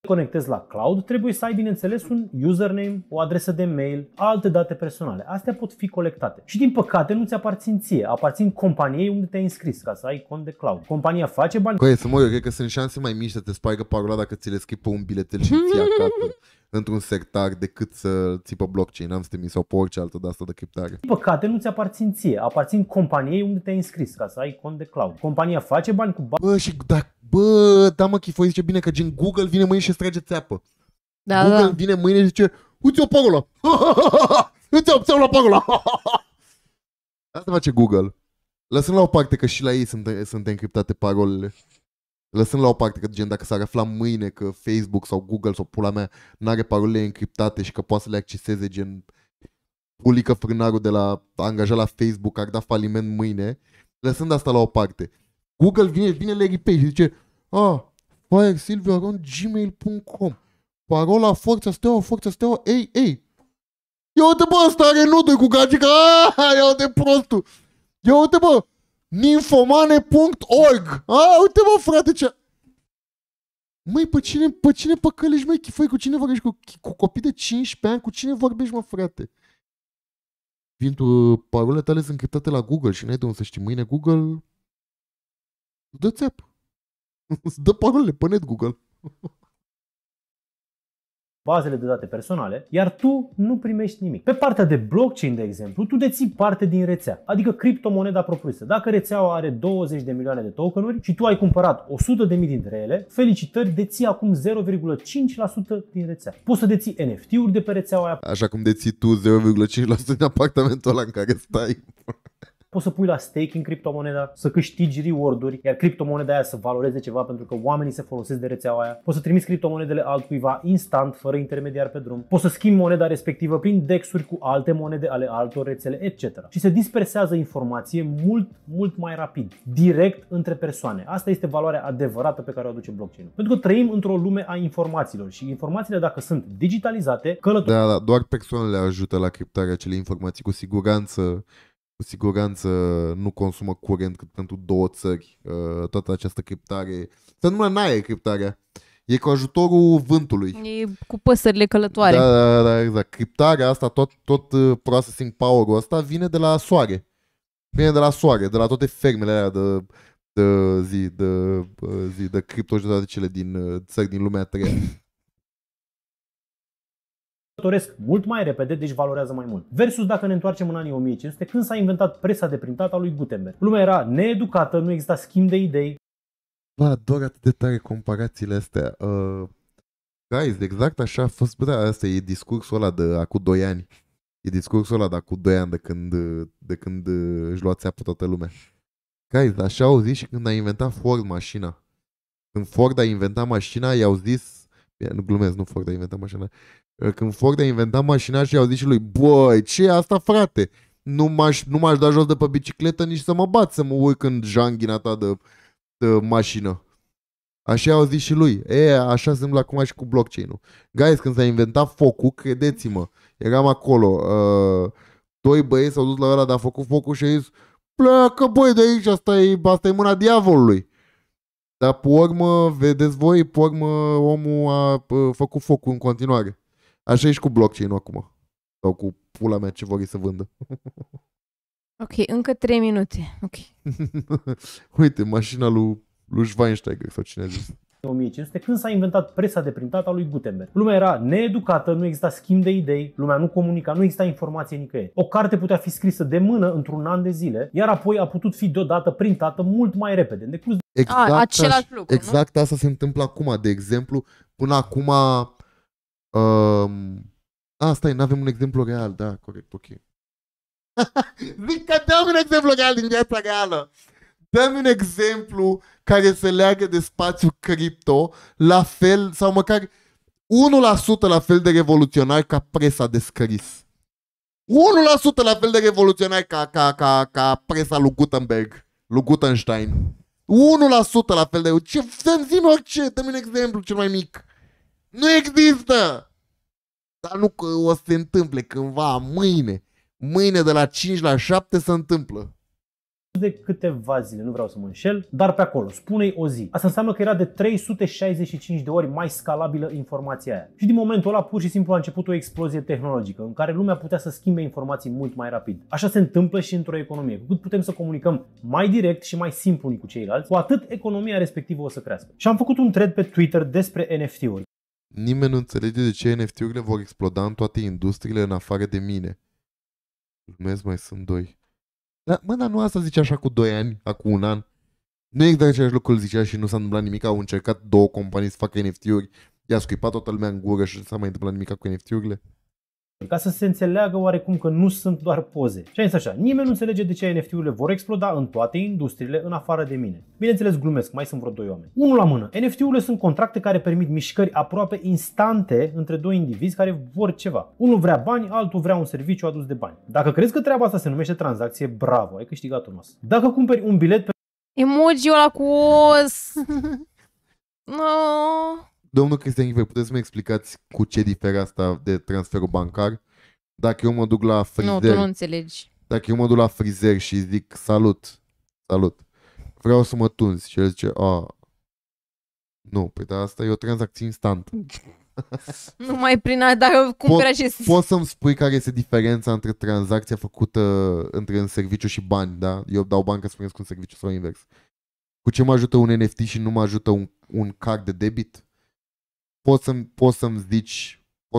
Conectezi la cloud, trebuie să ai, bineînțeles, un username, o adresă de mail, alte date personale. Astea pot fi colectate. Și din păcate nu ți aparțin ție, aparțin companiei unde te-ai înscris ca să ai cont de cloud. Compania face bani. Eu cred că sunt șanse mai mici să te spargă parola dacă ți le scrii pe un biletel și ți acasă într-un sectar decât să ții pe blockchain, am stemis sau pe orice altă de asta de criptare. Din păcate nu ți aparțin ție, aparțin companiei unde te-ai înscris ca să ai cont de cloud. Compania face bani cu bani. Da, mă, Chifoi zice bine că gen Google vine mâine și îți trage țeapă. Da, Google vine mâine și zice, uite-o parola! Uite-o la parola! Asta face Google. Lăsând la o parte că și la ei sunt încriptate parolele. Lăsând la o parte că gen dacă s-ar afla mâine că Facebook sau Google sau pula mea n-are parolele încriptate și că poate să le acceseze gen Ulică Frânarul de la angajat la Facebook, ar da faliment mâine. Lăsând asta la o parte. Google vine la RP și zice Faiăr Silviu @ gmail.com. Parola Forța Steaua, Forța Steaua, ei, ei. Ia uite bă, ăsta are nudul cu gagica, ia uite prostul. Ia uite bă, ninfomane.org. A, uite bă frate ce... Măi, pe cine păcălești, măi, Chifoi, cu cine vorbești? Cu copii de 15 ani, cu cine vorbești, mă, frate? Vin tu, parolele tale sunt încriptate la Google și n-ai de unde să știi. Mâine Google... dă țeapă. Îți dă parolele pe net Google. Bazele de date personale, iar tu nu primești nimic. Pe partea de blockchain, de exemplu, tu deții parte din rețea, adică criptomoneda propriu-zisă. Dacă rețeaua are 20 de milioane de tokenuri și tu ai cumpărat 100.000 dintre ele, felicitări, deții acum 0,5% din rețea. Poți să deții NFT-uri de pe rețeaua aia. Așa cum deții tu 0,5% din apartamentul ăla în care stai. Poți să pui la staking criptomoneda, să câștigi reward-uri, iar criptomoneda aia să valoreze ceva pentru că oamenii se folosesc de rețeaua aia. Poți să trimiți criptomonedele altcuiva instant, fără intermediar pe drum. Poți să schimbi moneda respectivă prin DEX-uri cu alte monede ale altor rețele, etc. Și se dispersează informație mult mai rapid, direct între persoane. Asta este valoarea adevărată pe care o aduce blockchain-ul. Pentru că trăim într-o lume a informațiilor și informațiile, dacă sunt digitalizate, călătorește. Da, doar persoanele ajută la criptarea acelei informații cu siguranță. Cu siguranță nu consumă curent cât pentru două țări toată această criptare. Se numără n-aia criptarea. E cu ajutorul vântului. E cu păsările călătoare. Da, da, da, exact. Criptarea asta, tot processing power-ul ăsta vine de la soare. Vine de la soare, de la toate fermele alea de cripto și toate cele din țări din lumea a treia. Călătoresc mult mai repede, deci valorează mai mult. Versus dacă ne întoarcem în anii 1500, când s-a inventat presa de printat a lui Gutenberg. Lumea era needucată, nu exista schimb de idei. Bă, doar atât de tare comparațiile astea. Guys, exact așa a fost. Bă, asta e discursul ăla de acum 2 ani. E discursul ăla de acum 2 ani de când își lua țeapă toată lumea. Guys, așa au zis și când a inventat Ford mașina. Când Ford a inventat mașina, i-au zis... Nu glumesc, nu Ford a inventat mașina. Când Ford a inventat mașina și i-au zis și lui: băi, ce e asta, frate? Nu m-aș da jos de pe bicicletă, nici să mă bat, să mă urc în janghina ta de mașină. Așa i-au zis și lui. E, așa se întâmplă acum și cu blockchain-ul. Guys, când s-a inventat focul, credeți-mă, eram acolo. Doi băieți s-au dus la ăla de a făcut focul și a zis: pleacă băi de aici, asta e mâna diavolului. Dar pe urmă, vedeți voi, pe urmă omul a făcut focul în continuare. Așa e și cu blockchain-ul acum. Sau cu pula mea ce vor să vândă. Ok, încă 3 minute. Okay. Uite, mașina lui Schweinsteiger sau cine a zis. 1500, când s-a inventat presa de printat a lui Gutenberg. Lumea era needucată, nu exista schimb de idei, lumea nu comunica, nu exista informație nicăieri. O carte putea fi scrisă de mână într-un an de zile, iar apoi a putut fi deodată printată mult mai repede. Exact asta se întâmplă acum. De exemplu, până acum... stai, n-avem un exemplu real. Da, corect, ok. Zic că dăm un exemplu real din viața reală. Dăm un exemplu care se leagă de spațiu cripto, la fel, sau măcar 1% la fel de revoluționar ca presa de scris. 1% la fel de revoluționar ca presa lui Gutenberg, lui Gutenstein. 1% la fel de... Ce să-mi zi orice, dă-mi un exemplu cel mai mic. Nu există! Dar nu că o să se întâmple cândva, mâine. Mâine de la 5 la 7 se întâmplă. De câteva zile, nu vreau să mă înșel, dar pe acolo, spune-i o zi. Asta înseamnă că era de 365 de ori mai scalabilă informația aia. Și din momentul ăla pur și simplu a început o explozie tehnologică în care lumea putea să schimbe informații mult mai rapid. Așa se întâmplă și într-o economie. Cu cât putem să comunicăm mai direct și mai simplu unii cu ceilalți, cu atât economia respectivă o să crească. Și am făcut un thread pe Twitter despre NFT-uri. Nimeni nu înțelege de ce NFT-urile vor exploda în toate industriile în afară de mine. Glumesc, mai sunt doi. Da, mă, dar nu asta zice așa cu 2 ani, acum un an. Nu e exact același lucru, îl zicea și nu s-a întâmplat nimic. Au încercat două companii să facă NFT-uri, i-a scuipat toată lumea în gură și nu s-a mai întâmplat nimic cu NFT-urile. Ca să se înțeleagă oarecum că nu sunt doar poze. Și a zis așa, nimeni nu înțelege de ce NFT-urile vor exploda în toate industriile în afară de mine. Bineînțeles glumesc, mai sunt vreo 2 oameni. Unul la mână, NFT-urile sunt contracte care permit mișcări aproape instante între doi indivizi care vor ceva. Unul vrea bani, altul vrea un serviciu adus de bani. Dacă crezi că treaba asta se numește tranzacție, bravo, ai câștigat un os. Dacă cumperi un bilet pe... Emoji-ul ăla cu os! No. Domnul Cristian Chifoi, puteți să-mi explicați cu ce diferă asta de transferul bancar? Dacă eu mă duc la frizer... Nu, tu nu înțelegi. Dacă eu mă duc la frizer și zic salut, salut, vreau să mă tunzi și el zice, a, nu, păi dar asta e o tranzacție instantă. Numai prin a, dar cumperi acest... Poți să-mi spui care este diferența între tranzacția făcută între un serviciu și bani, da? Eu dau bani ca să primesc un serviciu sau invers. Cu ce mă ajută un NFT și nu mă ajută un card de debit? Poți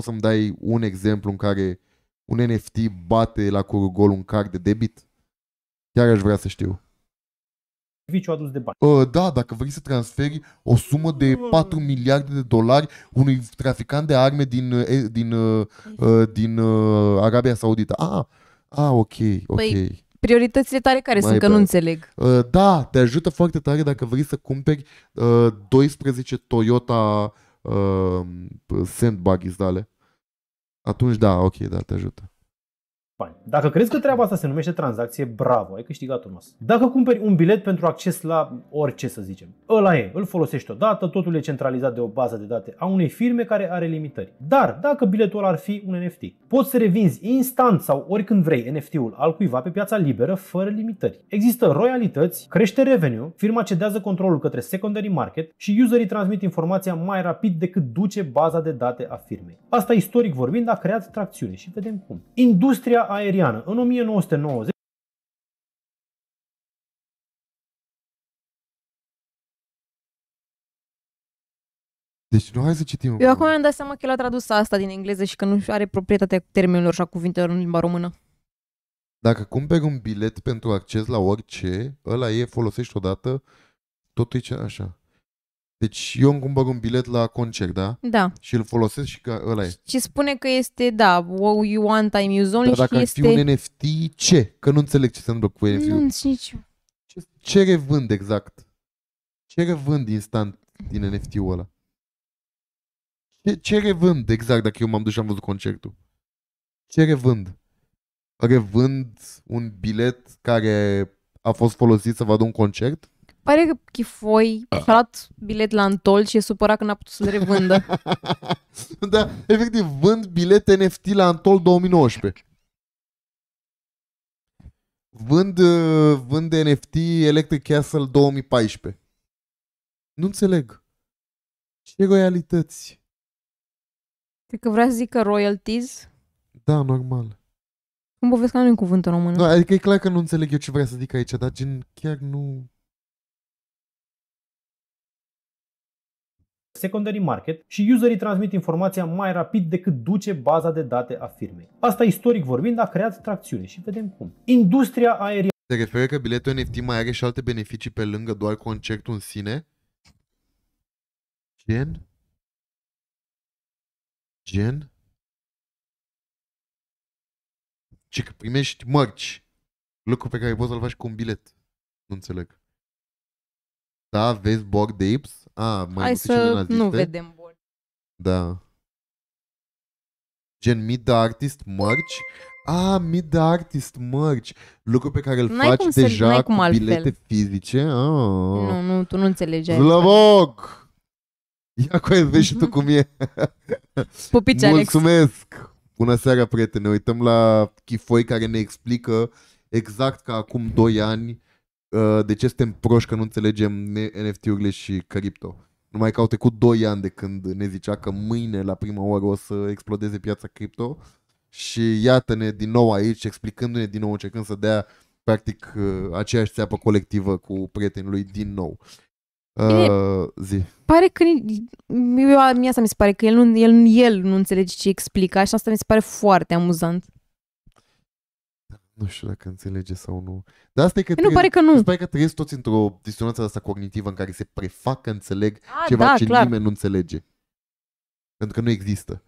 să-mi dai un exemplu în care un NFT bate la curugol un card de debit? Chiar aș vrea să știu. Serviciu adus de bani. Da, dacă vrei să transferi o sumă de 4 miliarde de dolari unui traficant de arme din Arabia Saudită. Ok. Păi, prioritățile tale care sunt, că nu înțeleg. Da, te ajută foarte tare dacă vrei să cumperi 12 Toyota sandbuggies de-ale. Atunci da, ok, da, te ajută. Bani. Dacă crezi că treaba asta se numește transacție, bravo, ai câștigat un os. Dacă cumperi un bilet pentru acces la orice, să zicem, ăla e, îl folosești odată, totul e centralizat de o bază de date a unei firme care are limitări. Dar dacă biletul ăla ar fi un NFT, poți să revinzi instant sau oricând vrei NFT-ul al cuiva pe piața liberă fără limitări. Există royalități, crește revenue, firma cedează controlul către secondary market și userii transmit informația mai rapid decât duce baza de date a firmei. Asta istoric vorbind a creat tracțiune și vedem cum. Industria aeriană. În 1990 Deci nu, hai să citim. Eu acum mi-am dat seama că el a tradus asta din engleză și că nu are proprietatea termenilor și a cuvintelor în limba română. Dacă cumperi un bilet pentru acces la orice, ăla e, folosești odată, totul e ce, așa. Deci eu îmi cumpăr un bilet la concert, da? Da. Și îl folosesc și că ăla e. Și spune că este, da, you one time use only. Dar dacă este... ar fi un NFT, ce? Că nu înțeleg ce se întâmplă cu NFT-ul. Nu nici. Ce revând exact? Ce revând instant din NFT-ul ăla? Ce revând exact dacă eu m-am dus și am văzut concertul? Ce revând? Revând un bilet care a fost folosit să vadă un concert? Pare că Chifoi a luat bilet la Antol și e supărat că n-a putut să-l revândă. Da, efectiv, vând bilete NFT la Antol 2019. Vând NFT Electric Castle 2014. Nu înțeleg. Ce royalități? Cred că vrea să zică royalties. Da, normal. Îmi povesc că nu e un cuvânt în română. Da, adică e clar că nu înțeleg eu ce vrea să zic aici, dar gen chiar nu... secondary market și userii transmit informația mai rapid decât duce baza de date a firmei. Asta istoric vorbind a creat tracțiune și vedem cum. Industria aeriană. Se referă că biletul NFT mai are și alte beneficii pe lângă doar concertul în sine? Gen? Și că primești mărci, lucru pe care poți să-l faci cu un bilet. Nu înțeleg. Da, vezi Bored Apes? Hai să nu vedem Bored. Da. Gen Meet the Artist merch? Meet the Artist merch. Lucru pe care îl faci deja cu bilete fizice. Nu, tu nu înțelegi. Vlog! Ia cu aia, vezi și tu cum e. Pupici, mulțumesc! Alex. Bună seara, prieteni. Ne uităm la Chifoi care ne explică exact ca acum 2 ani de ce suntem proști că nu înțelegem NFT-urile și cripto. Numai că au trecut 2 ani de când ne zicea că mâine la prima oră o să explodeze piața cripto și iată-ne din nou aici, explicându-ne din nou, încercând să dea practic aceeași țeapă colectivă cu prietenii lui din nou. Zi. Pare că mie asta mi se pare că el nu înțelege ce explică și asta mi se pare foarte amuzant. Nu știu dacă înțelege sau nu. Dar asta e că trăiesc toți într-o disonanță asta cognitivă în care se prefac că înțeleg ceva ce nimeni nu înțelege. Pentru că nu există.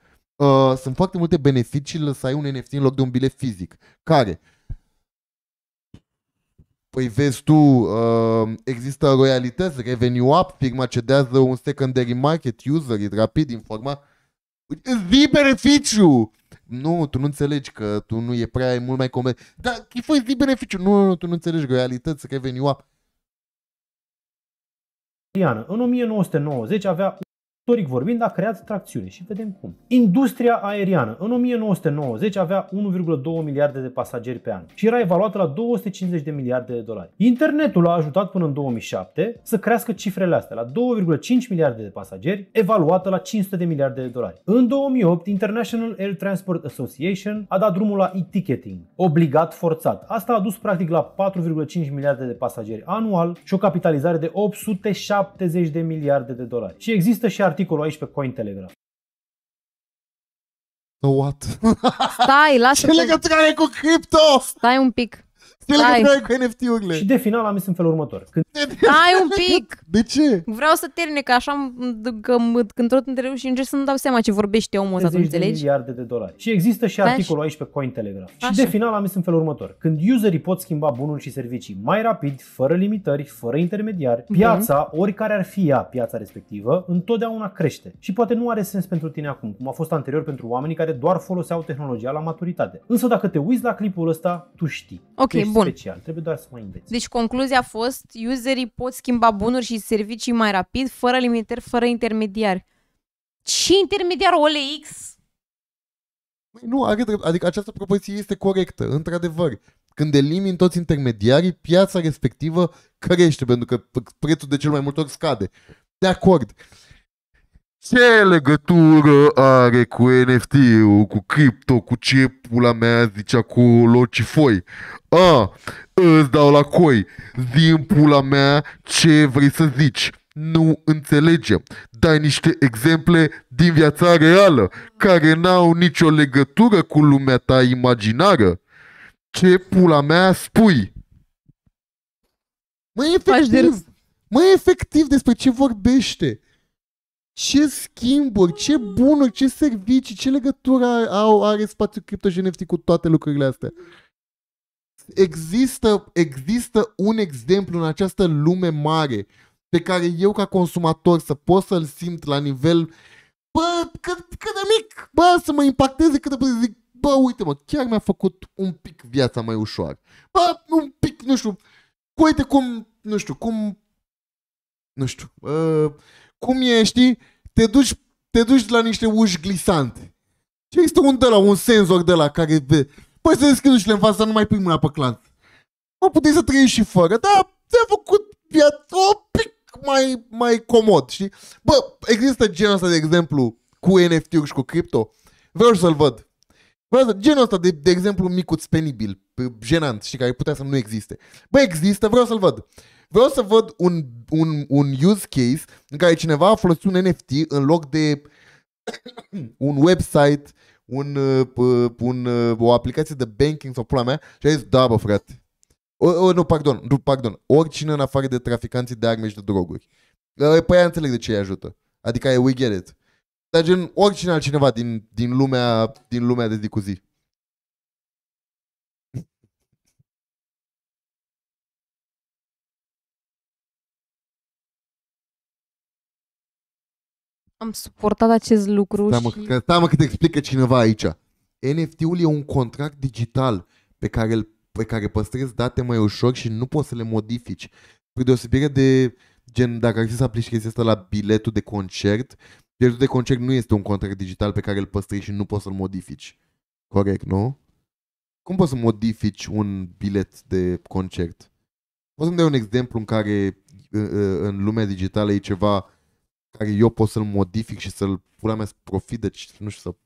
Sunt foarte multe beneficii să ai un NFT în loc de un bilet fizic. Care? Păi vezi tu, există royalități, revenue up, firma cedează un secondary market, user, rapid, informa. Zi beneficiu! Nu, tu nu înțelegi că tu nu e mult mai complet. Dar Chifoi, zi beneficiu! Nu, tu nu înțelegi realități, revenue up. În 1990 avea istoric vorbind, a creat tracțiune și vedem cum. Industria aeriană în 1990 avea 1,2 miliarde de pasageri pe an și era evaluată la 250 de miliarde de dolari. Internetul a ajutat până în 2007 să crească cifrele astea la 2,5 miliarde de pasageri, evaluată la 500 de miliarde de dolari. În 2008, International Air Transport Association a dat drumul la e-ticketing, obligat forțat. Asta a dus practic la 4,5 miliarde de pasageri anual și o capitalizare de 870 de miliarde de dolari. Și există și articolul aici pe Cointelegraph. What? Stai, lasă-te. Ce legătură are cu cripto? Stai un pic. Ce legătură cu NFT-urile? Și de final am zis în felul următor. Stai un pic. De ce? Vreau să termine, că așa când tot întreb și încerc să nu dau seama ce vorbește omul ăsta, înțelegi? Miliarde de dolari. Și există și articolul aici pe Cointelegraph. Și de final am zis în felul următor. Când userii pot schimba bunuri și servicii mai rapid, fără limitări, fără intermediari, piața, oricare ar fi ea, piața respectivă, întotdeauna crește. Și poate nu are sens pentru tine acum, cum a fost anterior pentru oamenii care doar foloseau tehnologia la maturitate. Însă dacă te uiți la clipul ăsta, tu știi. Ok, bun. Special. Trebuie doar să mai înveți. Deci concluzia a fost: userii pot schimba bunuri și servicii mai rapid, fără limitări, fără intermediari. Ce intermediar, OLX? Nu, are drept. Adică această propoziție este corectă, într-adevăr. Când elimini toți intermediarii, piața respectivă crește, pentru că prețul de cel mai mult ori scade. De acord. Ce legătură are cu NFT-ul, cu cripto, cu ce pula mea zice acolo Chifoi? Îți dau la coi, zi-mi pula mea ce vrei să zici. Nu înțelegem. Dai niște exemple din viața reală, care n-au nicio legătură cu lumea ta imaginară. Ce pula mea spui? Măi, efectiv, despre ce vorbește? Ce schimburi, ce bunuri, ce servicii, ce legătură are spațiul cripto și NFT cu toate lucrurile astea? Există un exemplu în această lume mare pe care eu ca consumator să pot să-l simt la nivel cât de mic, să mă impacteze, cât de puțin zic, uite-mă, chiar mi-a făcut un pic viața mai ușoară. Un pic, nu știu, uite cum, nu știu, cum, nu știu, cum e, știi, te duci la niște uși glisante. Și există un senzor de la care păi să deschizi ușile în față, nu mai pui mâna pe clanț. Mă, puteai să trăiești și fără, dar ți-a făcut viața un pic mai comod, știi? Există genul ăsta de exemplu cu NFT-uri și cu cripto? Vreau să-l văd. Genul ăsta de exemplu micuț, penibil, jenant, știi, care putea să nu existe. Există, vreau să-l văd. Vreau să văd un use case în care cineva a folosit un NFT în loc de un website, o aplicație de banking sau pula mea și a zis, da, bă, frate. Nu, pardon. Oricine în afară de traficanții de arme și de droguri. Păi aia înțeleg de ce îi ajută. Adică we get it. Dar gen oricine altcineva din lumea de zi cu zi. Am suportat acest lucru. Stai mă, că te explică cineva aici. NFT-ul e un contract digital pe care păstrezi date mai ușor și nu poți să le modifici. Spre deosebire de, gen, dacă ar fi să aplici chestia asta la biletul de concert, biletul de concert nu este un contract digital pe care îl păstrezi și nu poți să-l modifici. Corect, nu? Cum poți să modifici un bilet de concert? Poți să-mi dai un exemplu în care în lumea digitală e ceva care eu pot să-l modific și să-l pula mea să profit de ce, nu știu, să...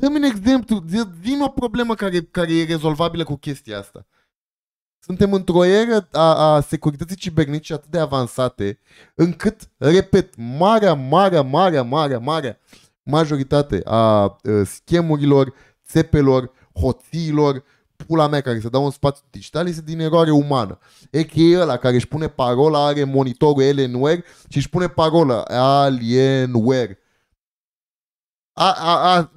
Dă-mi un exemplu, zi-mi o problemă care e rezolvabilă cu chestia asta. Suntem într-o eră a securității cibernetice atât de avansate, încât, repet, marea majoritate a schemurilor, țepelor, hoțiilor, pula mea care se dau în spațiu digital este din eroare umană. E că e ăla care își pune parola, are monitorul Alienware și își pune parola Alienware.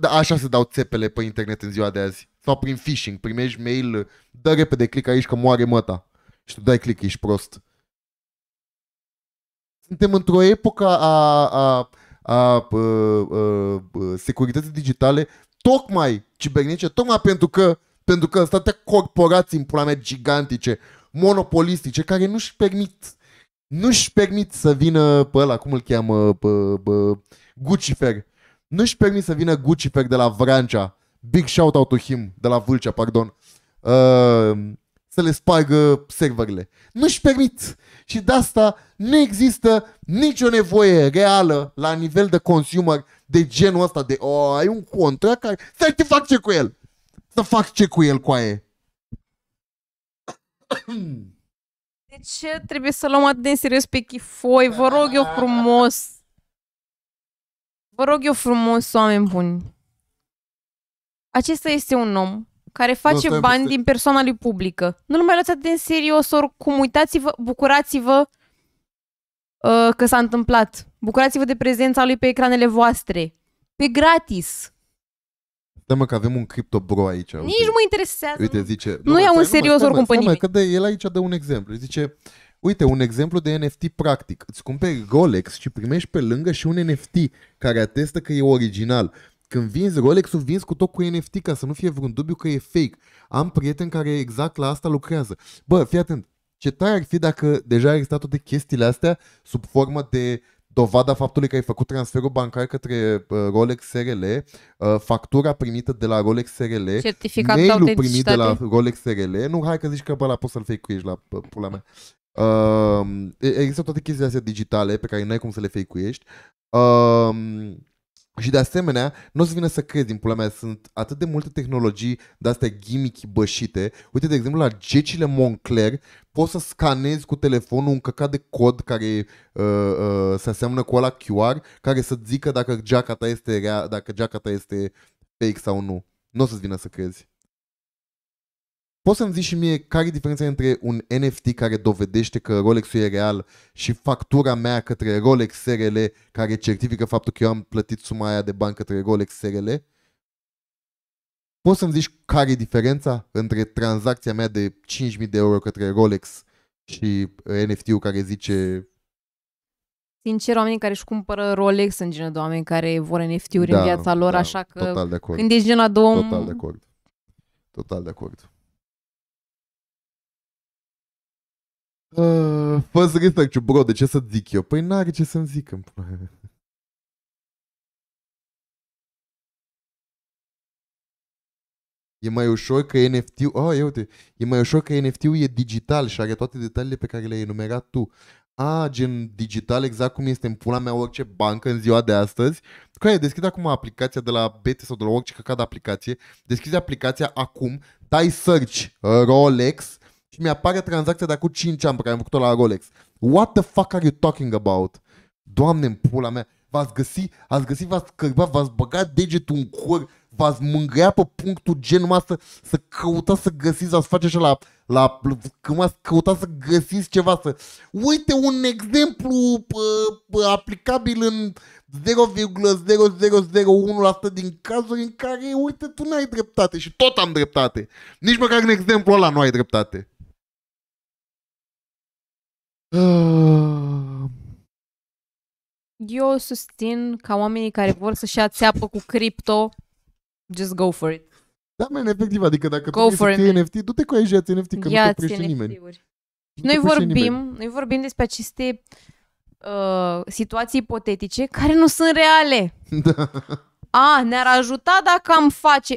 Așa se dau țepele pe internet în ziua de azi. Sau prin phishing, primești mail, dă repede click aici că moare măta. Și tu dai click, ești prost. Suntem într-o epocă a securității digitale, tocmai cibernetice, tocmai pentru că sunt atâtea corporații în pula mea gigantice, monopolistice, care nu-și permit nu-și permit să vină pe ăla, cum îl cheamă, pe Gucifer. Nu-și permit să vină Gucifer de la Vrancea, big shout out to him, de la Vâlcea, pardon, să le spargă serverele. Nu-și permit. Și de asta nu există nicio nevoie reală la nivel de consumer de genul ăsta de ai un contract care... Să te fac ce cu el! Să fac ce cu el, coaie! De ce trebuie să luăm atât de în serios pe Chifoi? Vă rog eu frumos! Vă rog eu frumos, oameni buni! Acesta este un om care face bani din persoana lui publică. Nu-l mai luați atât de în serios, oricum. Uitați-vă, bucurați-vă că s-a întâmplat. Bucurați-vă de prezența lui pe ecranele voastre. Pe gratis. Da, mă, că avem un crypto bro aici. Nici uite, mă interesează. Uite, zice, nu iau în serios oricum pe nimeni. Că de, el aici dă un exemplu. Zice, uite, un exemplu de NFT practic. Îți cumperi Rolex și primești pe lângă și un NFT care atestă că e original. Când vinzi Rolex-ul, vinzi cu tot cu NFT ca să nu fie vreun dubiu că e fake. Am prieteni care exact la asta lucrează. Bă, fii atent. Ce tare ar fi dacă deja ar exista toate chestiile astea sub formă de dovada faptului că ai făcut transferul bancar către Rolex SRL, factura primită de la Rolex SRL, mail-ul primit de la Rolex SRL. Nu, hai că zici că bă, la poți să-l fake-uiești la pula mea. Există toate chestiile astea digitale pe care n-ai cum să le fake-uiești. Și de asemenea, nu o să vină să crezi din pula mea, sunt atât de multe tehnologii de-astea gimmick bășite. Uite, de exemplu, la gecile Moncler poți să scanezi cu telefonul un căcat de cod care se aseamnă cu ăla QR, care să zică dacă geaca ta este rea, dacă geaca ta este fake sau nu. Nu o să-ți vină să crezi. Poți să-mi zici și mie care e diferența între un NFT care dovedește că Rolex-ul e real și factura mea către Rolex SRL care certifică faptul că eu am plătit suma aia de bani către Rolex SRL? Poți să-mi zici care e diferența între tranzacția mea de 5.000 de euro către Rolex și NFT-ul care zice... Sincer, oamenii care își cumpără Rolex sunt genul de oameni care vor NFT-uri în viața lor, așa că când ești genul la domn... Total de acord. Total de acord. First research, bro, de ce să zic eu? Păi n-are ce să-mi zic în plan. E mai ușor că NFT-ul... Oh, ia uite. E mai ușor că NFT-ul e digital și are toate detaliile pe care le-ai enumerat tu. Gen digital, exact cum este în pula mea orice bancă în ziua de astăzi. Că deschid acum aplicația de la Bete sau de la orice căcat de aplicație. Deschizi aplicația acum, dai search Rolex... și mi-apare tranzacția de acum 5 ani pe care am făcut-o la Rolex. What the fuck are you talking about? Doamne-mi pula mea, v-ați găsit, v-ați cărbat, v-ați băgat degetul în cur, v-ați mângâiat pe punctul G numai să căutați să găsiți, v-ați face așa la când v-ați căutat să găsiți ceva, să... Uite un exemplu aplicabil în 0,0001% din cazuri în care, uite, tu n-ai dreptate și tot am dreptate. Nici măcar în exemplu ăla nu ai dreptate. Eu susțin ca oamenii care vor să-și ia țeapă cu cripto, just go for it. Da, mai efectiv, adică dacă go tu vrei NFT, du-te cu aici ia-ți NFT, că nu te oprește nimeni. Noi vorbim despre aceste situații ipotetice care nu sunt reale. Da. Ne-ar ajuta dacă am face.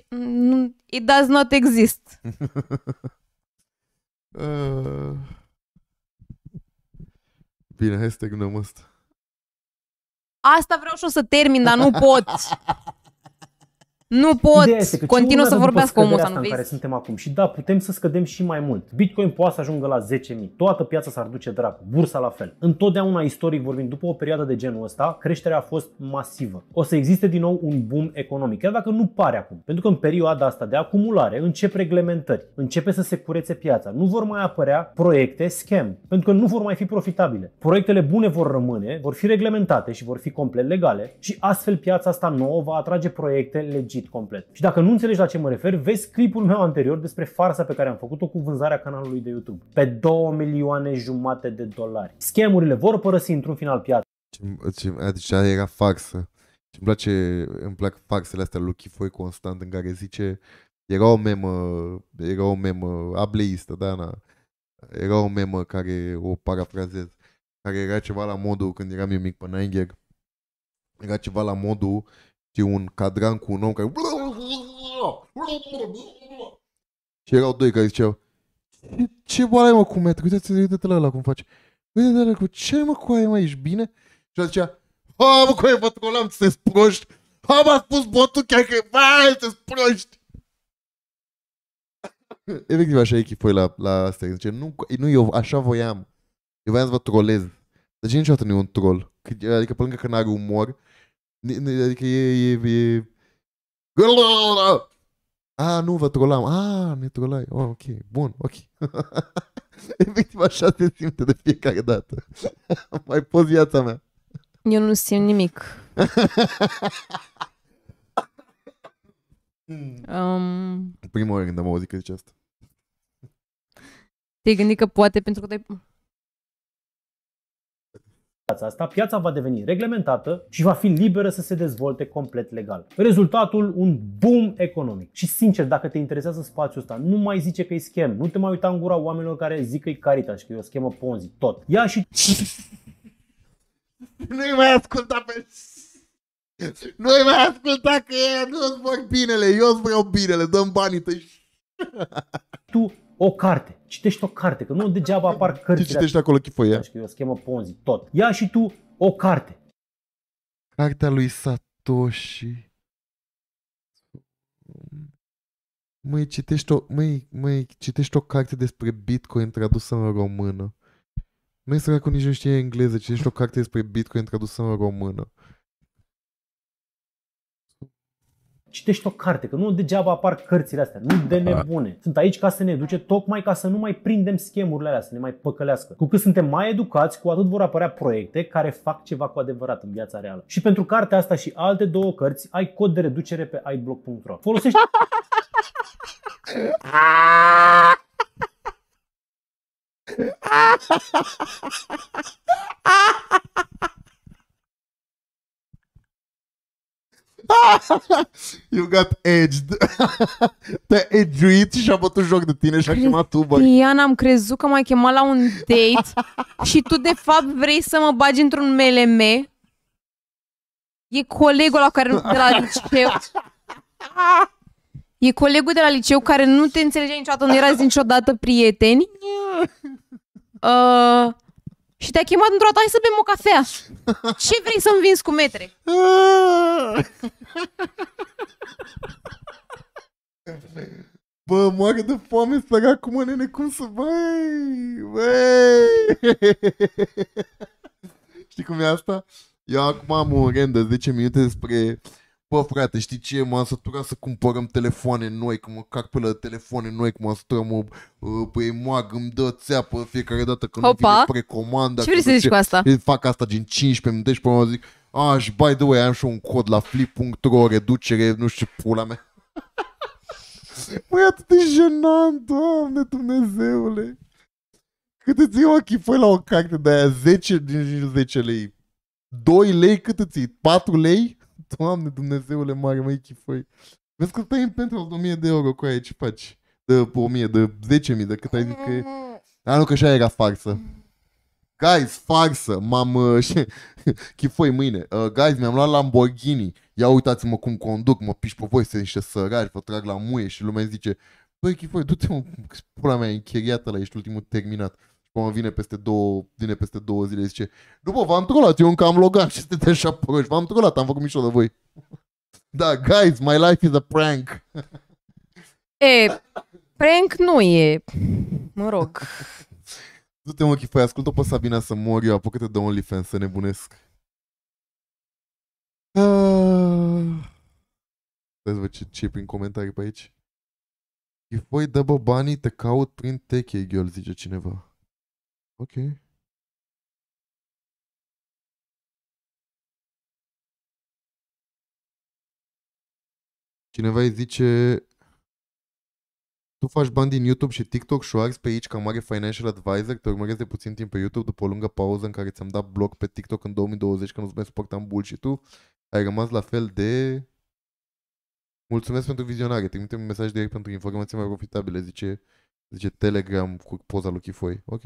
It does not exist. Bine, hai să te gândim asta. Asta vreau și o să termin, dar nu pot. Nu pot. Continuă să vorbească omul ăsta, nu vezi? Care suntem acum. Și da, putem să scădem și mai mult. Bitcoin poate să ajungă la 10.000. Toată piața s-ar duce dracu. Bursa la fel. Întotdeauna, istoric vorbind, după o perioadă de genul ăsta, creșterea a fost masivă. O să existe din nou un boom economic, chiar dacă nu pare acum. Pentru că în perioada asta de acumulare încep reglementări, începe să se curețe piața. Nu vor mai apărea proiecte scam, pentru că nu vor mai fi profitabile. Proiectele bune vor rămâne, vor fi reglementate și vor fi complet legale și astfel piața asta nouă va atrage proiecte legit. Complet. Și dacă nu înțelegi la ce mă refer, vezi clipul meu anterior despre farsa pe care am făcut-o cu vânzarea canalului de YouTube. Pe 2,5 milioane de dolari. Schemurile vor părăsi într-un final piața. Adică era farsă. Și îmi plac farsele astea lui Chifoi constant în care zice, era o memă ableistă, da, na. Era o memă care o parafrazez. care era ceva la modul, când eram eu mic pe Nainger, era ceva la modul, știu, un cadran cu un om care... Și erau doi care ziceau, ce boală ai mă cu metru, uite-te la ăla cum faci. Uite-te la ăla, ce mă cu aia mă, ești bine? Și ăla zicea, ha mă cu aia vă trolam, sunteți proști. Ha m-a spus botul chiar că, vai, sunteți proști. Efectiv așa e Chifoi la astea, zice, nu, eu așa voiam. Eu voiam să vă trolez. Deci niciodată nu e un troll. Adică pe lângă că n-are umor, adică e... A, nu, vă trolam. A, ne trolai. Oh, ok, bun, ok. Efectiv așa se simte de fiecare dată. Mai pot viața mea. Eu nu simt nimic. Prima oară când am auzit că zice asta. Te-ai gândit că poate pentru că asta, piața va deveni reglementată și va fi liberă să se dezvolte complet legal. Rezultatul, un boom economic. Și sincer, dacă te interesează spațiul ăsta, nu mai zice că e schem. Nu te mai uita în gura oamenilor care zic că e Caritas, că e o schemă Ponzi, tot. Ia și... Nu-i mai asculta pe... Nu-i mai asculta că nu-ți vor binele, eu-ți vreau binele, dă-mi banii tăi. Tu... O carte. Citești o carte, că nu degeaba apar cărțile. Ce citești acolo, Chifoia? E o schemă Ponzi, tot. Ia și tu o carte. Cartea lui Satoshi. Măi, citești o carte despre Bitcoin tradusă în română. Măi, săracul, nici nu știe engleză. Citești o carte despre Bitcoin tradusă în română. Citești o carte, că nu degeaba apar cărțile astea, nu de nebune. Sunt aici ca să ne educe, tocmai ca să nu mai prindem schemurile alea, să ne mai păcălească. Cu cât suntem mai educați, cu atât vor apărea proiecte care fac ceva cu adevărat în viața reală. Și pentru cartea asta și alte două cărți, ai cod de reducere pe adblock.ro. Folosești... You got edged. Te-a edgeuit și a bătut joc de tine și a chemat tu, băi. Iana, am crezut că m-ai chemat la un date și tu de fapt vrei să mă bagi într-un MLM. E colegul ăla care, de la liceu. E colegul de la liceu care nu te înțelegea niciodată, nu erați niciodată prieteni. Și te-a chemat într-o dată, hai să bem o cafea. Ce vrei să-mi vinzi cu metre? Bă, moare de foame, săracu, mă, nene, cum să... Băi! Știi cum e asta? Eu acum am un rând de 10 minute despre... Bă, frate, știi ce? M-am săturat să cumpărăm telefoane noi, că mă cac pe la telefoane noi, că m-am săturat, păi, moag, îmi dă țeapă fiecare dată când nu vine precomanda. Ce vrei să zici cu asta? Fac asta din 15 minute și până zic, ah, și by the way, am și un cod la flip.ro, reducere, nu știu ce pula mea. Măi, atât de jenant, Doamne Dumnezeule. Cât îți iei ochii, păi, la o carte de aia, 10 din 10 lei, 2 lei, cât îți iei? 4 lei? Doamne Dumnezeule mare, măi, Chifoi. Vezi că stai în pentru 1000 de euro cu aia, ce faci? De 1000, de 10.000, de cât ai zis că e... A, nu, că așa era farsă. Guys, farsă, m-am... Chifoi, mâine. Guys, mi-am luat Lamborghini. Ia uitați-mă cum conduc, mă piși pe voi, sunt niște sărari, vă trag la muie și lumea zice, băi, Chifoi, du-te, mă, pula mea, închiriată la ești ultimul terminat. Mă vine peste două zile și zice, după v-am trolat, eu încă am logat și sunteți așa proști, v-am trolat, am făcut mișto de voi. Da, guys, my life is a prank. E, prank nu e, mă rog. Du-te, mă, Chifoi, ascultă pe Sabina să mor eu, apucă-te de OnlyFans, să nebunesc. Stai să văd ce e prin comentarii pe aici. Chifoi, dă bă banii, te caut prin teche, girl, zice cineva. Ok. Cineva îi zice, tu faci bani din YouTube și TikTok și o arzi pe aici ca mare financial advisor, te urmăresc de puțin timp pe YouTube după o lungă pauză în care ți-am dat bloc pe TikTok în 2020 că nu-ți mai suportam bullshit-ul, ai rămas la fel de... Mulțumesc pentru vizionare, trimite-mi un mesaj direct pentru informații mai profitabile, zice Telegram cu poza lui Chifoi. Ok.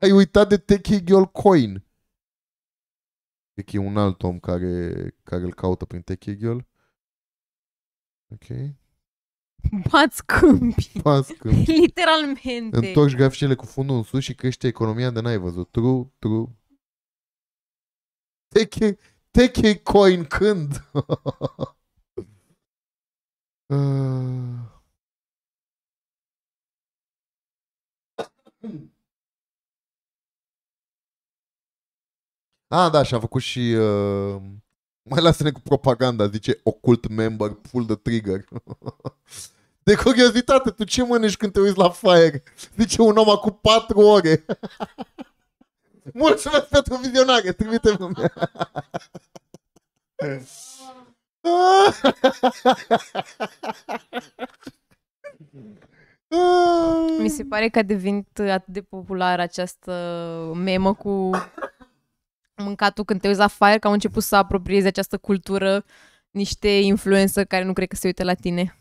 Ai uitat de Techigiol Coin. Techi e un alt om care îl caută prin Techigiol. Ok. Bați câmpii. Bați câmpii. Literalmente. Întorci graficele cu fundul în sus și crește economia de n-ai văzut. True. Teche coin când? Ah, da, și-a făcut și... Mai lasă-ne cu propaganda, zice Occult Member, pull the trigger. De curiozitate, tu ce mănânci când te uiți la Faiăr? Zice un om acum 4 ore. Mulțumesc pentru vizionare, trimite-mi lumea. Mi se pare că a devenit atât de populară această memă cu... mâncatul când te uiți la Faiăr, că au început să apropieze această cultură niște influencer care nu cred că se uită la tine.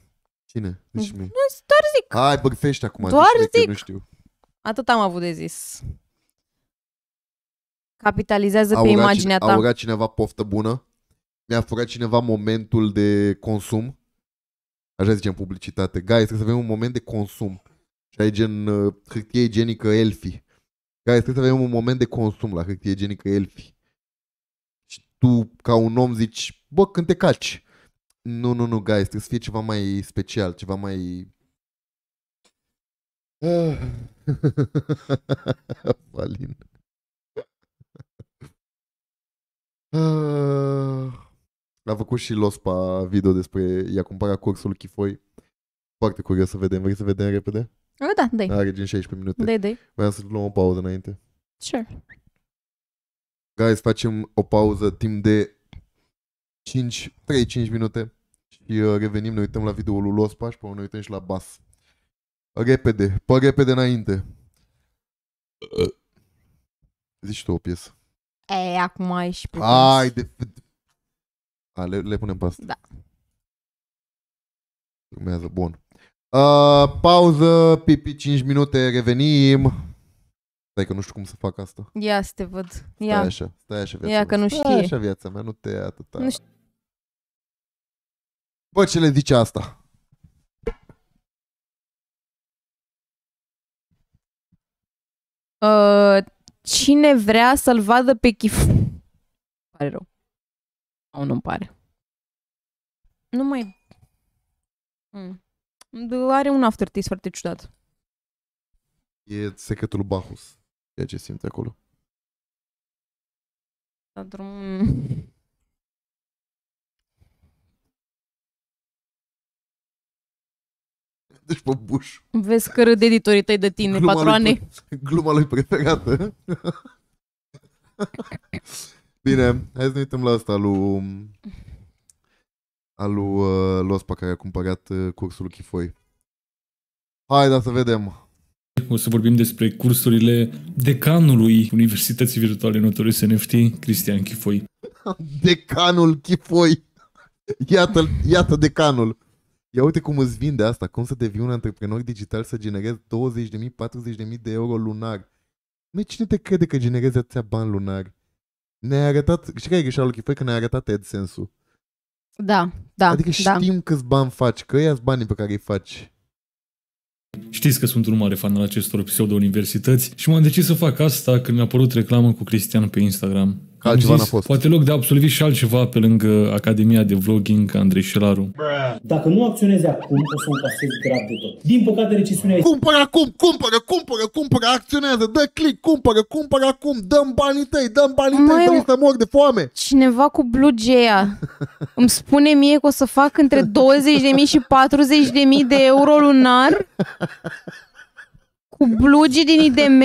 Cine? Zici mie. Nu, doar zic. Hai, bărfește acum. Doar zic. Nu știu. Atât am avut de zis. Capitalizează pe imaginea ta. A urat cineva poftă bună? Mi-a furat cineva momentul de consum? Așa zicem publicitate. Guys, trebuie să avem un moment de consum. Și ai gen hârtie igienică Elfi. Guys, trebuie să avem un moment de consum la hârtie igienică Elfi. Și tu, ca un om, zici, bă, când te calci. Nu, guys, trebuie să fie ceva mai special, ceva mai... Valin. L-a făcut și Lospa video despre... i-a cumpărat cursul Chifoi. Foarte curios să vedem. Vrei să vedem repede? Da, dai. Are gen 16 minute. Dai. Vreau să luăm o pauză înainte. Sure. Guys, facem o pauză timp de 3-5 minute și revenim, ne uităm la videoul lui Lospa și ne uităm și la bas. Repede, pe repede înainte. Zici tu o piesă. E, acum ai și pe le punem pe asta. Da. Urmează, bun. Pauză, pipi, 5 minute, revenim. Stai că nu știu cum să fac asta. Ia să te văd. Stai așa viața mea. Că nu știe. Stai așa viața mea, nu te ia atâta. Nu știu. Bă, ce le zice asta? Cine vrea să-l vadă pe Chifoi? Pare rău. Sau nu-mi pare. Nu mai... Are un aftertaste foarte ciudat. E secretul Bacchus, ceea ce simte acolo. Da, drumul... Deci pe buș. Vezi că râd editorii tăi de tine, gluma patroane. Gluma lui preferată. Bine, hai să ne uităm la asta lui... Alu Lospa care a cumpărat cursul Chifoi. Hai, da, să vedem. O să vorbim despre cursurile decanului Universității Virtuale Notorioase NFT, Cristian Chifoi. Decanul Chifoi. Iată decanul. Ia uite cum îți vinde asta, cum să devii un antreprenor digital să generezi 20.000, 40.000 de euro lunar. Măi, cine te crede că generezi atâția bani lunar? Ne-ai arătat, știi care e greșeala lui Chifoi? Că ne-ai arătat AdSense-ul. Da. Adică știm câți bani faci, că ia-ți banii pe care îi faci. Știți că sunt un mare fan al acestor pseudo-universități și m-am decis să fac asta când mi-a apărut reclamă cu Cristian pe Instagram. Altceva n-a fost. Poate loc de a absolvi și altceva pe lângă Academia de Vlogging Andrei Șelaru. Dacă nu acționezi acum, o să încasezi grav de tot. Din păcate, recesiunea este... Cumpără acum, cumpără, acționează, dă click, cumpără acum, dăm banii tăi, trebuie să mor de foame. Cineva cu Blue Jay-a îmi spune mie că o să fac între 20.000 și 40.000 de euro lunar cu blugii din IDM.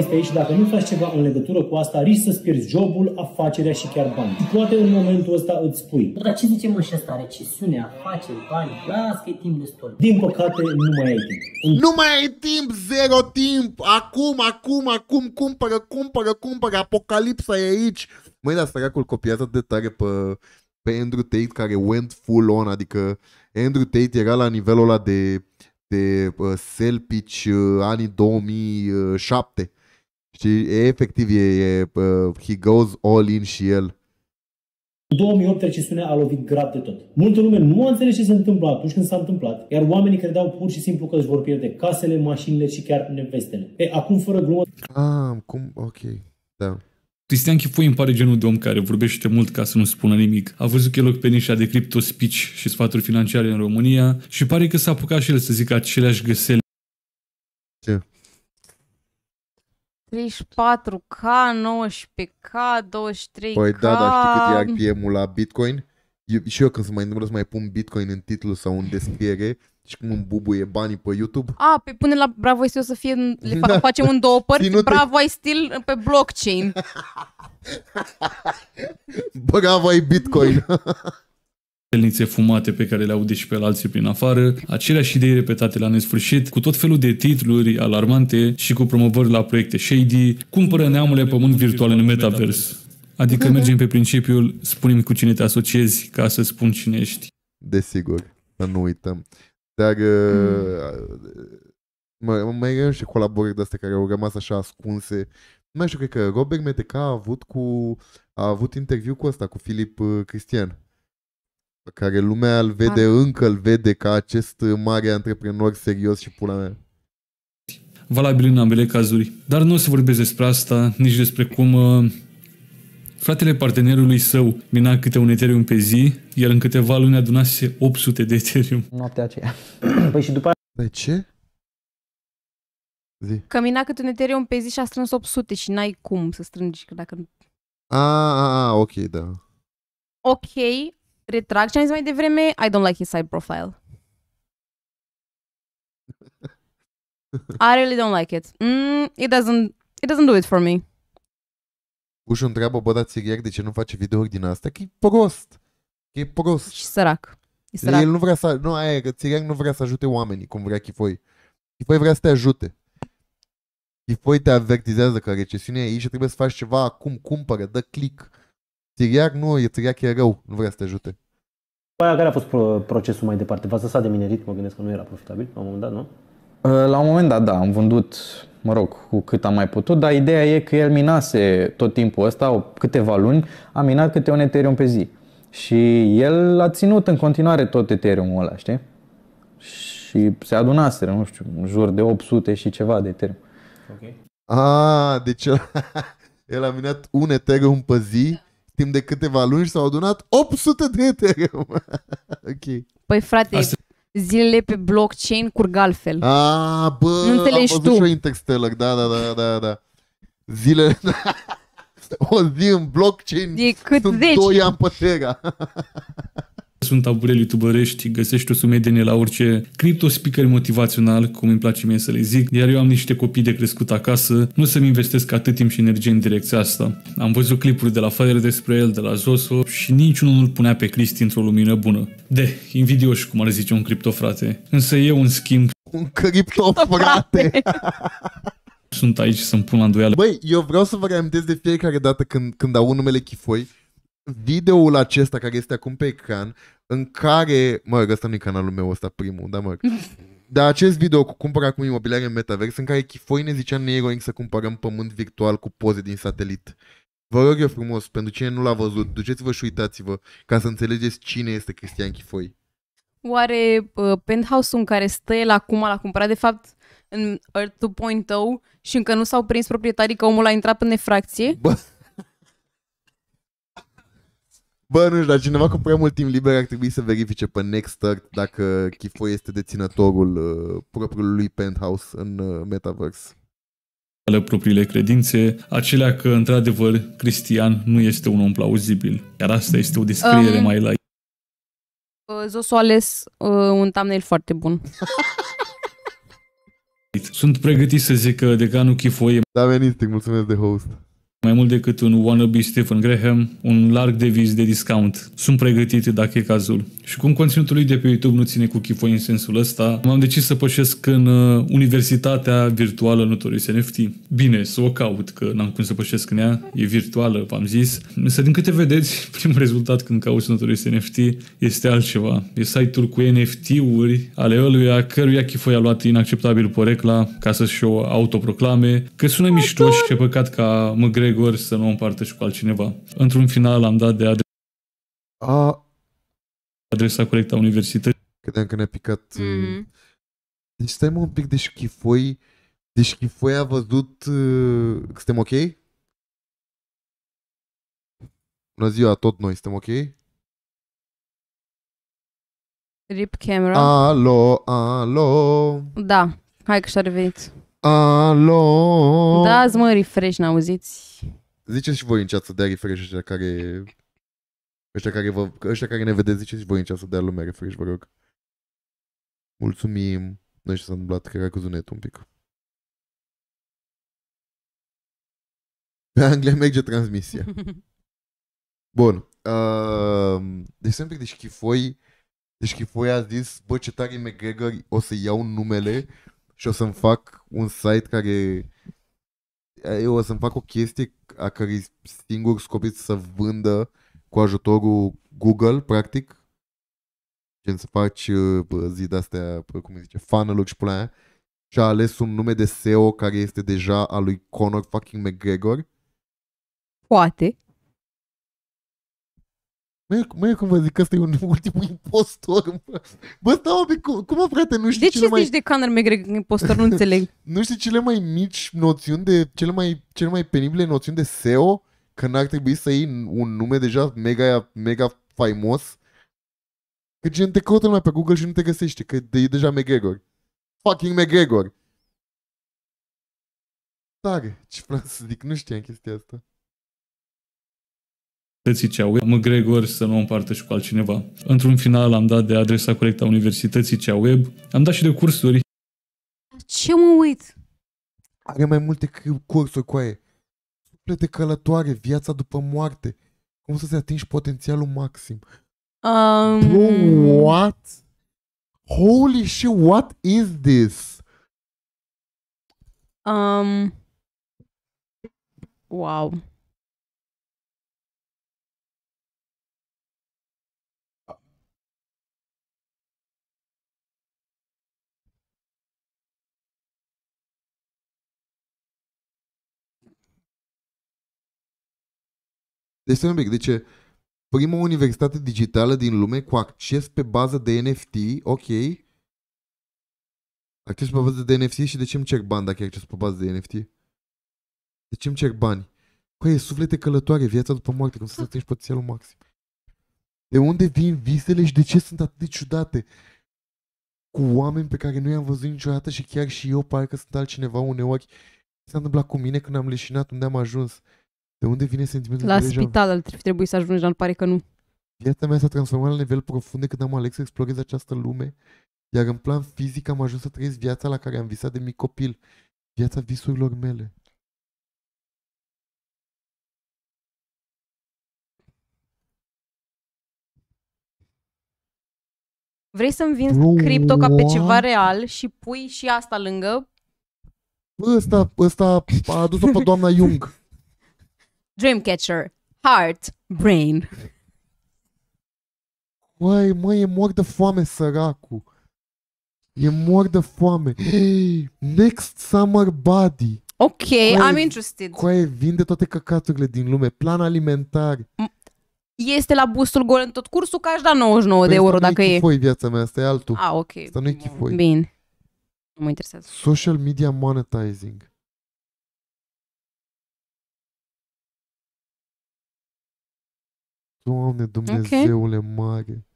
Este aici, dacă nu faci ceva în legătură cu asta, risci să-ți pierzi jobul, afacerea și chiar bani. Și poate în momentul ăsta îți spui: dar ce zice mă și asta? Recesiunea, afaceri, bani, las că e timp destul. Din păcate, nu mai ai timp. Nu mai ai timp, zero timp! Acum, cumpără, apocalipsa e aici! Măi, dar săracul copiază de tare pe Andrew Tate, care went full on, adică Andrew Tate era la nivelul ăla de de selpici anii 2007. Știi, efectiv he goes all in și el. 2008 recesiunea a lovit grav de tot. Multă lume nu a înțeles ce se întâmplă atunci când s-a întâmplat, iar oamenii credeau pur și simplu că își vor pierde casele, mașinile și chiar nevestele. E, acum fără glumă... Ah, cum? Ok, da. Cristian Chifoi îmi pare genul de om care vorbește mult ca să nu spună nimic. A văzut el pe nișa de cripto, speech și sfaturi financiare în România și pare că s-a apucat și el să zică aceleași găsele. Ce? 34K, 19K, 23K... Păi da, dar știi cât e RPM-ul la Bitcoin? Și eu când se mai întâmplă să mai pun Bitcoin în titlu sau în descriere și cum îmi bubuie banii pe YouTube. A, pe pune la Bravo ai Stil să fie, le fac, da, facem în două părți, ținute. Bravo ai Stil pe blockchain. Bravo ai Bitcoin. Pelnițe fumate pe care le aude și pe alții prin afară, aceleași idei repetate la nesfârșit, cu tot felul de titluri alarmante și cu promovări la proiecte shady, cumpără neamule pământ virtual în metavers. Adică mergem pe principiul, spune-mi cu cine te asociezi ca să spun cine ești. Desigur, să nu uităm. Dar mai erau și colaborări de astea care au rămas așa ascunse. Nu știu, cred că Robert Meteca a avut interviu cu ăsta, cu Filip Cristian, pe care lumea îl vede, încă îl vede ca acest mare antreprenor serios și pula mea. Valabil în ambele cazuri. Dar nu o să vorbesc despre asta, nici despre cum... Fratele partenerului său mina câte un Ethereum pe zi, iar în câteva luni adunase 800 de Ethereum. Noaptea aceea. Păi și după... De ce? Zi. Că mina câte un Ethereum pe zi și a strâns 800 și n-ai cum să strângi, că dacă nu... ok, da. Ok, retrag ce am zis mai devreme, I don't like his side profile. I really don't like it. It doesn't do it for me. Ușu întreabă, bă, dar Țiriac de ce nu face videouri din astea? Că e prost! Că e prost! Și sărac. E sărac. El nu vrea să... Nu, aia e că Țiriac nu vrea să ajute oamenii, cum vrea Chifoi. Chifoi vrea să te ajute. Chifoi te avertizează că recesiunea e aici și trebuie să faci ceva acum, cumpără, dă click. Țiriac nu, Țiriac e rău, nu vrea să te ajute. Aia care a fost procesul mai departe? V-ați lăsat de minerit, mă gândesc că nu era profitabil la un moment dat, nu? La un moment dat, da, am vândut... mă rog, cu cât am mai putut, dar ideea e că el minase tot timpul ăsta, câteva luni, a minat câte un Ethereum pe zi. Și el a ținut în continuare tot Ethereum-ul ăla, știi? Și se adunaseră, nu știu, în jur de 800 și ceva de Ethereum. Okay. Deci el a minat un Ethereum pe zi, timp de câteva luni și s-au adunat 800 de Ethereum. Okay. Păi frate... Zilele pe blockchain curg altfel. Bă, nu înțelegi tu. Am văzut și eu Interstellar, da. Zilele... O zi în blockchain de cât sunt 10. 2 ani pe Terra. Sunt taburelii tubărești, găsești o sumedenie la orice cripto-speaker motivațional, cum îmi place mie să le zic, iar eu am niște copii de crescut acasă, nu să-mi investesc atât timp și energie în direcția asta. Am văzut clipuri de la Faiăr despre el, de la Zoso și niciunul nu-l punea pe Cristi într-o lumină bună. De, invidioși, cum ar zice un criptofrate. Însă eu, în schimb... Un criptofrate! Sunt aici să-mi pun la îndoială. Băi, eu vreau să vă reamintesc de fiecare dată când au numele Chifoi, videoul acesta care este acum pe ecran, în care, mă, ăsta nu-i canalul meu ăsta, primul, da, mă. Dar acest video cu cumpăr acum imobiliare în metavers, în care Chifoi ne zicea neiroic să cumpărăm pământ virtual cu poze din satelit. Vă rog eu frumos, pentru cine nu l-a văzut, duceți-vă și uitați-vă ca să înțelegeți cine este Cristian Chifoi. Oare penthouse-ul în care stă el acum l-a cumpărat de fapt în Earth 2.0 și încă nu s-au prins proprietarii că omul a intrat în nefracție? Bă. Bă, nu știu, dar cineva cu prea mult timp liber ar trebui să verifice pe Nextart dacă Chifoi este deținătorul propriului penthouse în Metaverse. Ale propriile credințe, acelea că, într-adevăr, Cristian nu este un om plauzibil. Iar asta este o descriere mai la... Zosu a ales un thumbnail foarte bun. Sunt pregătit să zic că decanul Chifoi... Da, veniți, mulțumesc de host. Mai mult decât un wannabe Stephen Graham, un larg de vis de discount. Sunt pregătit dacă e cazul. Și cum conținutul lui de pe YouTube nu ține cu Chifoi în sensul ăsta, m-am decis să pășesc în Universitatea Virtuală Notorious NFT. Bine, să o caut, că n-am cum să pășesc în ea, e virtuală, v-am zis. Însă, din câte vedeți, primul rezultat când cauți Notorious NFT este altceva. E site-ul cu NFT-uri ale ăluia căruia Chifoi a luat inacceptabil porecla ca să-și o autoproclame, că sună mișto și e păcat ca mă greg să nu o împartă și cu altcineva. Într-un final am dat de adresa corectă a universității. Credeam că ne-a picat... Deci stai mă un pic de Chifoi. Deci Chifoi a văzut... Suntem ok? Bună ziua, tot noi suntem ok? Rip camera. Alo, alo. Da, hai că și-a revenit. Alo! Dați mă refresh, n-auziți? Ziceți și voi în chat să dea refresh ăștia care ne vedeți, ziceți și voi în chat să dea lumea refresh, vă rog. Mulțumim. Noi ce s-a întâmplat, cred că a căzut netul un pic. Pe Anglia merge transmisia. Bun. Deci sunt un pic de Chifoi. Deci Chifoi a zis, bă, ce tare McGregor, o să iau numele și o să-mi fac un site care... Eu o să-mi fac o chestie a cărei singur scop este să vândă cu ajutorul Google, practic. Gen să faci zi de-astea, cum îi zice, funnel-uri și până aia. Și a ales un nume de SEO care este deja a lui Conor fucking McGregor. Poate. Măi, cum vă zic, ăsta e un ultimul impostor, mă. Bă, stau un pic, cum mă, frate, nu știu cele mai... De ce zici de Conor McGregor impostor, nu înțeleg. Nu știu cele mai mici noțiuni de... Cele mai penibile noțiuni de SEO, că n-ar trebui să iei un nume deja mega faimos. Că gen te căută lumea pe Google și nu te găsește, că e deja McGregor. Fucking McGregor. Tare, ce vreau să zic, nu știam chestia asta. Mă Gregor să nu o împartă și cu altcineva. Într-un final am dat de adresa corectă a universității cea web, am dat și de cursuri. Ce mă uit? Are mai multe cursuri cu aia. Suplete călătoare, viața după moarte. Cum să-ți atingi potențialul maxim? Bro, what? Holy shit, what is this? Wow. Deci să mă zice, prima universitate digitală din lume cu acces pe bază de NFT, ok. Acces pe bază de NFT și de ce îmi cer bani dacă e acces pe bază de NFT? De ce îmi cer bani? Păi, suflete călătoare, viața după moarte, cum să atingi potențialul maxim. De unde vin visele și de ce sunt atât de ciudate? Cu oameni pe care nu i-am văzut niciodată și chiar și eu pare că sunt altcineva uneori. S-a întâmplat cu mine când am leșinat unde am ajuns. De unde vine sentimentul la de deja? La spital ar trebui să ajungi, dar îmi pare că nu. Viața mea s-a transformat la nivel profund de când am ales să explorez această lume, iar în plan fizic am ajuns să trăiesc viața la care am visat de mic copil. Viața visurilor mele. Vrei să-mi vinzi cripto ca pe ceva real și pui și asta lângă? Ăsta a adus-o pe doamna Jung. Dreamcatcher, heart, brain. Uai, măi, e mor de foame, săracu. E mor de foame. Hey, next summer body. Ok, I'm interested. Coaie, vinde toate căcaturile din lume. Plan alimentar. Este la bustul gol în tot cursul, că aș da 99 de euro dacă e. Asta nu e Chifoi, viața mea, asta e altul. Ah, ok. Asta nu e Chifoi. Bine. Nu mă interesează. Social media monetizing. Doamne, Dumnezeule mare.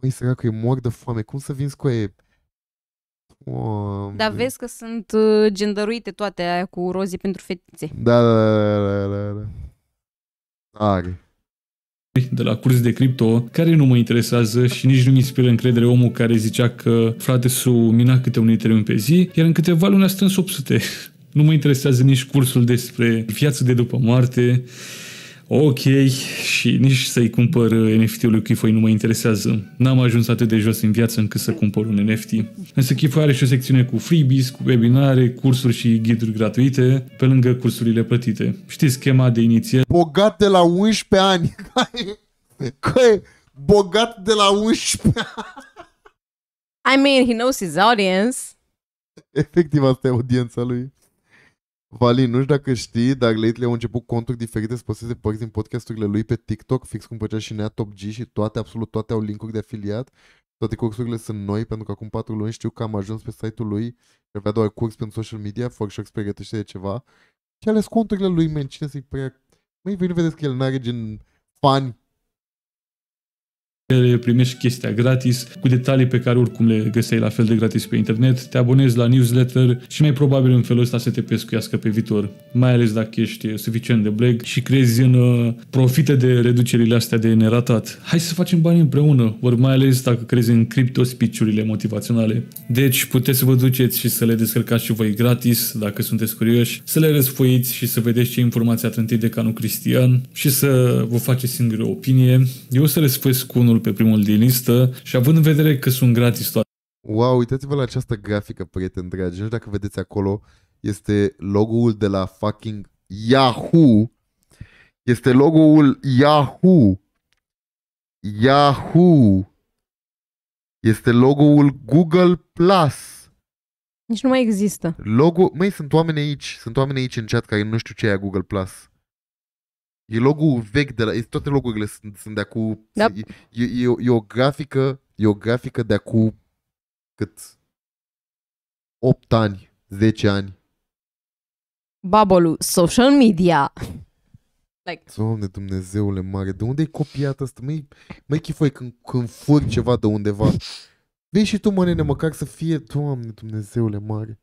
Măi, săracu, e mor de foame. Cum să vinzi cu aia? Dar vezi că sunt genderuite toate aia cu rozii pentru fetițe. Da. Are. De la curs de cripto, care nu mă interesează și nici nu-mi inspiră încredere omul care zicea că frate, mina câte un Ethereum pe zi, iar în câteva luni a strâns 800. Nu mă interesează nici cursul despre viața de după moarte, ok, și nici să-i cumpăr NFT-ul lui Chifoi nu mă interesează. N-am ajuns atât de jos în viață încât să cumpăr un NFT. Însă Chifoi are și o secțiune cu freebies, cu webinare, cursuri și ghiduri gratuite, pe lângă cursurile plătite. Știți schema de inițiere? Bogat de la 11 ani! Că bogat de la 11 ani! I mean, he knows his audience. Efectiv, asta e audiența lui. Valin, nu știu dacă știi, dar lately au început conturi diferite să posteze părți din podcasturile lui pe TikTok, fix cum făcea și Nea Top G, și toate, absolut toate au linkuri de afiliat. Toate cursurile sunt noi, pentru că acum 4 luni știu că am ajuns pe site-ul lui și avea doar curs pentru social media, Foreshox pregătește de ceva. Și ales conturile lui, men, cine să-i prea... Măi, voi nu vedeți că el n-are gen fani? Primești chestia gratis, cu detalii pe care oricum le găseai la fel de gratis pe internet, te abonezi la newsletter și mai probabil în felul ăsta să te pescuiască pe viitor, mai ales dacă ești suficient de bleg și crezi în profită de reducerile astea de neratat. Hai să facem bani împreună, ori mai ales dacă crezi în crypto speech-urile motivaționale. Deci puteți să vă duceți și să le descărcați și voi gratis, dacă sunteți curioși, să le răsfoiți și să vedeți ce informații atântei de Canu Cristian și să vă faceți singură opinie. Eu o să răsfoiesc cu unul pe primul din listă și având în vedere că sunt gratis toate. Wow, uitați-vă la această grafică, prieteni dragi. Nu știu dacă vedeți acolo, este logo-ul de la fucking Yahoo. Este logo-ul Yahoo. Yahoo. Este logo-ul Google Plus. Nici nu mai există. Logo... Măi, sunt oameni aici. Sunt oameni aici în chat care nu știu ce e Google Plus. E logo-ul vechi de la... Toate logo-urile sunt de acum... Yep. E o grafică... E o grafică de acum... Cât? 8 ani. 10 ani. Babolu, social media. Like... Doamne, Dumnezeule mare, de unde e copiat asta? Măi, Chifoi, când furi ceva de undeva. Vei și tu, mă, nene, măcar să fie... Doamne, Dumnezeule mare.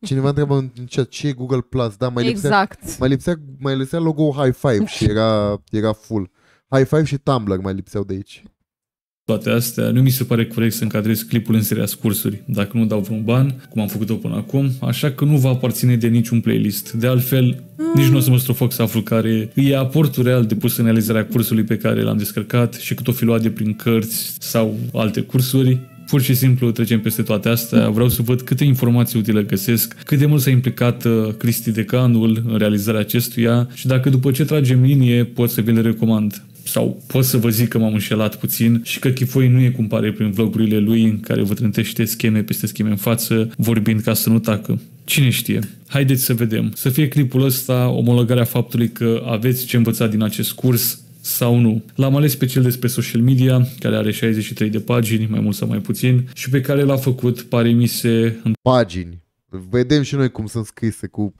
Cineva întreba în chat ce e Google Plus, da, mai lipsea, exact. mai lipsea logo-ul High Five și era full. High Five și Tumblr mai lipseau de aici. Toate astea, nu mi se pare corect să încadrez clipul în seria scursuri, dacă nu dau vreun ban, cum am făcut-o până acum, așa că nu va aparține de niciun playlist. De altfel, nici nu o să mă strofoc să aflu care e aportul real depus în realizarea cursului pe care l-am descărcat și cât o fi luat de prin cărți sau alte cursuri. Pur și simplu trecem peste toate astea, vreau să văd câte informații utile găsesc, cât de mult s-a implicat Cristi Decanul în realizarea acestuia și dacă după ce tragem linie pot să vi le recomand. Sau pot să vă zic că m-am înșelat puțin și că Chifoi nu e cum pare prin vlogurile lui în care vă trântește scheme peste scheme în față, vorbind ca să nu tacă. Cine știe? Haideți să vedem. Să fie clipul ăsta omologarea faptului că aveți ce învăța din acest curs sau nu. L-am ales pe cel despre social media, care are 63 de pagini, mai mult sau mai puțin, și pe care l-a făcut Parimise în pagini. Vedem și noi cum sunt scrise cu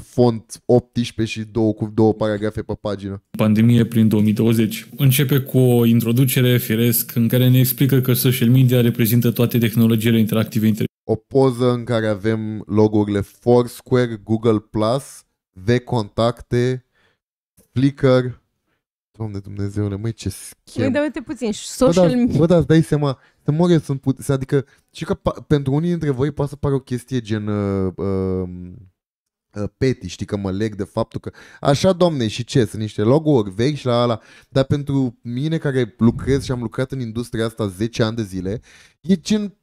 font 18 și două paragrafe pe pagină. Pandemie prin 2020. Începe cu o introducere, firesc, în care ne explică că social media reprezintă toate tehnologiile interactive. O poză în care avem logo-urile Foursquare, Google+, Vcontacte, Flickr. Doamne Dumnezeule, măi, ce schem. Măi, da, uite puțin, social media. Bă, da, îți dai seama, să mori, sunt puțin, adică, și că pentru unii dintre voi poate să pară o chestie gen petty, știi, că mă leg de faptul că, așa, Doamne, și ce, sunt niște logo-uri vechi și la ala, dar pentru mine care lucrez și am lucrat în industria asta 10 ani de zile, e gen,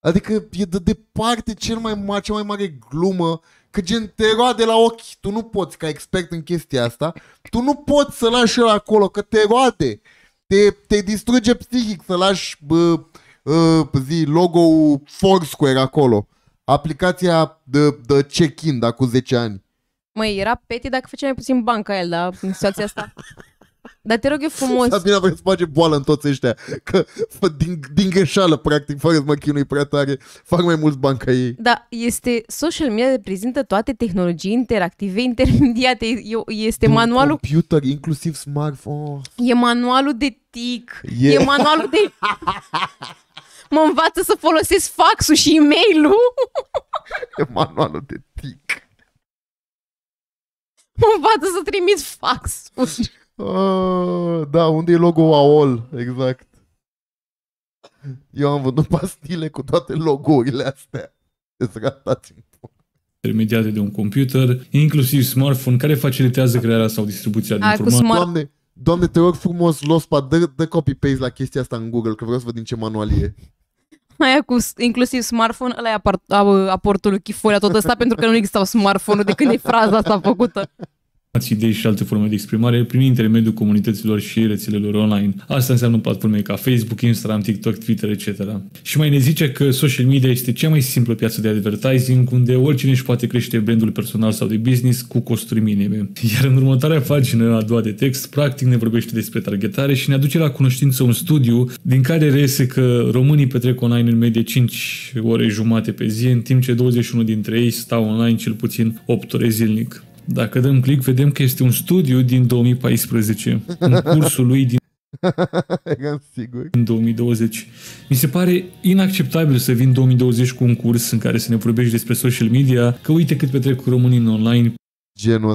adică, e de departe cea mai mare glumă. Că gen te roade la ochi, tu nu poți, ca expert în chestia asta, tu nu poți să lași el acolo, că te roade, te distruge psihic să lași logo-ul Foursquare acolo, aplicația de check-in, da, cu 10 ani. Măi, era petty dacă făcea mai puțin bani ca el, da, în situația asta. Dar te rog eu frumos. Sabina vreau să face boală în toți ăștia, că din greșeală, practic, fără să mă chinui prea tare, fac mai mulți bani ca ei. Da, este social media reprezintă toate tehnologii interactive, intermediate, este de manualul... computer, inclusiv smartphone. E manualul de TIC, e manualul de... Mă învață să folosesc faxul și e-mail-ul. E manualul de TIC. Mă învață să trimit faxul. Da, unde e logo-ul AOL? Exact. Eu am văzut pastile cu toate logo-urile astea. ratați în pula. Intermediate de un computer, inclusiv smartphone, care facilitează crearea sau distribuția de informații. Doamne, doamne, te rog frumos, Lospa, dă copy-paste la chestia asta în Google, că vreau să văd din ce manual e. Aia cu inclusiv smartphone, ăla e aportul lui Chifoi la tot ăsta, pentru că nu existau smartphone-ul de când e fraza asta făcută. Idei și alte forme de exprimare prin intermediul comunităților și rețelelor online. Asta înseamnă platforme ca Facebook, Instagram, TikTok, Twitter, etc. Și mai ne zice că social media este cea mai simplă piață de advertising, unde oricine își poate crește brandul personal sau de business cu costuri minime. Iar în următoarea pagină, a doua de text, practic ne vorbește despre targetare și ne aduce la cunoștință un studiu din care reiese că românii petrec online în medie 5 ore jumate pe zi, în timp ce 21 dintre ei stau online cel puțin 8 ore zilnic. Dacă dăm click, vedem că este un studiu din 2014, în cursul lui din 2020. Mi se pare inacceptabil să vin 2020 cu un curs în care să ne vorbești despre social media, că uite cât petrec românii în online. Genul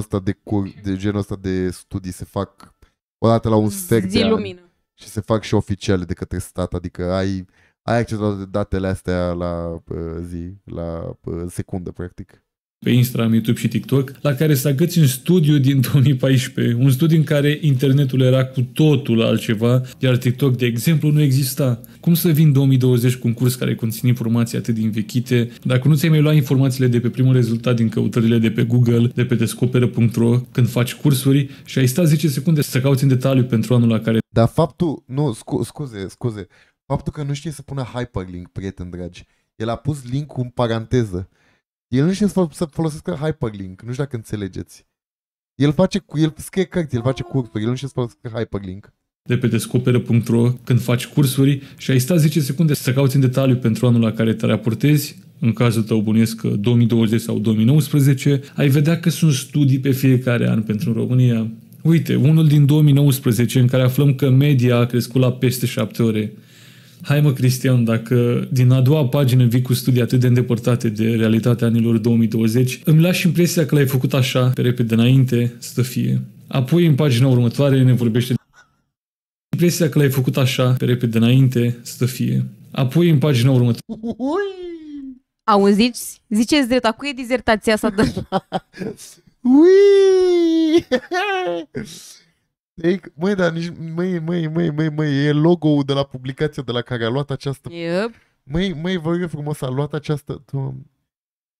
ăsta de studii se fac odată la un sec de ani și se fac și oficiale de către stat, adică ai acces la datele astea la zi, la secundă, practic. Pe Instagram, YouTube și TikTok, la care să agăți un studiu din 2014. Un studiu în care internetul era cu totul altceva, iar TikTok, de exemplu, nu exista. Cum să vin 2020 cu un curs care conține informații atât de învechite? Dacă nu ți-ai mai luat informațiile de pe primul rezultat din căutările de pe Google, de pe descoperă.ro, când faci cursuri și ai stat 10 secunde să cauți în detaliu pentru anul la care... Dar faptul... Nu, scuze. Faptul că nu știe să pună hyperlink, prieteni dragi. El a pus link-ul în paranteză. El nu știe să folosească hyperlink, nu știu dacă înțelegeți. El scrie cărți, el face cursuri, el nu știe să folosească hyperlink. De pe descoperă.ro, când faci cursuri și ai stat 10 secunde să cauți în detaliu pentru anul la care te raportezi, în cazul tău bănuiesc 2020 sau 2019, ai vedea că sunt studii pe fiecare an pentru România. Uite, unul din 2019 în care aflăm că media a crescut la peste 7 ore. Hai mă, Cristian, dacă din a doua pagină vii cu studii atât de îndepărtate de realitatea anilor 2020, îmi lași impresia că l-ai făcut așa, pe repede înainte, să fie. Apoi, în pagina următoare, ne vorbește impresia că l-ai făcut așa, pe repede înainte, să fie. Apoi, în pagina următoare... Auziți? Ziceți drept, acu' e dizertația asta de... Uiii! Măi, dar nici... Măi, e logo-ul de la publicația de la care a luat această... Yep. Măi, vă rog frumos, a luat această...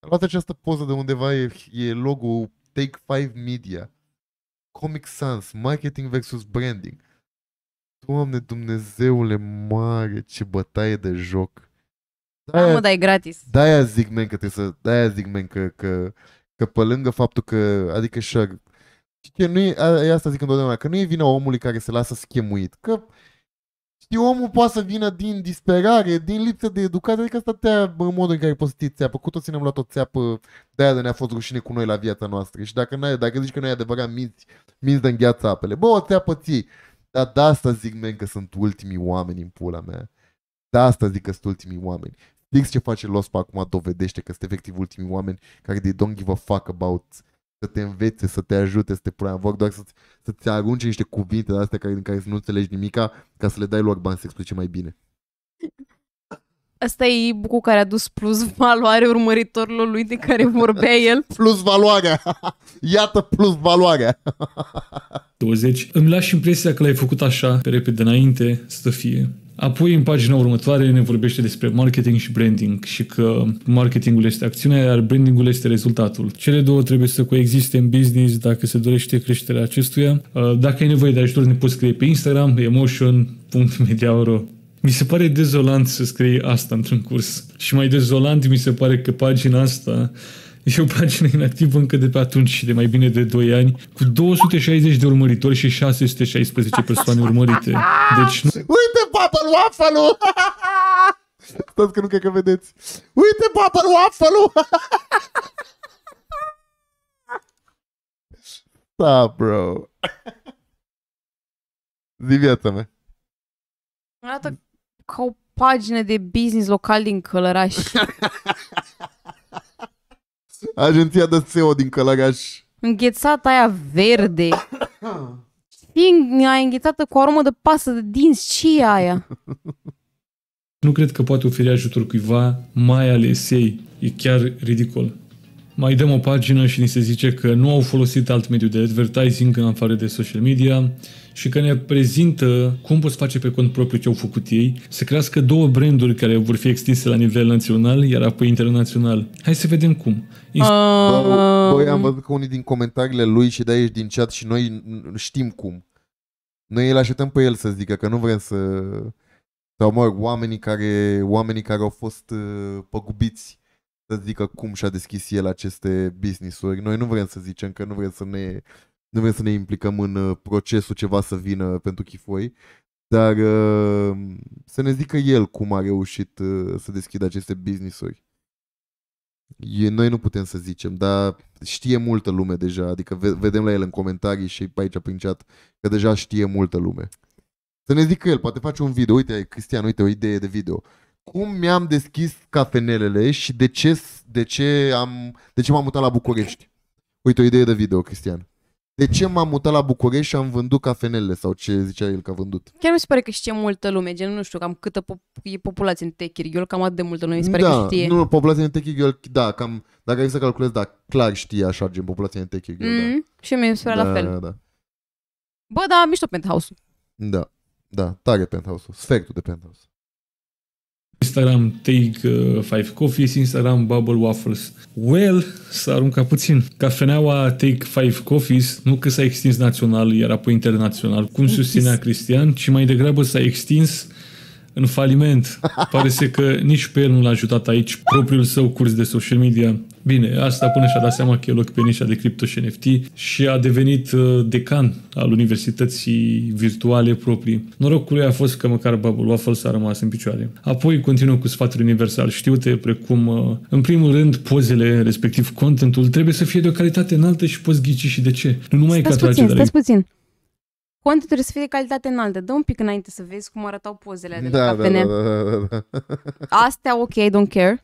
A luat această poză de undeva, e logo-ul Take 5 Media. Comic Sans, Marketing vs. Branding. Doamne Dumnezeule mare, ce bătaie de joc. Da, mă, dar e gratis. De-aia zic, men, că trebuie să... De-aia zic, men, că pe lângă faptul că... Adică și-ar... Că nu e asta, zic întotdeauna, că nu e vina omului care se lasă schemuit, că știi, omul poate să vină din disperare, din lipsă de educație, adică asta în modul în care poți să ții țeapă, cu toții ne-am luat o țeapă, de-aia de ne-a fost rușine cu noi la viața noastră și dacă zici că nu e adevărat, minți de îngheață apele, bă, o țeapă ții, dar de asta zic, men, că sunt ultimii oameni în pula mea, de asta zic că sunt ultimii oameni. Fix ce face Lospa acum dovedește că sunt efectiv ultimii oameni care they don't give a fuck about să te învețe, să te ajute, să te provoacă, doar să-ți arunce niște cuvinte de astea din care să nu înțelegi nimica, ca să le dai lor bani să explice mai bine. Asta e e-book-ul care a dus plus valoare urmăritorilor lui de care vorbea el. Plus valoarea! Iată plus valoarea! 20. Îmi lași impresia că l-ai făcut așa, pe repede înainte, să fie. Apoi, în pagina următoare, ne vorbește despre marketing și branding și că marketingul este acțiunea, iar brandingul este rezultatul. Cele două trebuie să coexiste în business dacă se dorește creșterea acestuia. Dacă ai nevoie de ajutor, ne poți scrie pe Instagram, emotion.mediauro. Mi se pare dezolant să scrii asta într-un curs. Și mai dezolant mi se pare că pagina asta e o pagină inactivă încă de pe atunci, de mai bine de 2 ani, cu 260 de urmăritori și 616 persoane urmărite. Deci nu... Uite, Papăl Waffle-ul! Stați că nu cred că vedeți. Uite, Papăl Waffle-ul! Da, bro. Zi viața mea. Arată ca o pagină de business local din Călăraș. Agenția de SEO din Călăraș. Înghețată aia verde. Aia înghețată cu aromă de pasă de dinți. Ce e aia? Nu cred că poate oferi ajutor cuiva, mai ales ei. E chiar ridicol. Mai dăm o pagină și ni se zice că nu au folosit alt mediu de advertising în afară de social media și că ne prezintă cum poți face pe cont propriu ce au făcut ei, să crească două branduri care vor fi extinse la nivel național, iar apoi internațional. Hai să vedem cum. Băi, am văzut că unii din comentariile lui și de aici din chat și noi știm cum. Noi îl așteptăm pe el să zică că nu vrem să... Sau mă rog, oamenii care au fost păgubiți să zică cum și-a deschis el aceste business-uri. Noi nu vrem să zicem că nu vrem să ne implicăm în procesul ceva să vină pentru Chifoi, dar să ne zică el cum a reușit să deschidă aceste business-uri. Noi nu putem să zicem, dar știe multă lume deja, adică vedem la el în comentarii și pe aici prin chat că deja știe multă lume. Să ne zică el, poate face un video, uite Cristian, uite o idee de video. Cum mi-am deschis cafenelele și de ce m-am mutat la București? Uite o idee de video, Cristian. De ce m-am mutat la București și am vândut cafenelele sau ce zicea el că a vândut? Chiar mi se pare că știe multă lume, gen nu știu, cam câtă e populație în Techirghiol, cam atât de multă lume, mi se pare că știe. Nu, populația în Techirghiol, da, cam, dacă ai să calculez, da, clar știe așa, gen populația în Techirghiol, da. Și mi se pare la fel. Da. Bă, da, mișto penthouse-ul. Da, da, tare penthouse-ul, sfertul de penthouse. Instagram, Take 5 Coffees, Instagram, Bubble Waffles. Well, s-a aruncat puțin. Cafeneaua Take 5 Coffees nu că s-a extins național, iar apoi internațional, cum susținea Cristian, ci mai degrabă s-a extins în faliment. Pare să că nici pe el nu l-a ajutat aici propriul său curs de social media. Bine, asta până și-a dat seama că e loc pe nișa de cripto și NFT și a devenit decan al universității virtuale proprii. Norocul lui a fost că măcar Bubble Waffles a rămas în picioare. Apoi continuă cu sfaturi universal știute, precum, în primul rând, pozele, respectiv contentul, trebuie să fie de o calitate înaltă și poți ghici și de ce. Nu numai că trage de la contul trebuie să fie de calitate înaltă. Dă un pic înainte să vezi cum arătau pozele de la cafene. Da. Astea, ok, don't care.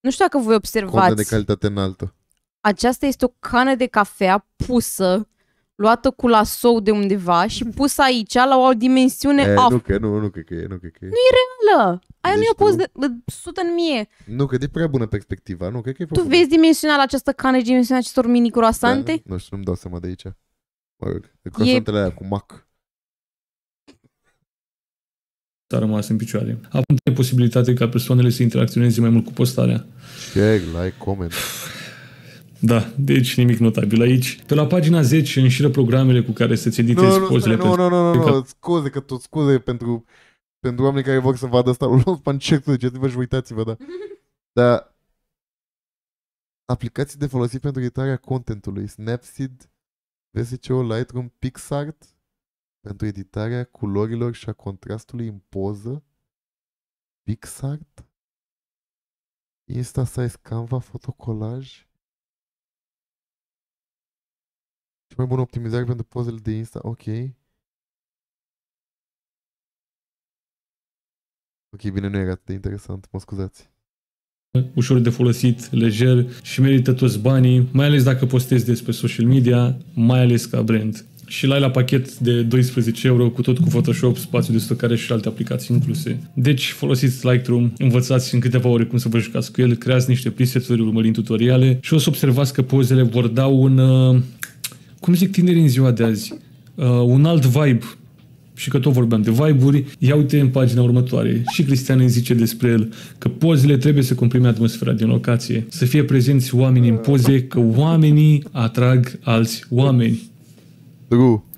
Nu știu dacă voi observați. Conte de calitate înaltă. Aceasta este o cană de cafea pusă, luată cu lasou de undeva și pusă aici la o dimensiune Nu cred că e. Nu e reală. Aia nu e o poză de 100 în mie. Nu, că e prea bună perspectiva. Nu, cred că e tu vezi dimensiunea la această cană și dimensiunea acestor mini croasante? Da, nu știu, nu-mi dau seama de aici. Mă rog, de croasantele aia cu mac. S-a rămas în picioare. Acum e posibilitate ca persoanele să interacționeze mai mult cu postarea. Share, like, comment. Da, deci nimic notabil aici. Pe la pagina 10 înșiră programele cu care să-ți editezi pozele. Nu, scuze pentru oamenii care vor să vadă asta. Lospa, încerc să ziceți-vă și uitați-vă, da. Dar aplicații de folosit pentru editarea contentului: Snapseed, VSCO, Lightroom, PixArt pentru editarea culorilor și a contrastului în poză, PixArt, InstaSize, Canva, Fotocolaj. Mai bună optimizare pentru pozele de Insta, ok. Ok, bine, nu era atât de interesant, mă scuzați. Ușor de folosit, lejer și merită toți banii, mai ales dacă postezi despre social media, mai ales ca brand. Și la pachet de 12 € cu tot cu Photoshop, spațiu de stocare și alte aplicații incluse. Deci folosiți Lightroom, învățați în câteva ore cum să vă jucați cu el, creați niște preseturi urmărind tutoriale și o să observați că pozele vor da un... cum zic tinerii în ziua de azi, un alt vibe, și că tot vorbeam de vibe-uri, ia uite în pagina următoare. Și Cristian îi zice despre el că pozele trebuie să comprime atmosfera din locație, să fie prezenți oamenii în poze, că oamenii atrag alți oameni.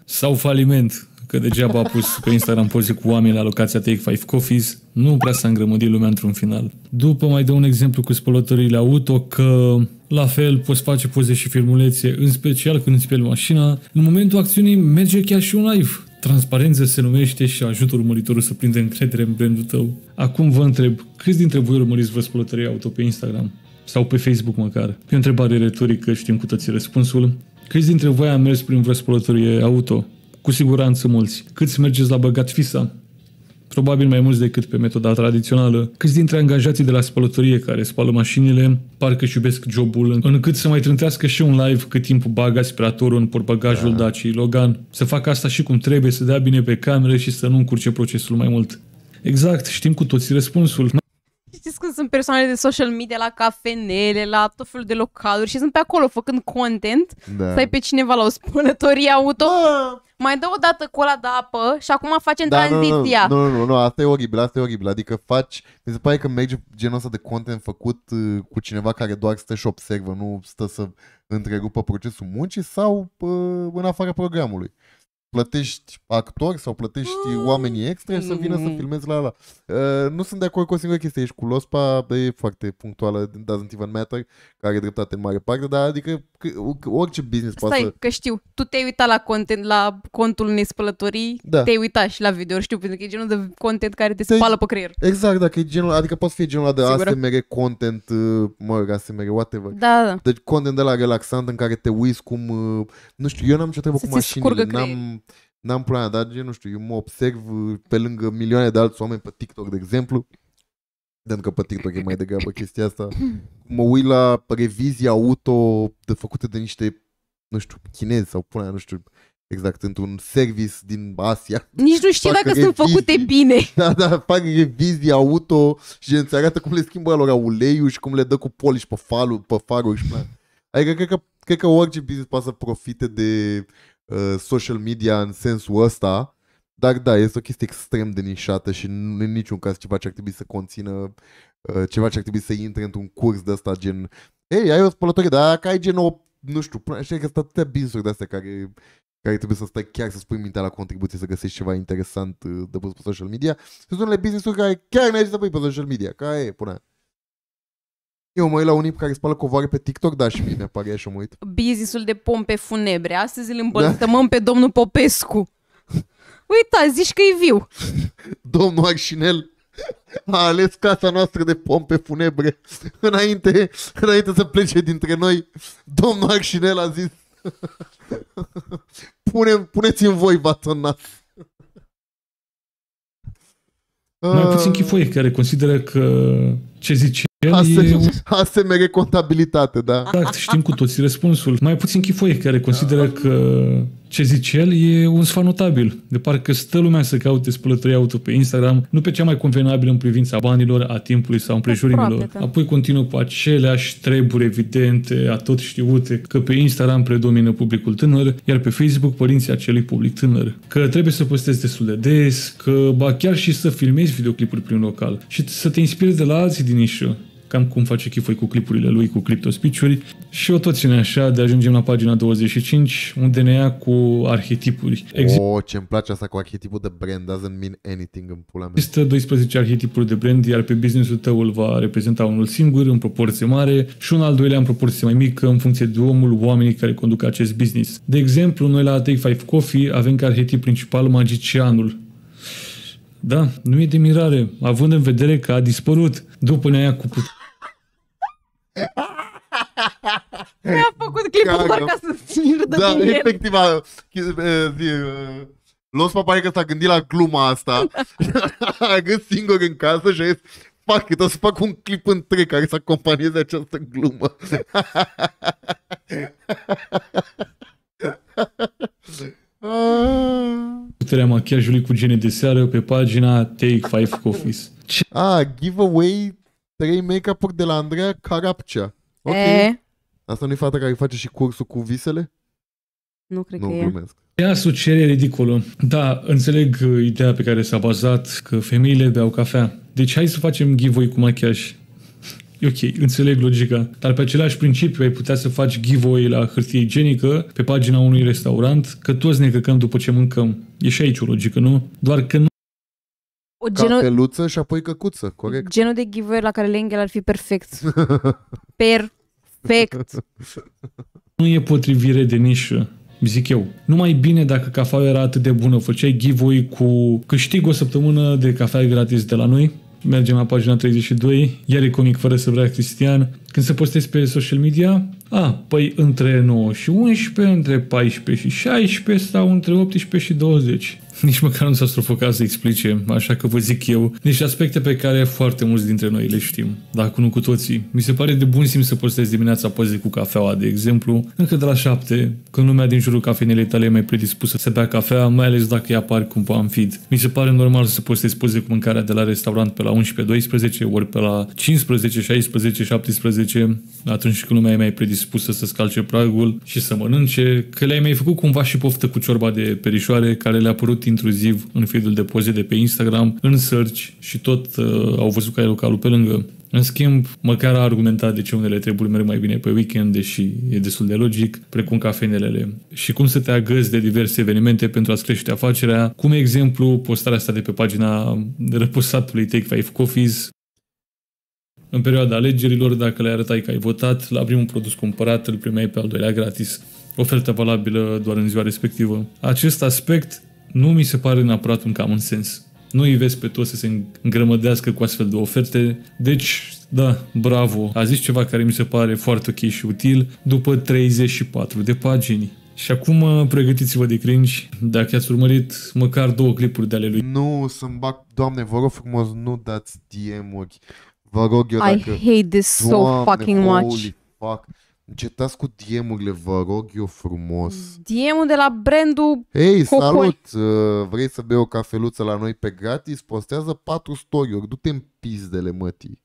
Sau faliment, că degeaba a pus pe Instagram poze cu oameni la locația Take 5 Coffees, nu prea s-a îngrămădit lumea într-un final. După mai dă un exemplu cu spălătorile auto, că la fel poți face poze și filmulețe, în special când îți speli mașina. În momentul acțiunii merge chiar și un live. Transparență se numește și ajută urmăritorul să prindă încredere în brandul tău. Acum vă întreb, câți dintre voi urmăriți vă spălătorii auto pe Instagram? Sau pe Facebook măcar? E o întrebare retorică, știm cu toții răspunsul. Câți dintre voi am mers prin vreo spălătorie auto? Cu siguranță mulți. Câți mergeți la băgat fisa? probabil mai mulți decât pe metoda tradițională. Câți dintre angajații de la spălătorie care spală mașinile parcă își iubesc jobul, încât să mai trântească și un live cât timp bagă aspiratorul în portbagajul Dacia Logan, să facă asta și cum trebuie, să dea bine pe cameră și să nu încurce procesul mai mult. Exact, știm cu toții răspunsul. Știți când sunt persoane de social media la cafenele, la tot felul de localuri și sunt pe acolo făcând content, stai pe cineva la o spălătorie auto, mai dă o dată cola de apă și acum facem tranziția. Nu, asta e oribil, asta e oribil. Adică faci, mi se pare că merge genul ăsta de content făcut cu cineva care doar stă și observă, nu stă să întrerupă procesul muncii sau în afara programului. Plătești actori sau plătești oamenii extra să vină să filmezi la ala. Nu sunt de acord cu o singură chestie. Ești cu Lospa, e foarte punctuală, doesn't even matter, care are dreptate în mare parte, dar adică orice business poate să... Stai, că știu, tu te-ai uitat la content, la contul unei spălătorii, te-ai uitat și la video, știu, pentru că e genul de content care te spală pe creier. Exact, dacă e genul, adică poate fi genul ăla de ASMR content, mă rog, ASMR, whatever. Da. Deci content de la relaxant în care te uiți cum, nu știu, eu n-am nicio treabă cu mașinile, n-am problema, dar nu știu, eu mă observ pe lângă milioane de alți oameni pe TikTok, de exemplu, pentru că pe TikTok e mai degrabă chestia asta, mă uit la revizii auto făcute de niște, nu știu, chinezi sau până, nu știu exact, într-un service din Asia. Nici nu știu dacă sunt făcute bine. Da, fac revizii auto și îți arată cum le schimbă lor uleiul și cum le dă cu polish pe, pe faruri și plan. Adică cred că orice business poate să profite de social media în sensul ăsta, dar da, este o chestie extrem de nișată și nu, în niciun caz ceva ce ar trebui să conțină, ceva ce ar trebui să intre într-un curs de ăsta gen, ei, ai o spălătorie, dar dacă ai gen o, nu știu, până, așa că sunt atâtea business-uri de astea care trebuie să stai chiar să spui mintea la contribuție, să găsești ceva interesant de pus pe social media. Sunt unele business-uri care chiar n-ai ce să pui pe social media, care e, până. Eu mă uit la unii care spală covoare pe TikTok, da, și mie mi-apare așa, mă uit. Business-ul de pompe funebre. Astăzi îl îmbăltămăm pe domnul Popescu. Uita, zici că e viu. Domnul Arșinel a ales casa noastră de pompe funebre. Înainte să plece dintre noi, domnul Arșinel a zis puneți în voi vață în nas. Mai puțin Chifoi, care consideră că ce zice ASMR contabilitate, da. Exact, știm cu toții răspunsul. Mai puțin Chifoi, care consideră că ce zice el e un sfat notabil. De parcă stă lumea să caute spălătorie auto pe Instagram, nu pe cea mai convenabilă în privința banilor, a timpului sau împrejurimilor. Apoi continuă cu aceleași treburi evidente, atot știute, că pe Instagram predomină publicul tânăr, iar pe Facebook părinții acelui public tânăr. Că trebuie să postezi destul de des, că ba chiar și să filmezi videoclipuri prin local și să te inspirezi de la alții din nișă. Cam cum face Chifoi cu clipurile lui, cu cliptospiciuri. Și o tot ține așa de ajungem la pagina 25, unde ne ia cu arhetipuri. Ce-mi place asta cu arhetipul de brand, doesn't mean anything în pula mea. Există 12 arhetipuri de brand, iar pe business-ul tău îl va reprezenta unul singur, în proporție mare, și un al doilea în proporție mai mică, în funcție de omul, oamenii care conduc acest business. De exemplu, noi la Take 5 Coffee avem ca arhetip principal magicianul. Da, nu e de mirare, având în vedere că a dispărut după ne-aia cu putere. Mi-a făcut clipul doar ca să-ți râdă bine. Da, efectiv, Lospa pare că s-a gândit la gluma asta. A gândit singur în casă și a zis, fuck it, o să fac un clip întreg care să acompanieze această glumă. Puterea machiajului cu gene de seară pe pagina Take 5 Coffees. Giveaway 3 make-up-uri de la Andreea Carapcea. Ok. Asta nu-i fata care face și cursul cu visele? Nu cred că e. Ea sucere ridicolă. Da, înțeleg ideea pe care s-a bazat, că femeile beau cafea. Deci hai să facem giveaway cu machiaj. Ok, înțeleg logica, dar pe același principiu ai putea să faci giveaway la hârtie igienică pe pagina unui restaurant, că toți ne căcăm după ce mâncăm. E și aici o logică, nu? Doar că nu... Cafeluță și apoi căcuță, corect. Genul de giveaway la care Lengel ar fi perfect. Perfect. Nu e potrivire de nișă, zic eu. Numai bine dacă cafeaua era atât de bună, făceai giveaway cu câștig o săptămână de cafea gratis de la noi. Mergem la pagina 32, iar e comic fără să vrea Cristian. Când se postezi pe social media, păi între 9 și 11, între 14 și 16 sau între 18 și 20. Nici măcar nu s-a strofocat să explice, așa că vă zic eu, niște aspecte pe care foarte mulți dintre noi le știm, dacă nu cu toții. Mi se pare de bun simț să postez dimineața poze cu cafeaua, de exemplu, încă de la 7, când lumea din jurul cafenelei tale e mai predispusă să bea cafea, mai ales dacă ea apar cumva în feed. Mi se pare normal să postezi poze cu mâncarea de la restaurant pe la 11-12, ori pe la 15-16-17, atunci când lumea e mai predispusă să-ți calce pragul și să mănânce, că le-ai mai făcut cumva și poftă cu ciorba de perișoare care le-a apărut intruziv în feed-ul de poze de pe Instagram, în search și tot au văzut că ai localul pe lângă. În schimb, măcar a argumentat de ce unele treburi merg mai bine pe weekend, deși e destul de logic, precum cafenelele. Și cum să te agăzi de diverse evenimente pentru a-ți crește afacerea, cum exemplu postarea asta de pe pagina răposatului Take 5 Coffees. În perioada alegerilor, dacă le arătai că ai votat, la primul produs cumpărat îl primeai pe al doilea gratis. Oferta valabilă doar în ziua respectivă. Acest aspect nu mi se pare neapărat un common sense. Nu îi vezi pe toți să se îngrămădească cu astfel de oferte. Deci, da, bravo, a zis ceva care mi se pare foarte ok și util după 34 de pagini. Și acum pregătiți-vă de cringe, dacă ați urmărit măcar două clipuri de ale lui. Nu, să-mi bag, doamne, vă rog frumos, nu dați DM-uri. Vă rog eu dacă... I hate this doamne, so fucking much. Fuck. Încetați cu DM-urile, vă rog eu frumos. DM-ul de la brandul Hei, salut! Vrei să bei o cafeluță la noi pe gratis? Postează 4 story-uri, du-te în pizdele mătii.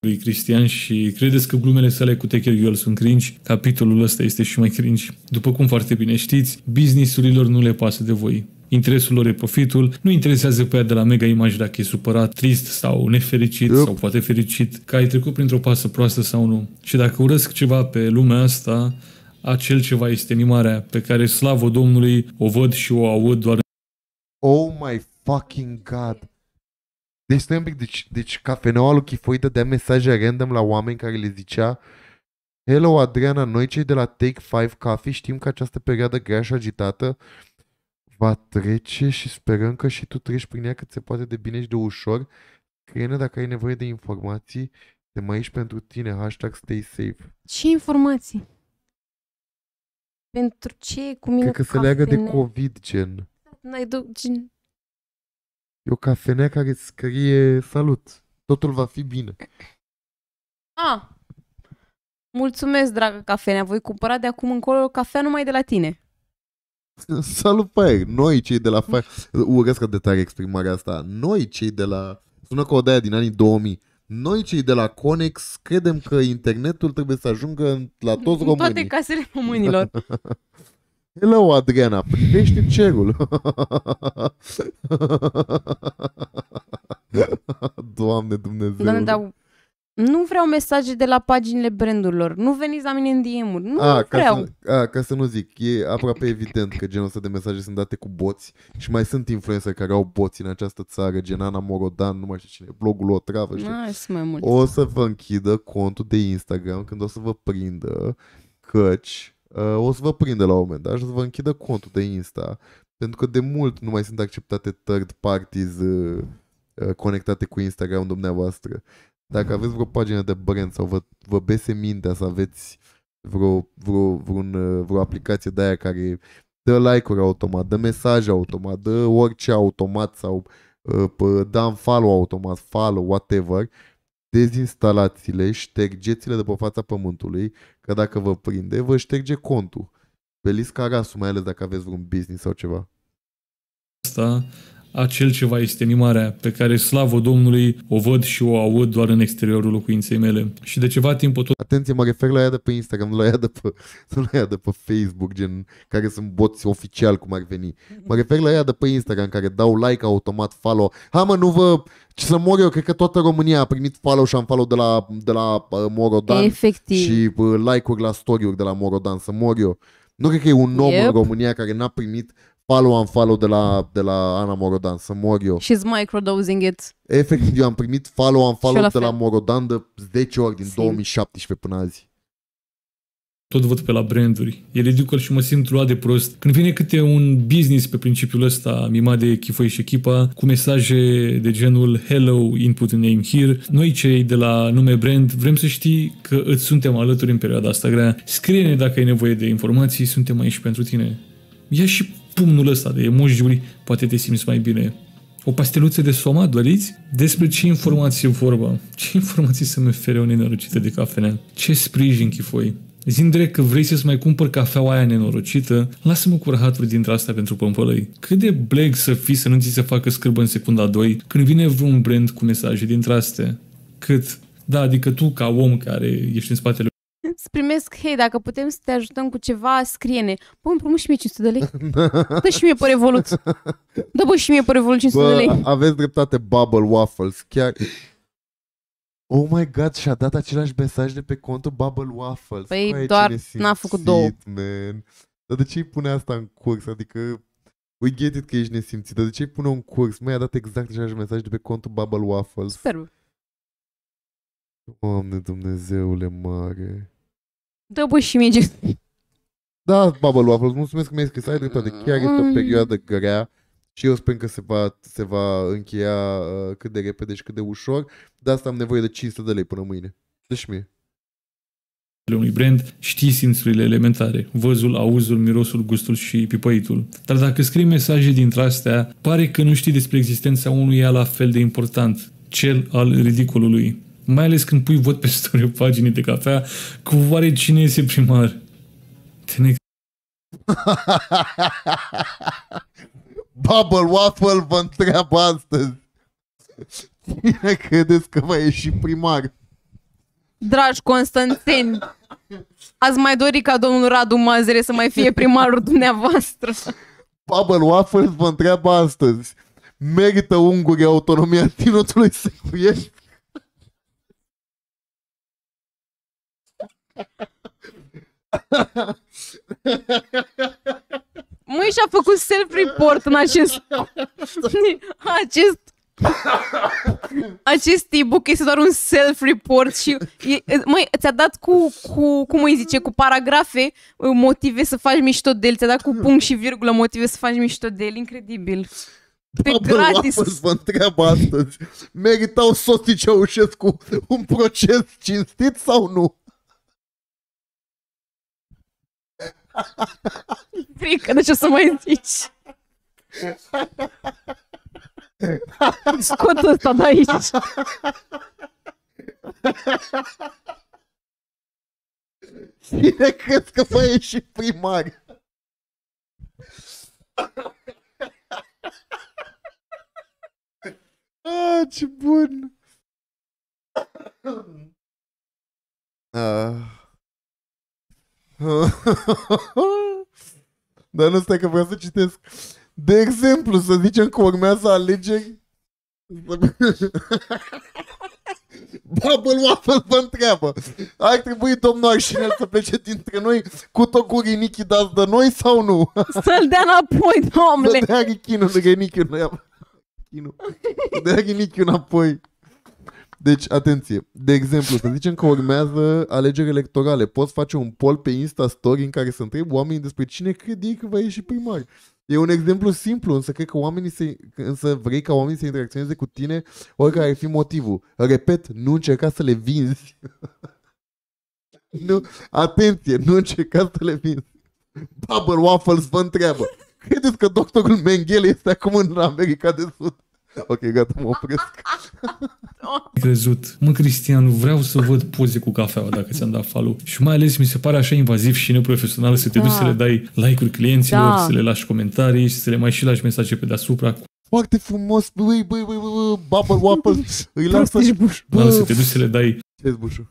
Lui Cristian și credeți că glumele sale cu Techer Girl sunt cringe? Capitolul ăsta este și mai cringe. După cum foarte bine știți, business-urilor nu le pasă de voi. Interesul lor e profitul, nu interesează pe ea de la mega imagine dacă e supărat, trist sau nefericit sau poate fericit, că ai trecut printr-o pasă proastă sau nu. Și dacă urăsc ceva pe lumea asta, acel ceva este mimarea pe care, slavă Domnului, o văd și o aud doar. Oh my fucking god! Deci stai un pic, deci cafeneaua lui Chifoi dădea mesaje random la oameni care le zicea: Hello Adriana, noi cei de la Take 5 Coffee știm că această perioadă grea și agitată va trece și sperăm că și tu treci prin ea cât se poate de bine și de ușor. Crede dacă ai nevoie de informații, de mai ești pentru tine, hashtag stay safe. Ce informații? Pentru ce? Cu mine cred că se leagă de COVID, gen. E o cafenea care îți scrie salut, totul va fi bine. Ah, mulțumesc, dragă cafenea, voi cumpăra de acum încolo cafea numai de la tine. Salut, Faiăr! Noi cei de la Faiăr... Urăsc atât de tare exprimarea asta. Noi cei de la... Sună ca o de-aia din anii 2000. Noi cei de la Conex credem că internetul trebuie să ajungă la toți românii. Toate casele românilor. Hello, Adriana! Privește cerul! Doamne Dumnezeu! Doamne, dar... Nu vreau mesaje de la paginile brandurilor. Nu veniți la mine în DM-uri. Nu vreau. Ca să nu zic, e aproape evident că genul ăsta de mesaje sunt date cu boți și mai sunt influenceri care au boți în această țară, gen Ana Morodan, nu mai știu cine, blogul O Travă. O să vă închidă contul de Instagram când o să vă prindă, căci o să vă prindă la un moment dat și o să vă închidă contul de Insta, pentru că de mult nu mai sunt acceptate third parties conectate cu Instagram dumneavoastră. Dacă aveți vreo pagină de brand sau vă bese mintea să aveți vreo aplicație de aia care dă like-uri automat, dă mesaje automat, dă orice automat sau dă un follow automat, follow, whatever, dezinstalați-le, ștergeți-le de pe fața pământului, că dacă vă prinde, vă șterge contul. Veliți ca rasul, mai ales dacă aveți vreun business sau ceva. Asta... Acel ceva este mimarea pe care, slavă Domnului, o văd și o aud doar în exteriorul locuinței mele. Și de ceva timp tot... Atenție, mă refer la ea de pe Instagram, nu la ea de pe, Facebook, gen care sunt boți oficial, cum ar veni. Mă refer la ea de pe Instagram, care dau like automat, follow. Ha mă, nu vă... Ce să mor eu, cred că toată România a primit follow și am follow de la Morodan. Efectiv. Și like-uri la story-uri de la Morodan, să mor eu. Nu cred că e un om în România care n-a primit follow and follow de la Ana Morodan, să mor eu. She's microdosing it. Efectiv, eu am primit follow and follow de la Morodan de 10 ori din 2017 până azi. Tot văd pe la branduri. E ridicol și mă simt luat de prost când vine câte un business pe principiul ăsta mimat de Chifoi și echipa, cu mesaje de genul Hello, input name here. Noi cei de la nume brand vrem să știi că îți suntem alături în perioada asta grea. Scrie-ne dacă ai nevoie de informații, suntem aici pentru tine. Ia și pumnul ăsta de emoji-uri, poate te simți mai bine. O pasteluță de soma, doriți? Despre ce informații vorba? Ce informații să-mi ofere o nenorocită de cafenea? Ce sprijin, Chifoi? Zi-mi direct că vrei să-ți mai cumpăr cafeaua aia nenorocită, lasă-mă cu rahaturi dintre asta pentru pămpălăi. Cât de bleg să fii să nu ți se facă scârbă în secunda 2 când vine vreun brand cu mesaje dintre astea. Cât? Da, adică tu ca om care ești în spatele... Îți primesc, hei, dacă putem să te ajutăm cu ceva, scrie-ne. Bă, împrumut și mie 500 de lei. Dă și mie pe Revolut. Dă bă și mie pe Revolut 500 de lei. Aveți dreptate, Bubble Waffles. Chiar... Oh my god, și-a dat același mesaj de pe contul Bubble Waffles. Păi mai doar n-a făcut două. Man. Dar de ce îi pune asta în curs? Adică, we get it că ești nesimțit, dar de ce îi pune un curs? Măi, a dat exact același mesaj de pe contul Bubble Waffles. Super. Doamne Dumnezeule mare. Dă bă și mie ce... Da, Bubble Waffles, mulțumesc că mi-ai scris, ai dreptate. Chiar este o perioadă grea. Și eu sper că se va încheia cât de repede și cât de ușor. De asta am nevoie de 500 de lei până mâine. Deci mie. Unui brand știi simțurile elementare. Văzul, auzul, mirosul, gustul și pipăitul. Dar dacă scrii mesaje dintre astea, pare că nu știi despre existența unuia la fel de important. Cel al ridicolului. Mai ales când pui vot pe story paginii de cafea cu oare cine este primar. Bubble Waffle vă întreabă astăzi. Cine credeți că va ieși primar? Dragi constanțeni, ați mai dori ca domnul Radu Mazăre să mai fie primarul dumneavoastră? Bubble Waffle vă întreabă astăzi. Merită Ungurii autonomia Tinotului Secuiesc? Măi, și-a făcut self-report în acest e-book este doar un self-report și măi, ți-a dat cu cum îi zice, cu paragrafe motive să faci mișto de el, ți-a dat cu punct și virgulă motive să faci mișto de el, incredibil. Pe gratis. Vă întreabă astăzi, meritau soții Ceaușescu un proces cinstit sau nu? Frică de ce o să mai zici. Scotă ăsta de aici. Cine crezi că va ieși primar? Ah, ce bun. Dar nu, stai că vreau să citesc. De exemplu, să zicem că urmează alegeri. Bubble Waffle vă întreabă, ar trebui domnul Arșinel să plece dintre noi cu tot cu rinichii dați de noi sau nu? Să-l dea înapoi, domnule. Să dea rinichiul înapoi. Deci, atenție, de exemplu, să zicem că urmează alegeri electorale. Poți face un poll pe Insta Story în care să întrebi oamenii despre cine cred ei că va ieși primar. E un exemplu simplu, însă cred că însă vrei ca oamenii să interacționeze cu tine oricare ar fi motivul. Repet, nu încerca să le vinzi. Nu, atenție, nu încerca să le vinzi. Bubble Waffles vă întreabă. Credeți că doctorul Mengele este acum în America de Sud? Ok, gata, mă opresc. Crezut. Mă, Cristian, vreau să văd poze cu cafeaua dacă ți-am dat follow. Și mai ales mi se pare așa invaziv și neprofesional să te duci să le dai like-uri clienților, să le lași comentarii și să le mai și lași mesaje pe deasupra. Foarte frumos, băi, Bubble Waffles, îi lasă și bușul. Bă, să te duci să le dai... Ce-ți bușul?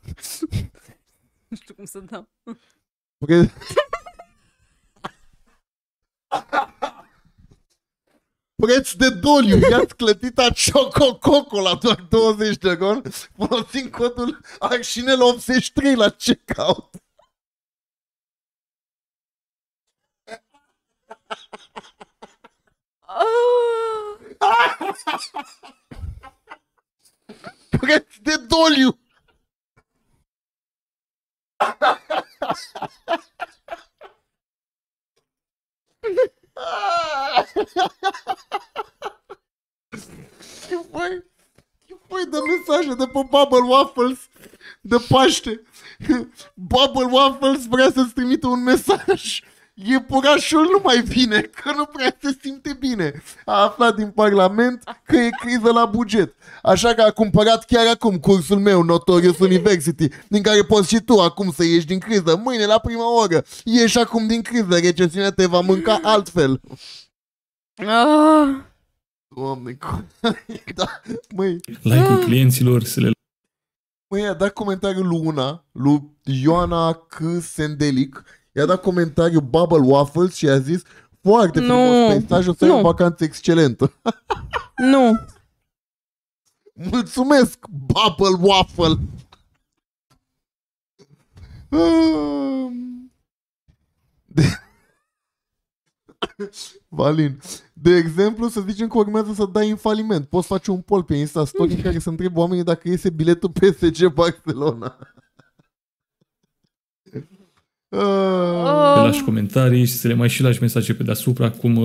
Nu știu cum să dau. Ok. Preț de doliu, i-ați clătit a Chocococo la doar 20 de ron, folosind codul Arșinel83 la checkout. Preț de doliu! Chifoi de mesaje de pe Bubble Waffles de Paște. Bubble Waffles vrea să-ți trimite un mesaj Iepurașul nu mai vine, că nu prea se simte bine. A aflat din Parlament că e criză la buget. Așa că a cumpărat chiar acum cursul meu, Notorious University, din care poți și tu acum să ieși din criză. Mâine, la prima oră, ieși acum din criză. Recesiunea te va mânca altfel. Doamne, da, măi. Like-ul clienților să le... Măi, i-a dat comentariul lui una, lui Ioana Căsendelic. I-a dat comentariu Bubble Waffles și a zis foarte frumos peisaj, o să ai o vacanță excelentă. Nu. Mulțumesc, Bubble Waffle. Valin, de exemplu, să zicem că urmează să dai în faliment. Poți face un poll pe Insta Story în care să întrebi oamenii dacă iese biletul PSG Barcelona. Să lași comentarii și să le mai și lași mesaje pe deasupra cum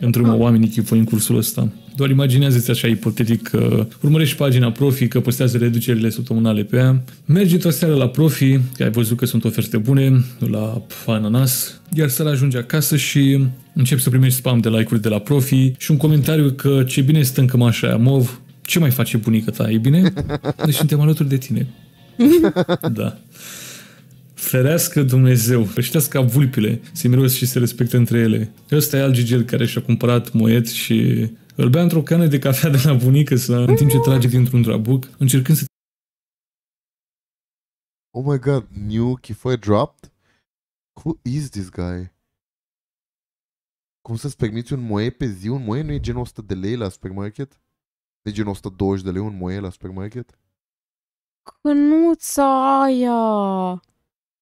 îndrumă oamenii Chifoi în cursul ăsta. Doar imaginează-ți așa ipotetic că urmărești pagina Profi, că postează reducerile săptămânale pe ea. Mergi într-o seară la Profi, că ai văzut că sunt oferte bune, la ananas, iar seara ajungi acasă și începi să primești spam de like-uri de la Profi și un comentariu că ce bine stă în cămașa aia mov, ce mai face bunica ta, e bine? Deci suntem alături de tine. Da. Ferească Dumnezeu, creștească vulpile, se miros și se respectă între ele. Ăsta e Algigel care și-a cumpărat Moet și îl bea într-o cană de cafea de la bunică în timp ce trage dintr-un trabuc, încercând să... Oh my god, new Chifoi dropped? Who is this guy? Cum să-ți permiți un Moet pe zi? Un Moet nu e gen 100 de lei la supermarket? E gen 120 de lei un Moet la supermarket? Cănuța aia...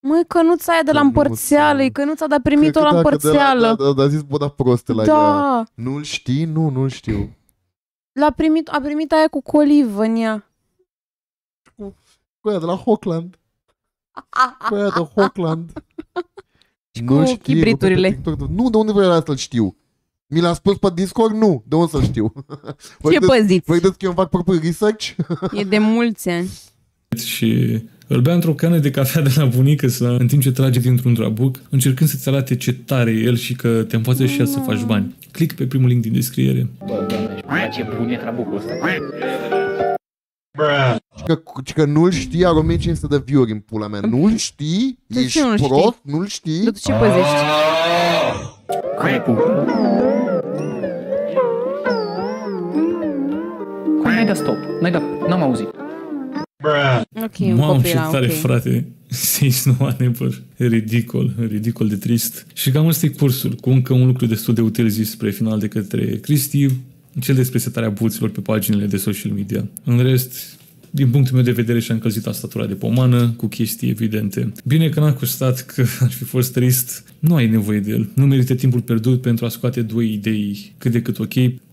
Măi, cănuța aia de la împărțeală, e cănuța de-a primit-o la împărțeală. Da, a zis bă, proste la ea. Nu-l știi? Nu, nu-l știu. A primit aia cu colivă în ea. Cu aia de la Hockland. Cu aia de Hockland. Nu știu. Nu, de unde vreau să-l știu? Mi l-a spus pe Discord? Nu, de unde să-l știu? Ce păziți? Vă credeți că eu îmi fac propriu research? E de mulți ani. Și... Îl bea într-o cană de cafea de la bunică în timp ce trage dintr-un trabuc, încercând să-ți arate ce tare e el și că te învață și ea să faci bani. Clic pe primul link din descriere. Bă, doamne, ce bun e trabucul ăsta. Că nu-l știi, are 1500 de view-uri în pula mea. Nu-l știi? Ești prost? Nu-l știi? De ce păzești? Nu-i da stop. N-am auzit. Okay, mamă, ce tare, okay. Frate, since no one ever. Ridicol, ridicol de trist. Și cam ăsta e cursul, cu încă un lucru destul de util zis spre final de către Cristi, cel despre setarea buților pe paginile de social media. În rest, din punctul meu de vedere, și-a încălzit statura de pomană cu chestii evidente. Bine că n-a costat, că ar fi fost trist. Nu ai nevoie de el. Nu merită timpul pierdut pentru a scoate două idei cât de cât ok.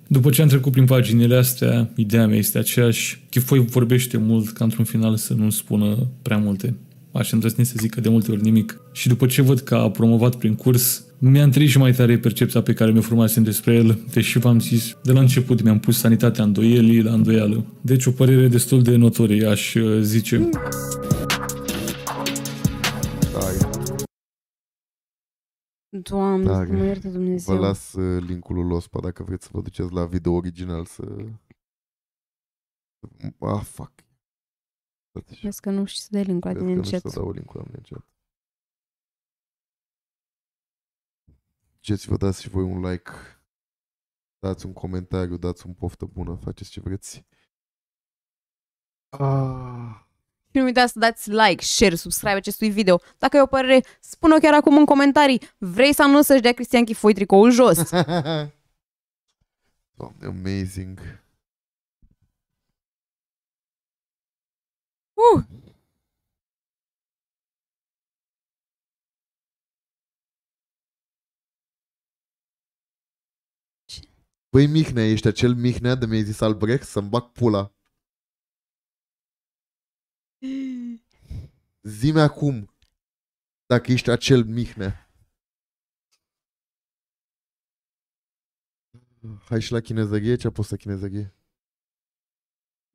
După ce am trecut prin paginile astea, ideea mea este aceeași. Chifoi vorbește mult ca într-un final să nu spună prea multe. Aș îndrăzni să zică de multe ori nimic. Și după ce văd că a promovat prin curs, mi-a întărit și mai tare percepția pe care mi-o formasem despre el, deși v-am zis, de la început mi-am pus sanitatea îndoielii la îndoială. Deci o părere destul de notorie, aș zice. Doamne, dar, mă ierte Dumnezeu. Vă las link-ul lui Lospa dacă vreți să vă duceți la video original să... Ah, fuck. Vezi că nu știu să dai link-ul la tine în chat. Vezi că nu știu să dau link-ul la mine în chat. Duceți, vă dați și voi un like. Dați un comentariu, dați un poftă bună, faceți ce vreți. Nu uitați să dați like, share, subscribe acestui video. Dacă ai o părere, spune-o chiar acum în comentarii. Vrei sau nu să-și dea Cristian Chifoi tricoul jos? Doamne, amazing. Băi, Mihnea, ești acel Mihnea de mi-ai zis Albrecht să-mi bag pula. Zi-mi acum dacă ești acel Mihnea. Hai și la chinezărie, ce-a pus la chinezărie?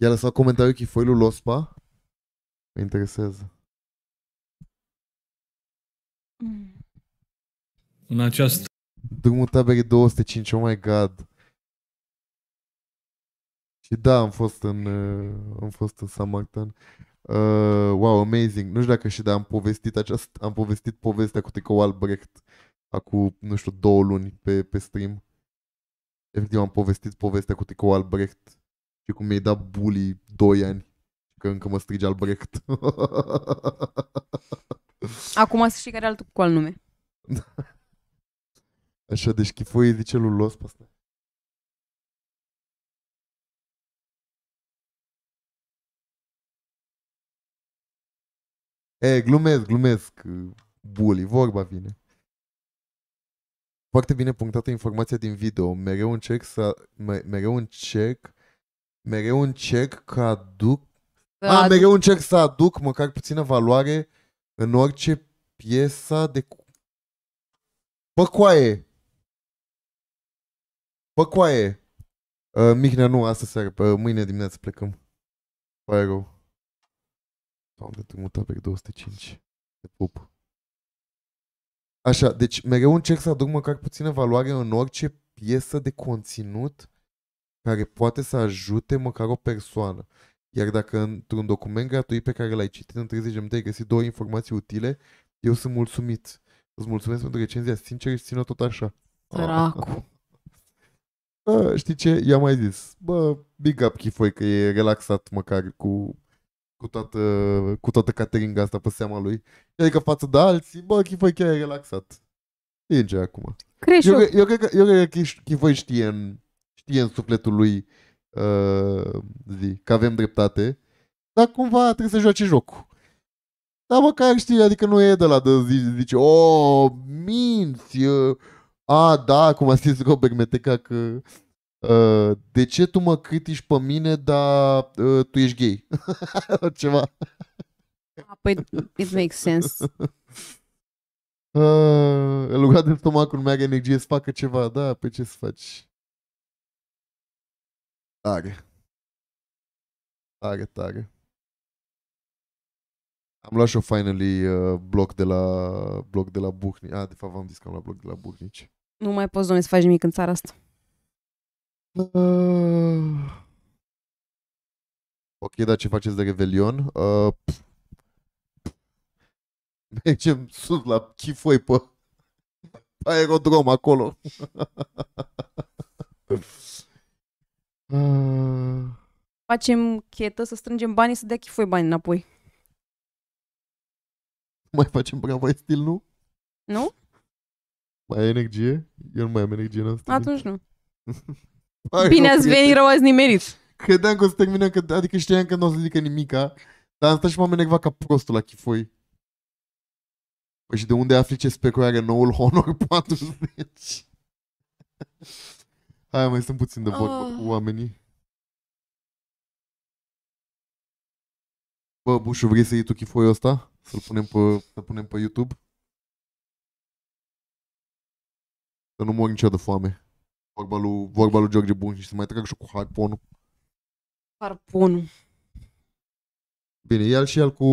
I-a lăsat comentariul Chifoi lui Lospa? Mă interesează. în această... Drumul taberei 205, oh my god. Și da, am fost în Samartan. Wow, amazing. Nu știu dacă și da, am povestit povestea cu Tico Albrecht acum, nu știu, 2 luni pe stream. Efectiv am povestit povestea cu Tico Albrecht și cum mi-ai dat bully 2 ani. Că încă mă strige Albrecht. Acum să știi care altul cu alt nume. Așa, deci Chifoi zice lui Lospa asta. E, glumesc, bully, vorba vine. Foarte bine punctată informația din video. Mereu încerc să aduc măcar puțină valoare în orice piesă de... Păcoaie! Mihnea, nu, astă seară, mâine dimineață plecăm. Pare rău. Doamne, drumul taberei 205. Te pup. Așa, deci mereu încerc să aduc măcar puțină valoare în orice piesă de conținut care poate să ajute măcar o persoană. Iar dacă într-un document gratuit pe care l-ai citit în 30 de minute ai găsit 2 informații utile, eu sunt mulțumit. Îți mulțumesc pentru recenzia sinceră și țină tot așa. Săracu. Știi ce? I-am mai zis. Bă, big up Chifoi că e relaxat măcar cu toată cateringa asta pe seama lui. Adică față de alții, bă, Chifoi chiar e relaxat. Sincer acum. Eu cred că Chifoi știe în sufletul lui că avem dreptate, dar cumva trebuie să joace jocul. Dar măcar știi, adică nu e de la de zice, minți, da, cum a zis Robert Meteca că de ce tu mă critici pe mine, dar tu ești gay? Ceva. Păi, it makes sense. Lucrat de stomacul, nu mai are energie să facă ceva, da, pe ce să faci? Tare. Am luat și-o finally bloc de la Buhnici. De fapt am zis că am luat bloc de la Buhnici. Nu mai poți, domne, să faci nimic în țara asta. Ok, dar ce faceți de Revelion? Mergem sus la Chifoi pe aerodrom acolo. Facem chetă să strângem banii, să dea Chifoi bani înapoi. Mai facem Bravo Stil, nu? Nu? Mai ai energie? Eu nu mai am energie în asta. Atunci nu. Bine ați venit, rău ați nimerit. Credeam că o să terminăm, adică știam că nu o să zică nimica, dar am stat și m-am enervat ca prostul la Chifoi. Păi și de unde afli ce specul are noul Honor 40? Hai, mai sunt puțin de vorbă cu oamenii. Bă, Bușu, vrei să iei tu Chifoiul ăsta? Să-l punem pe YouTube? Să nu mor niciodată de foame. Vorba lui George Bun și să mai trag și cu harponul. Harponul. Bine, ia-l și el cu...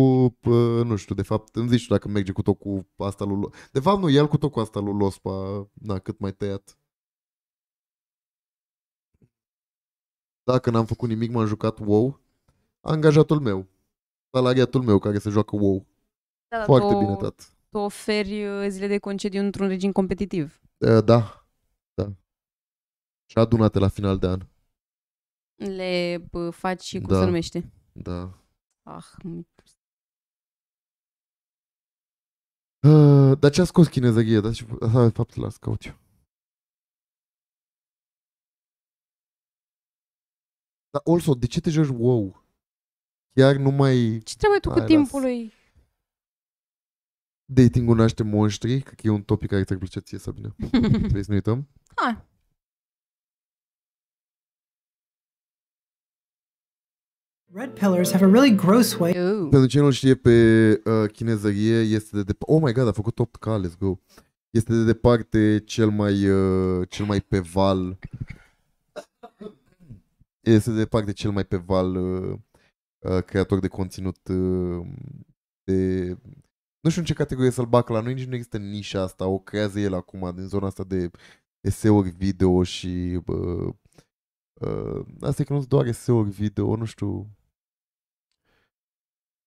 nu știu, de fapt, îmi zici dacă merge cu tot cu asta lui... De fapt, nu, ia-l cu tot cu asta lui Lospa. Na, cât mai tăiat. Dacă n-am făcut nimic, m-am jucat WoW. Angajatul meu. Salariatul meu care se joacă WoW. Da, foarte bine, tat. Tu oferi zile de concediu într-un regim competitiv. Da. Și adunate la final de an. Le faci și cum se numește. Da. Dar ce a scos chinezăghie? Da, de fapt, las, caut eu. Dar, also, de ce te joci WoW? Iar nu mai... Ce trebuie tu cu timpul lui? Dating-ul naște monștri. Cred că e un topic care ți-ar plăcea ție, Sabina. Trebuie să ne uităm? Hai. Pentru ce nu știe, pe chinezărie este de departe... Oh my god, a făcut 8K, let's go. Este de departe cel mai pe val... Este de departe cel mai pe val... creator de conținut de Nu știu în ce categorie să-l bag la noi, nici nu există nișa asta, o creează el acum din zona asta de eseuri video și... asta e că nu doar eseuri video, nu știu...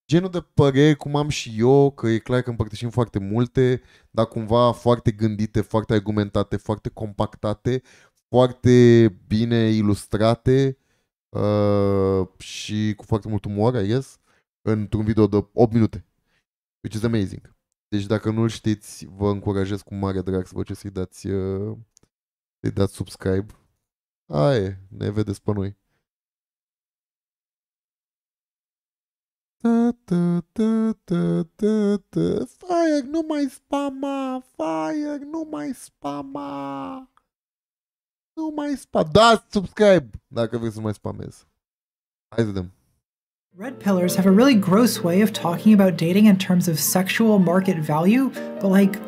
Genul de păreri, cum am și eu, că e clar că împărtășim foarte multe, dar cumva foarte gândite, foarte argumentate, foarte compactate, foarte bine ilustrate și cu foarte mult umor, I guess, într-un video de 8 minute. Which is amazing. Deci dacă nu-l știți, vă încurajez cu mare drag să vă ce să-i dați subscribe. Aie, ne vedeți pe noi. Faiăr, nu mai spama! Faiăr, nu mai spama! Nu mai spam! Dați subscribe! Dacă vreți să nu mai spamez. Hai să vedem. Red pillars have a really gross way of talking about dating in terms of sexual market value, but like,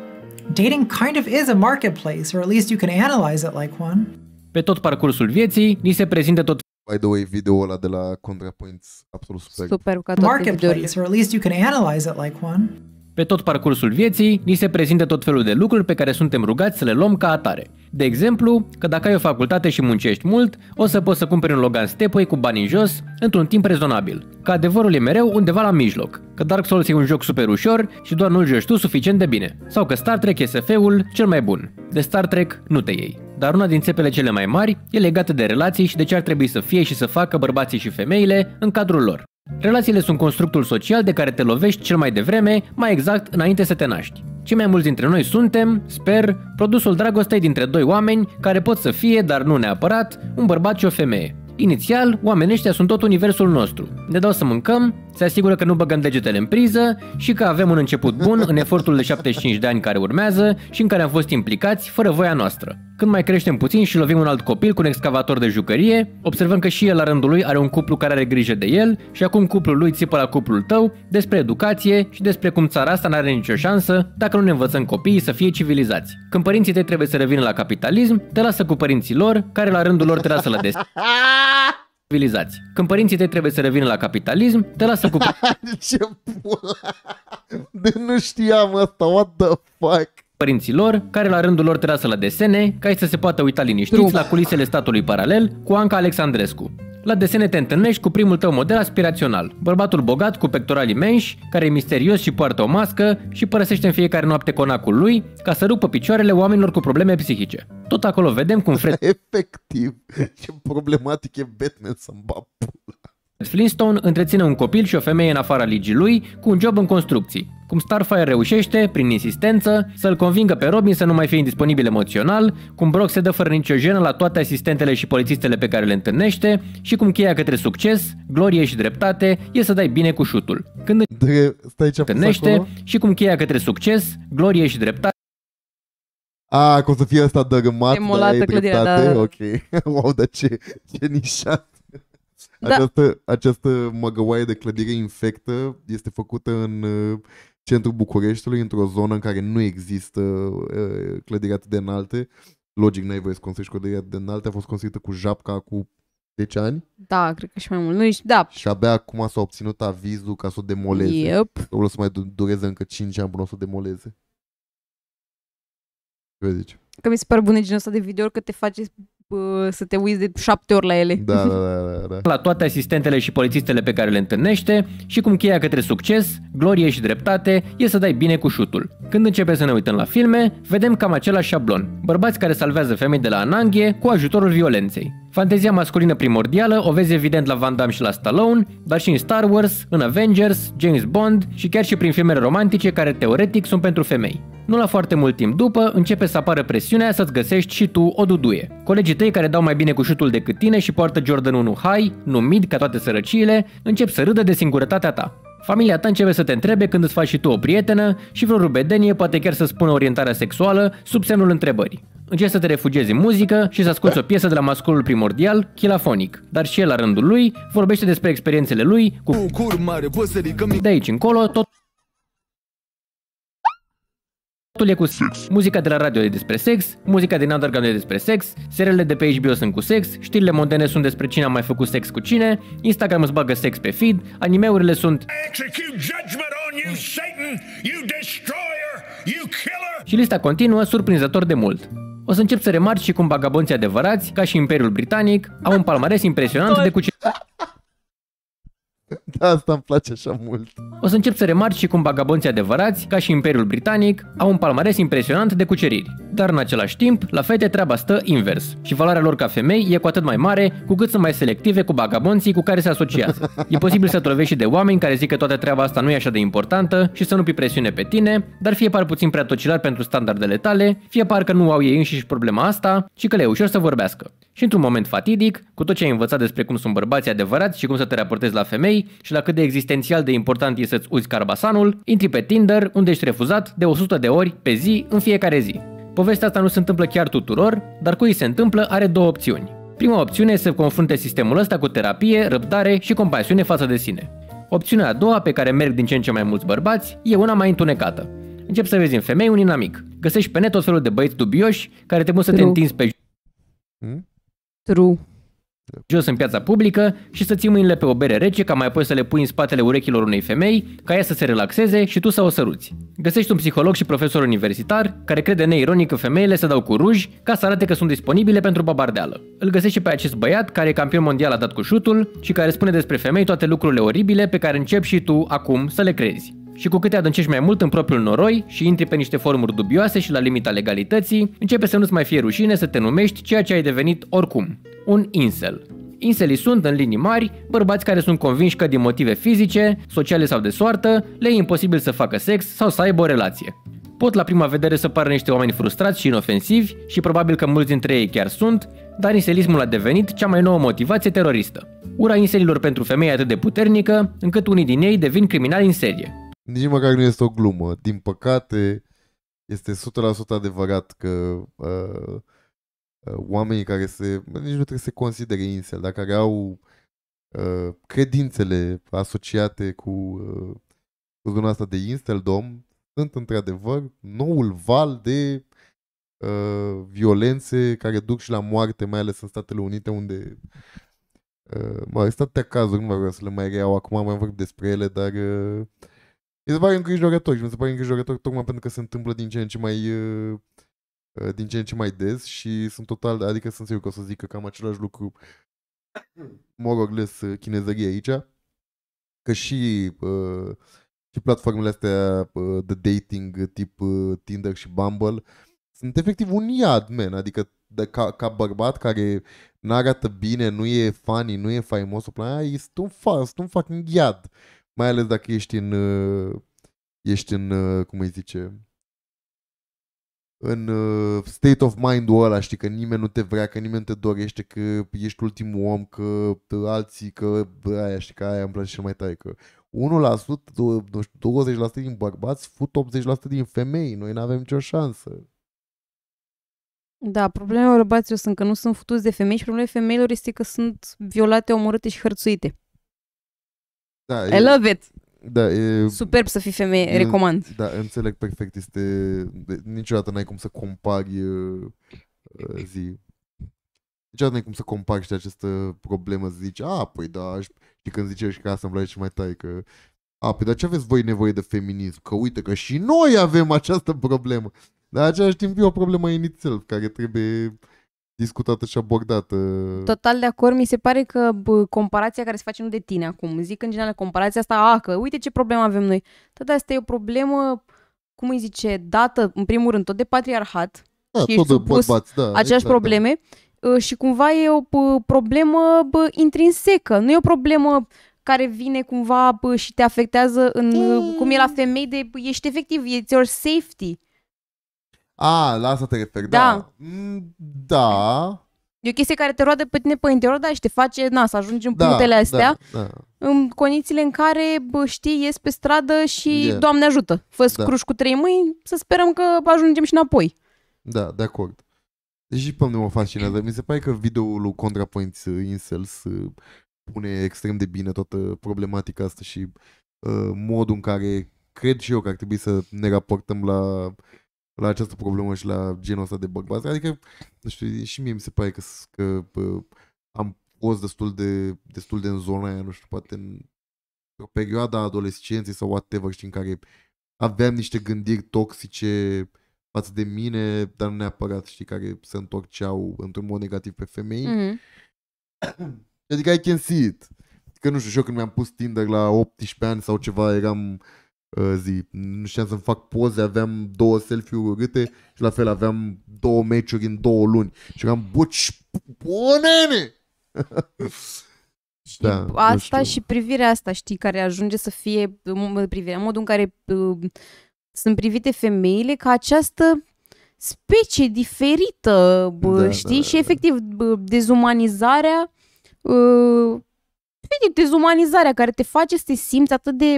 dating kind of is a marketplace, or at least you can analyze it like one. Pe tot parcursul vieții, ni se prezintă tot. By the way, video-ul ăla de la ContraPoints, absolut super. Super, ca toate marketplace, or at least you can analyze it like one. Pe tot parcursul vieții, ni se prezintă tot felul de lucruri pe care suntem rugați să le luăm ca atare. De exemplu, că dacă ai o facultate și muncești mult, o să poți să cumperi un Logan Stepway cu bani în jos, într-un timp rezonabil. Că adevărul e mereu undeva la mijloc, că Dark Souls e un joc super ușor și doar nu-l joci tu suficient de bine. Sau că Star Trek e SF-ul cel mai bun. De Star Trek nu te iei. Dar una din țepele cele mai mari e legată de relații și de ce ar trebui să fie și să facă bărbații și femeile în cadrul lor. Relațiile sunt constructul social de care te lovești cel mai devreme, mai exact înainte să te naști. Cei mai mulți dintre noi suntem, sper, produsul dragostei dintre doi oameni care pot să fie, dar nu neapărat, un bărbat și o femeie. Inițial, oamenii ăștia sunt tot universul nostru. Ne dau să mâncăm, se asigură că nu băgăm degetele în priză și că avem un început bun în efortul de 75 de ani care urmează și în care am fost implicați fără voia noastră. Când mai creștem puțin și lovim un alt copil cu un excavator de jucărie, observăm că și el la rândul lui are un cuplu care are grijă de el și acum cuplul lui țipă la cuplul tău despre educație și despre cum țara asta n-are nicio șansă dacă nu ne învățăm copiii să fie civilizați. Când părinții tăi trebuie să revină la capitalism, te lasă cu părinții lor, care la rândul lor te lasă la des. Civilizați. Când părinții tăi trebuie să revină la capitalism, te lasă cu ce de nu știam asta, what the fuck? Părinții lor, care la rândul lor te lasă la desene, ca ei să se poată uita liniștiți la culisele statului paralel cu Anca Alexandrescu. La desene te întâlnești cu primul tău model aspirațional, bărbatul bogat cu pectorali imenși, care e misterios și poartă o mască și părăsește în fiecare noapte conacul lui ca să rupă picioarele oamenilor cu probleme psihice. Tot acolo vedem cum Fred... Efectiv, ce problematic e Batman să-mi bat pula. Flintstone întreține un copil și o femeie în afara ligii lui cu un job în construcții. Cum Starfire reușește, prin insistență, să-l convingă pe Robin să nu mai fie indisponibil emoțional, cum Brock se dă fără nicio jenă la toate asistentele și polițistele pe care le întâlnește și cum cheia către succes, glorie și dreptate e să dai bine cu șutul. Când întâlnește și cum cheia către succes, glorie și dreptate. A, cum să fie ăsta dărâmat, dar e dreptate? Da. Ok. Wow, dar ce nișat. Da. Această măgăoaie de clădire infectă este făcută în centrul Bucureștiului, într-o zonă în care nu există clădiri atât de înalte. Logic, n-ai voie să construiești clădiri atât de înalte. A fost construită cu japca cu 10 ani. Da, cred că și mai mult. Da. Și abia acum s-a obținut avizul ca să o demoleze. O să mai dureze încă 5 ani până o să o demoleze. Ce zici? Că mi se par bune genul ăsta de video că te face... să te uiți de 7 ori la ele. Da. La toate asistentele și polițistele pe care le întâlnește și cum cheia către succes, glorie și dreptate e să dai bine cu șutul. Când începem să ne uităm la filme, vedem cam același șablon. Bărbați care salvează femei de la ananghie cu ajutorul violenței. Fantezia masculină primordială o vezi evident la Van Damme și la Stallone, dar și în Star Wars, în Avengers, James Bond și chiar și prin filmele romantice care teoretic sunt pentru femei. Nu la foarte mult timp după, începe să apară presiunea să-ți găsești și tu o duduie. Colegii tăi care dau mai bine cu șutul decât tine și poartă Jordan 1 High, nu mid ca toate sărăciile, încep să râdă de singurătatea ta. Familia ta începe să te întrebe când îți faci și tu o prietenă și vreo rubedenie poate chiar să spună orientarea sexuală sub semnul întrebării. Începi să te refugiezi în muzică și să asculți o piesă de la masculul primordial, chilafonic, dar și el la rândul lui vorbește despre experiențele lui cu de aici încolo tot e cu sex. Muzica de la radio e despre sex, muzica din underground e despre sex, serialele de pe HBO sunt cu sex, știrile moderne sunt despre cine a mai făcut sex cu cine, Instagram îți bagă sex pe feed, animeurile sunt și lista continuă surprinzător de mult. O să încep să remarci și cum bagabonții adevărați, ca și Imperiul Britanic, au un palmares impresionant de Da, asta îmi place așa mult. O să încep să remarci și cum bagabonții adevărați, ca și Imperiul Britanic, au un palmares impresionant de cuceriri. Dar în același timp, la fete treaba stă invers. Și valoarea lor ca femei e cu atât mai mare, cu cât sunt mai selective cu bagabonții cu care se asociază. E posibil să trovești și de oameni care zic că toată treaba asta nu e așa de importantă și să nu pui presiune pe tine, dar fie par puțin prea tocilar pentru standardele tale, fie par că nu au ei înșiși problema asta, ci că le e ușor să vorbească. Și într-un moment fatidic, cu tot ce ai învățat despre cum sunt bărbații adevărați și cum să te raportezi la femei și la cât de existențial de important e să-ți uzi carbasanul, intri pe Tinder, unde ești refuzat de 100 de ori pe zi, în fiecare zi. Povestea asta nu se întâmplă chiar tuturor, dar cui se întâmplă are două opțiuni. Prima opțiune e să confrunte sistemul ăsta cu terapie, răbdare și compasiune față de sine. Opțiunea a doua, pe care merg din ce în ce mai mulți bărbați, e una mai întunecată. Încep să vezi în femei un inamic. Găsești pe net tot felul de băieți dubioși care te mut să te întinzi pe jos în piața publică și să ții mâinile pe o bere rece ca mai apoi să le pui în spatele urechilor unei femei ca ea să se relaxeze și tu să o săruți. Găsești un psiholog și profesor universitar care crede neironic că femeile se dau cu ruj ca să arate că sunt disponibile pentru babardeală. Îl găsești și pe acest băiat care e campion mondial la dat cu șutul și care spune despre femei toate lucrurile oribile pe care începi și tu acum să le crezi. Și cu cât te adâncești mai mult în propriul noroi și intri pe niște forumuri dubioase și la limita legalității, începe să nu-ți mai fie rușine să te numești ceea ce ai devenit oricum, un incel. Incelii sunt, în linii mari, bărbați care sunt convinși că din motive fizice, sociale sau de soartă, le e imposibil să facă sex sau să aibă o relație. Pot la prima vedere să pară niște oameni frustrați și inofensivi și probabil că mulți dintre ei chiar sunt, dar inselismul a devenit cea mai nouă motivație teroristă. Ura inselilor pentru femei e atât de puternică încât unii din ei devin criminali în serie. Nici măcar nu este o glumă. Din păcate, este 100% adevărat că oamenii care nici nu trebuie să se considere incel, dar care au credințele asociate cu zona asta de inceldom, sunt într-adevăr noul val de violențe care duc și la moarte, mai ales în Statele Unite, unde sunt atâtea cazuri, nu vreau să le mai reiau acum, mai vorbim despre ele, dar... mi se pare îngrijorător și mi se pare îngrijorător tocmai pentru că se întâmplă din ce în ce mai des și sunt total, adică sunt sigur că o să zic că cam același lucru more or less chinezării aici, că și platformele astea de dating tip Tinder și Bumble sunt efectiv un iad, man, adică ca bărbat care n-arată bine, nu e funny, nu e faimos, este un fucking iad. Mai ales dacă ești în cum îi zice, în state of mind-ul ăla, știi, că nimeni nu te vrea, că nimeni nu te dorește, că ești ultimul om, că alții, că aia, știi, că aia îmi place cel mai tare, că 1%, 20% din bărbați fut 80% din femei, noi n-avem nicio șansă. Da, problemele bărbaților sunt că nu sunt futuți de femei și problemele femeilor este că sunt violate, omorâte și hărțuite. Da, I love it! Da, superb să fii femeie, recomand. Da, înțeleg perfect, este... Niciodată n-ai cum să compari niciodată n-ai cum să compari, știi, această problemă, zici, a, păi da, și când zicești că asta îmi place și mai tare, că a, păi da, ce aveți voi nevoie de feminism? Că uite că și noi avem această problemă. Dar același timp e o problemă inițial care trebuie... discutată și abordată. Total de acord, mi se pare că comparația care se face nu de tine acum. Zic în general comparația asta, a, că uite ce problemă avem noi. Tot asta e o problemă, cum îi zice, dată, în primul rând, tot de patriarhat. Da, și tot de bărbați, da. Aceeași probleme. Da. Și cumva e o problemă intrinsecă. Nu e o problemă care vine cumva și te afectează în cum e la femei, de ești efectiv, it's your safety. A, la asta te referi, da. Da. E o chestie care te roadă pe tine pe interior, dar și te face, na, să ajungi în punctele astea, da. În condițiile în care, bă, știi, ies pe stradă și, Doamne ajută, fă-ți cruci cu 3 mâini, să sperăm că ajungem și înapoi. Da, de acord. Deși pe mine mă fascinează, mi se pare că videoul lui ContraPoints Incels pune extrem de bine toată problematica asta și modul în care cred și eu că ar trebui să ne raportăm la... la această problemă și la genul ăsta de bug. Adică, nu știu, și mie mi se pare că am fost destul de în zona aia, nu știu, poate în o perioadă a adolescenței sau whatever, știi, în care aveam niște gândiri toxice față de mine, dar nu neapărat, știi, care se întorceau într-un mod negativ pe femei. Adică I can see it. Că nu știu, și eu când mi-am pus Tinder la 18 ani sau ceva, eram, nu știam să-mi fac poze, aveam 2 selfie-uri urâte și la fel aveam 2 meciuri în 2 luni. Și eram, buci, pune-ne! Și da, asta și privirea asta, știi, care ajunge să fie privirea, modul în care sunt privite femeile ca această specie diferită, da, știi? Da, și efectiv dezumanizarea, dezumanizarea care te face să te simți atât de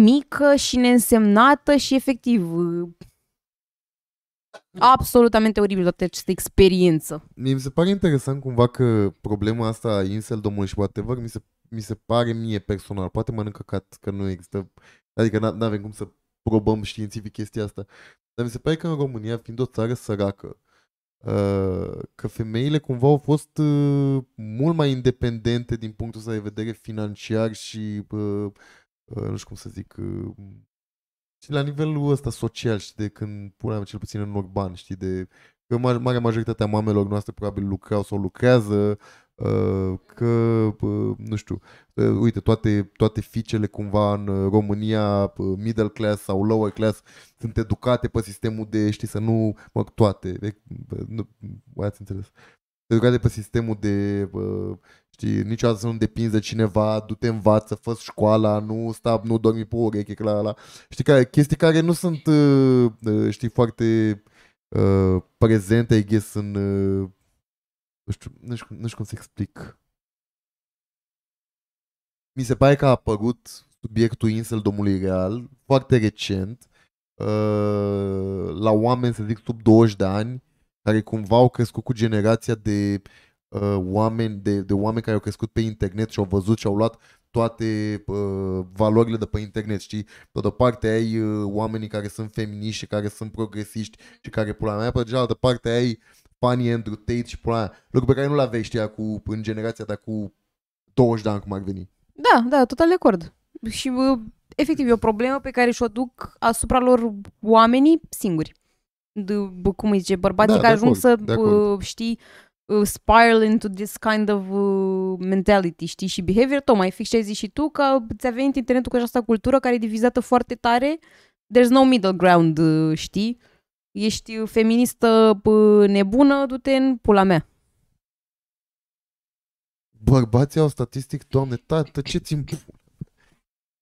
mică și neînsemnată și efectiv absolutamente oribil toată această experiență. Mi se pare interesant cumva că problema asta a inceldom-ului și whatever mi se pare mie personal, poate mănânc căcat că nu există, adică n-avem cum să probăm științific chestia asta, dar mi se pare că în România, fiind o țară săracă, că femeile cumva au fost mult mai independente din punctul ăsta de vedere financiar și nu știu cum să zic, și la nivelul ăsta social, știi, de când puneam, cel puțin în urban, știi, de că marea majoritatea mamelor noastre probabil lucrau sau lucrează, că nu știu, uite, toate fiicele cumva în România middle class sau lower class sunt educate pe sistemul de, știi, să nu, mă, toate, nu, ați înțeles, educate pe sistemul de, știi, niciodată să nu depinzi de cineva, du-te, învață, fă școala, nu sta, nu dormi pe ureche, știi, care, chestii care nu sunt, știi, foarte prezente, I guess, în nu știu cum să explic. Mi se pare că a apărut subiectul inceldomului real foarte recent la oameni, să zic, sub 20 de ani, care cumva au crescut cu generația de oameni de oameni care au crescut pe internet și au văzut și au luat toate valorile de pe internet, știi? Pe de-o parte ai oamenii care sunt feminiști și care sunt progresiști și care pula mea, pe de altă parte ai fanii Andrew Tate și pula mea, lucruri pe care nu l-aveai, știa, în generația ta cu 20 de ani, cum ar veni. Da, total de acord. Și efectiv e o problemă pe care și-o duc asupra lor oamenii singuri. Cum îi zice, bărbații care ajung să, știi, spiral into this kind of mentality, știi, și behavior, tocmai fix ce ai zis și tu, că ți-a venit internetul cu această cultură care e divizată foarte tare, there's no middle ground, știi, ești feministă nebună, du-te în pula mea. Bărbații au statistic, doamne, tată, ce ți-mi...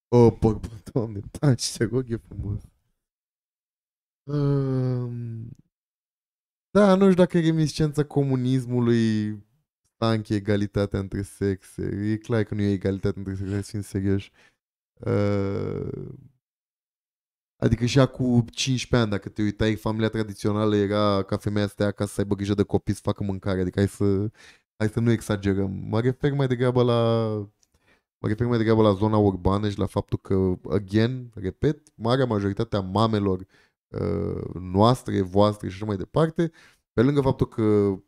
O, bărbat, doamne, tată, ce se rog, e frumos. Da, nu știu dacă e reminiscența comunismului, tanche, egalitatea între sexe. E clar că nu e egalitate între sexe, sunt serioși. Adică și acum 15 ani, dacă te uitai, familia tradițională era ca femeia să stea acasă, să aibă grijă de copii, să facă mâncare. Adică hai să nu exagerăm. Mă refer mai degrabă la zona urbană și la faptul că, again, repet, marea majoritate a mamelor noastre, voastre și așa mai departe, pe lângă faptul că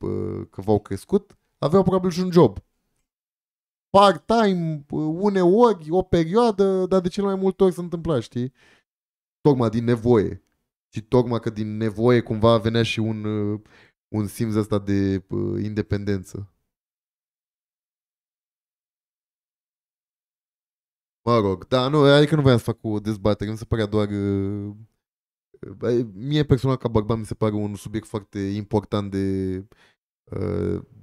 v-au crescut, aveau probabil și un job part-time, uneori o perioadă, dar de cele mai multe ori se întâmpla, știi? Tocmai din nevoie. Și tocmai că din nevoie cumva venea și un simț ăsta de independență. Mă rog, da, nu, adică nu voiam să fac o dezbatere, mi se părea doar... Mie personal, ca bărbat, mi se pare un subiect foarte important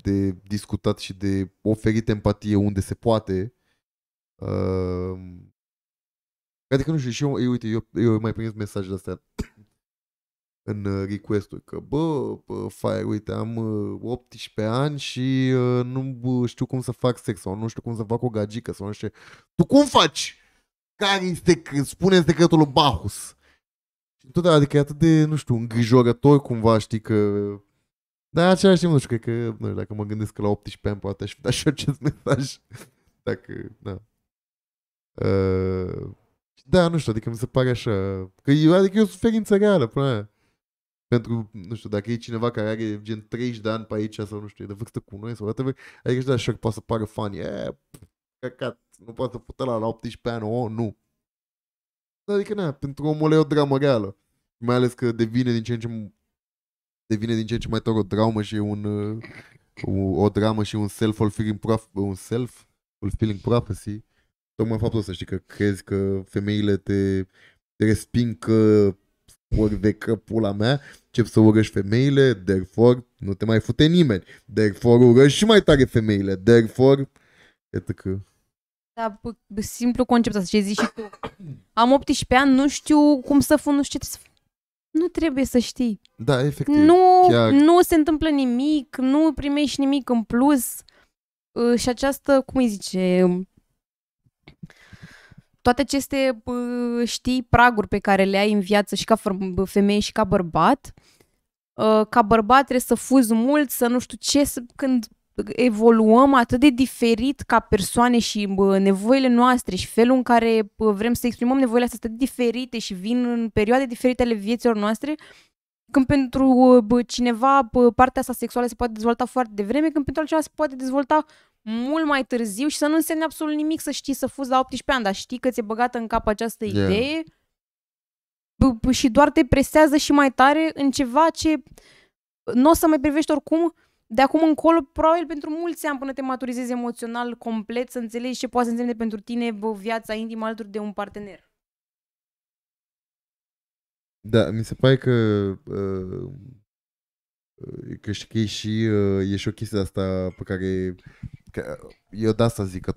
de discutat și de oferit empatie unde se poate. Adică nu știu, și eu, uite, eu mai primesc mesajele astea în request-uri, că bă, Faiăr, uite, am 18 ani și nu știu cum să fac sex sau nu știu cum să fac o gagică sau nu știu. Tu cum faci? Care este, spune-mi secretul lui Bahus. Totdeauna, adică e atât de, nu știu, îngrijorător cumva, știi, că... Dar același timp, nu știu, cred că, nu știu, dacă mă gândesc că la 18 ani poate aș fi dat și acest mesaj. Dacă, da. Da, nu știu, adică mi se pare așa. Că e, adică e o suferință reală, până aia. Pentru, nu știu, dacă e cineva care are gen 30 de ani pe aici sau nu știu, e de vârstă cu noi sau whatever, adică și de așa că poate să pară funny. E, căcat, nu poate să pută la 18 ani, o, nu. Adică, na, pentru omul e o dramă reală. Mai ales că devine din ce în ce, mai tare o dramă și un... o dramă și un self-fulfilling prophecy. Tocmai faptul ăsta, știi, că crezi că femeile te resping că ori de că pula mea, începi să urăști femeile, therefore nu te mai fute nimeni, therefore urăști și mai tare femeile, therefore... Că... Da, simplu concept asta, ce zici și tu. Am 18 ani, nu știu cum să fun, nu știu ce trebuie să... Nu trebuie să știi. Da, efectiv. Nu se întâmplă nimic, nu primești nimic în plus și această, cum îi zice... Toate aceste, știi, praguri pe care le ai în viață și ca femeie și ca bărbat. Ca bărbat trebuie să fuzi mult, să nu știu ce, când evoluăm atât de diferit ca persoane și nevoile noastre și felul în care vrem să exprimăm nevoile astea atât de diferite și vin în perioade diferite ale vieților noastre, când pentru cineva partea asta sexuală se poate dezvolta foarte devreme, când pentru altcineva se poate dezvolta mult mai târziu și să nu însemne absolut nimic să știi să fuzi la 18 ani, dar știi că ți-e băgată în cap această idee și doar te presează și mai tare în ceva ce nu o să mai privești oricum de acum încolo, probabil pentru mulți ani până te maturizezi emoțional complet, să înțelegi ce poate să însemne pentru tine viața intimă alături de un partener. Da, mi se pare că știi, și e și o chestie asta pe care... Eu de asta zic, că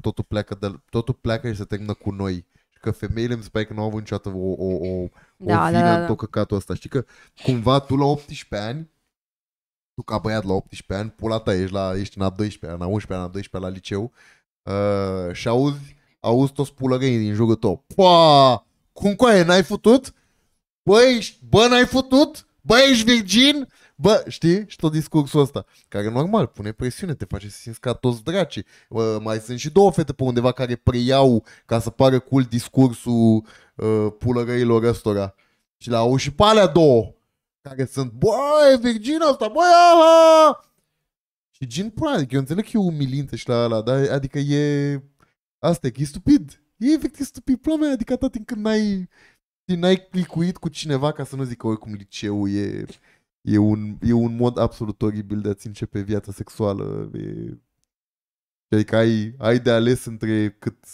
totul pleacă și se termină cu noi. Că femeile mi se pare că nu au avut niciodată o vină în tot căcatul ăsta. Știi că cumva tu la 18 ani, tu ca băiat la 18 ani, pula ta, ești în a 12-a, în a 11-a, în a 12-a la liceu și auzi toți pulăgăii din jurul tău. Pa! Cum coaie, n-ai futut? Bă, n-ai futut? Bă, ești virgin? Bă, știi? Și tot discursul ăsta, care normal, pune presiune, te face să simți ca toți dracii. Mai sunt și două fete pe undeva care preiau ca să pară cool discursul pulărăilor ăstora. Și l-au și pe alea două, care sunt, bă, e virgin asta, bă, aha! Și gen, până, adică eu înțeleg că e umilință și la ala, dar adică e... Asta e stupid. E efectiv stupid, până mea, adică atât timp când n-ai clicuit cu cineva, ca să nu zic că oricum liceul e... E un mod absolut oribil de a-ți începe viața sexuală. Adică ai de ales între cât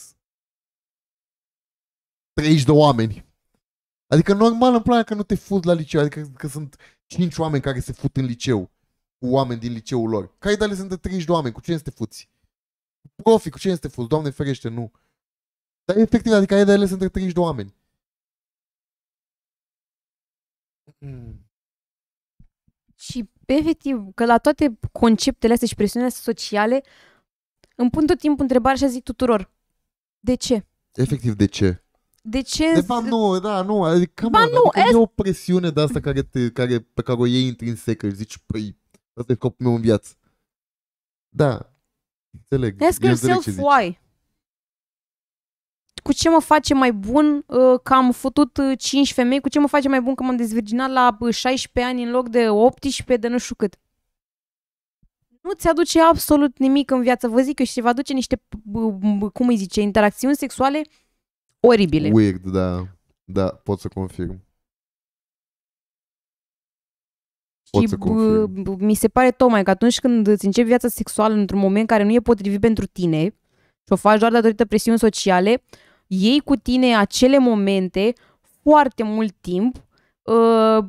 30 de oameni. Adică normal în plan că nu te fuzi la liceu. Adică că sunt 5 oameni care se fut în liceu cu oameni din liceul lor. Că ai de ales între 30 de oameni. Cu cine să te fuți? Profi, cu cine să te fuți? Doamne ferește, nu. Dar efectiv, adică ai de ales între 30 de oameni. Și, efectiv, că la toate conceptele astea și presiunile astea sociale îmi pun tot timpul întrebarea și a zic tuturor, de ce? Efectiv, de ce? De ce? De fapt, nu, da, nu, adică, ba, nu, adică e o presiune de asta pe care o iei intrinsecă și zici, păi, ăsta e scopul meu în viață. Da, înțeleg. Ask yourself why. Cu ce mă face mai bun că am futut 5 femei? Cu ce mă face mai bun că m-am dezvirginat la 16 ani în loc de 18, de nu știu cât? Nu ți aduce absolut nimic în viață, vă zic eu, și vă aduce niște, cum îi zice, interacțiuni sexuale oribile. Weird, da. Da, pot să confirm. Mi se pare tocmai că atunci când îți începi viața sexuală într-un moment care nu e potrivit pentru tine și o faci doar datorită presiunii sociale, iei cu tine acele momente foarte mult timp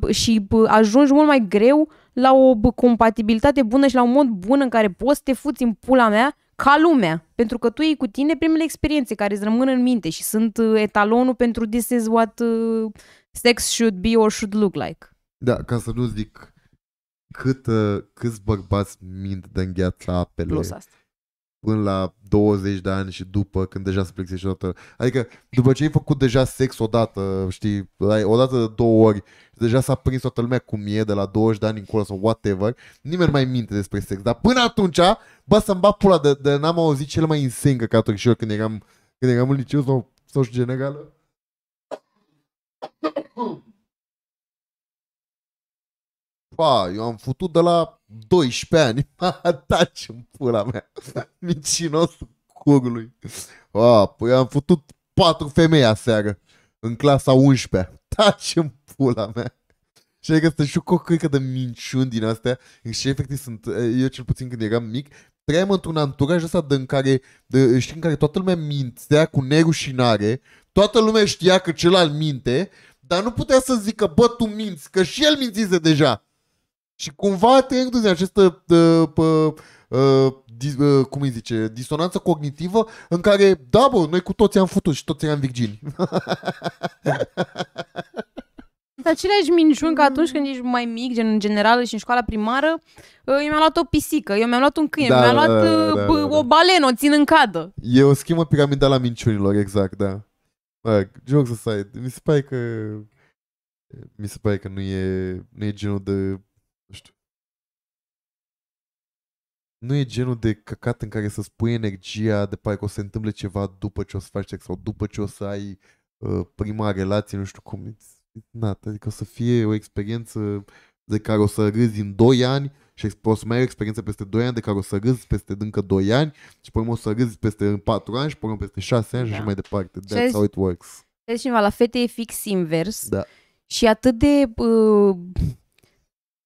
și ajungi mult mai greu la o compatibilitate bună și la un mod bun în care poți să te fuți în pula mea ca lumea. Pentru că tu iei cu tine primele experiențe care îți rămân în minte și sunt etalonul pentru this is what sex should be or should look like. Da, ca să nu zic câți bărbați mint de îngheața apele. Plus asta. Până la 20 de ani și după, când deja se plexește toată. Adică după ce ai făcut deja sex odată, știi, odată de 2 ori, deja s-a prins toată lumea cum e de la 20 de ani încolo sau whatever, nimeni mai minte despre sex. Dar până atunci, bă, să-mi bat pula de n-am auzit cel mai insane căcaturi și eu când eram în liceu sau generală. Pa, eu am futut de la 12 ani. Taci în pula mea. Vicinosul curului. Pa, păi am futut 4 femei aseară. În clasa 11-a. Taci în pula mea. Și adică să știu o crică de minciuni din astea. Și efectiv sunt, eu cel puțin când eram mic, trăiam într-un anturaj ăsta de în care, știi, în care toată lumea mințea cu nerușinare. Toată lumea știa că celălalt minte, dar nu putea să zică, bă, tu minți, că și el mințise deja. Și cumva trăindu-se în această, cum îi zice, disonanță cognitivă în care, da, bă, noi cu toți am futut și toți eram virgini. Aceleași minciuni ca atunci când ești mai mic, gen în general și în școala primară, eu mi-am luat o pisică, eu mi-am luat un câine, da, mi-am luat o balenă, o țin în cadă. E o schimă piramidală a minciunilor, exact, da. Jokes aside, mi se pare că nu e genul de, nu știu, nu e genul de căcat în care să spui energia de pare că o să se întâmple ceva după ce o să faci sex sau după ce o să ai prima relație, nu știu cum. Adică o să fie o experiență de care o să râzi în 2 ani și o să mai ai o experiență peste 2 ani de care o să râzi peste încă 2 ani și până o să râzi peste 4 ani și până peste 6 ani și mai departe. That's how it works. Deci, la fete e fix invers. Da. Și atât de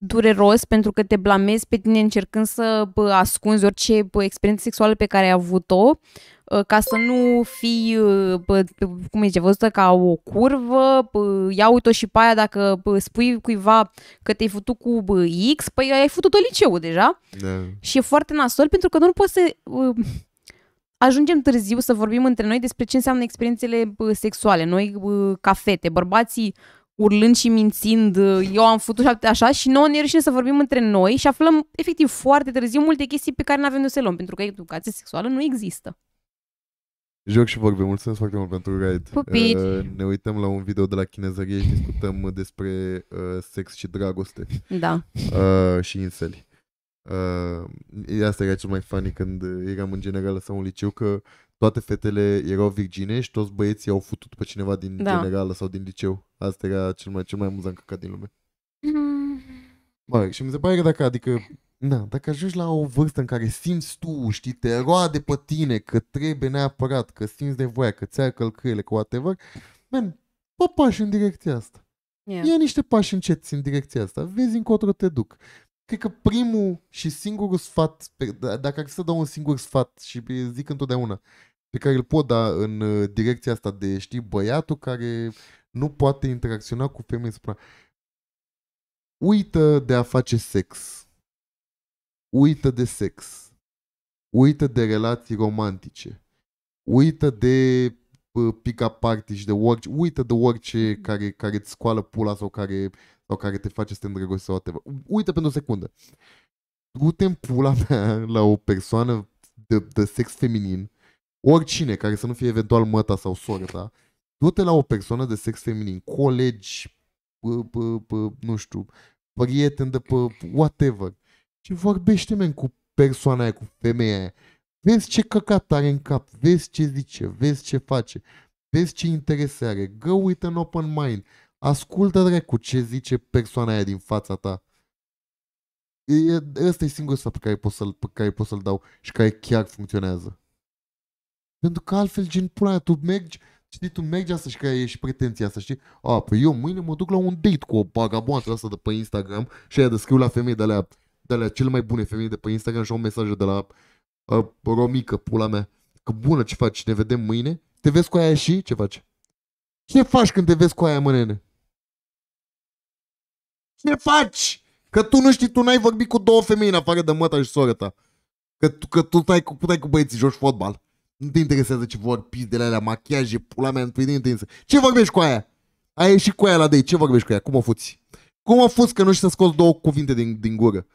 dureros pentru că te blamezi pe tine încercând să ascunzi orice experiență sexuală pe care ai avut-o, ca să nu fii, cum zice, văzută ca o curvă, ia uite-o și pe aia dacă spui cuiva că te-ai făcut cu X, păi ai făcut-o liceul deja. Da. Și e foarte nasol pentru că nu poți să ajungem târziu să vorbim între noi despre ce înseamnă experiențele sexuale. Noi, ca fete, bărbații urlând și mințind, eu am făcut așa și nouă ne e rușine să vorbim între noi și aflăm efectiv foarte târziu multe chestii pe care nu avem de să le luăm, pentru că educația sexuală nu există. Joc și vorbe, mulțumesc foarte mult pentru ride. Ne uităm la un video de la chinezărie și discutăm despre sex și dragoste. Da. Și inseli. Asta era cel mai funny când eram în generală sau în liceu, că toate fetele erau virgine și toți băieții au futut pe cineva din generală sau din liceu. Asta era cel mai amuzant căcat din lume. Și mi se pare că dacă ajungi la o vârstă în care simți tu, știi, te roade pe tine că trebuie neapărat, că simți nevoia, că ți-ai călcâiele, că whatever, man, fă pași în direcția asta. Ia niște pași înceți în direcția asta, vezi încotro te duc. Cred că primul și singurul sfat, dacă ar fi să dau un singur sfat și zic întotdeauna, pe care îl pot da în direcția asta de, știi, băiatul care nu poate interacționa cu femei, uită de a face sex. Uită de sex, uită de relații romantice, uită de pick-up party și de orice, uită de orice care îți scoală pula sau care te face să te îndrăgostești sau altceva. Uită pentru o secundă. Du-te în pula mea la o persoană de sex feminin, oricine care să nu fie eventual măta sau soră ta, du-te la o persoană de sex feminin, colegi, nu știu, prieteni de pe whatever. Și vorbește, men, cu persoana aia, cu femeia aia. Vezi ce căcat are în cap, vezi ce zice, vezi ce face, vezi ce interese are. Go with an open mind. Ascultă, dracu, ce zice persoana aia din fața ta. Ăsta e singurul sfat pe care pot să-l dau și care chiar funcționează. Pentru că altfel, gen, pula aia, tu mergi asta și că ești pretenția asta, știi? Păi eu mâine mă duc la un date cu o bagaboantă asta de pe Instagram și aia descriu la femei de alea cele mai bune femei de pe Instagram și au mesaje de la Romică, pula mea, că bună, ce faci, ne vedem mâine? Te vezi cu aia și ce faci? Ce faci când te vezi cu aia, mă, nene? Ce faci? Că tu nu știi, tu n-ai vorbit cu două femei în afară de măta și soră ta. Că tu stai cu băieții, joci fotbal. Nu te interesează ce vorbiți de la alea, machiaje, pula mea, nu te interesează. Ce vorbești cu aia? Ai ieșit cu aia la date, ce vorbești cu aia? Cum o fuți? Cum o fuți că nu știi să scoți două cuvinte din gură?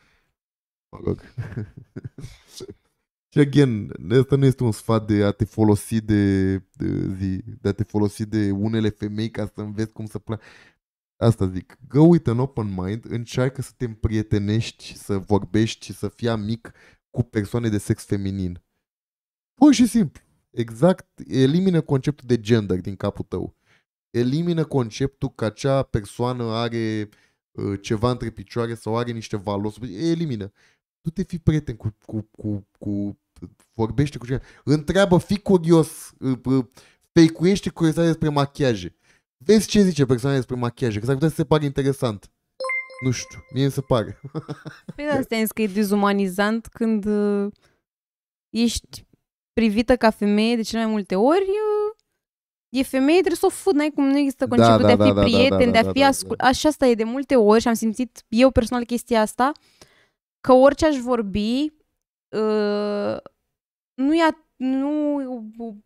Și again, ăsta nu este un sfat de a te folosi de a te folosi de unele femei ca să înveți cum să placi. Asta zic, go with an open mind, încearcă să te împrietenești, să vorbești și să fii amic cu persoane de sex feminin. Pur și simplu, exact, elimină conceptul de gender din capul tău. elimină conceptul că acea persoană are ceva între picioare sau are niște valori. Elimină. Tu te fii prieten cu vorbește cu ceva. Întreabă, fii curios, fake-uiește curiozitatea despre machiaje. Vezi ce zice persoana despre machiaje, că s-ar putea să se pare interesant. Nu știu, mie mi se pare. Păi asta e că e dezumanizant când ești privită ca femeie de cele mai multe ori. E femeie, trebuie să o fut, n-ai cum, nu există conceptul de a fi prieten, de a fi ascultat. Așa asta e de multe ori și am simțit eu personal chestia asta, că orice aș vorbi,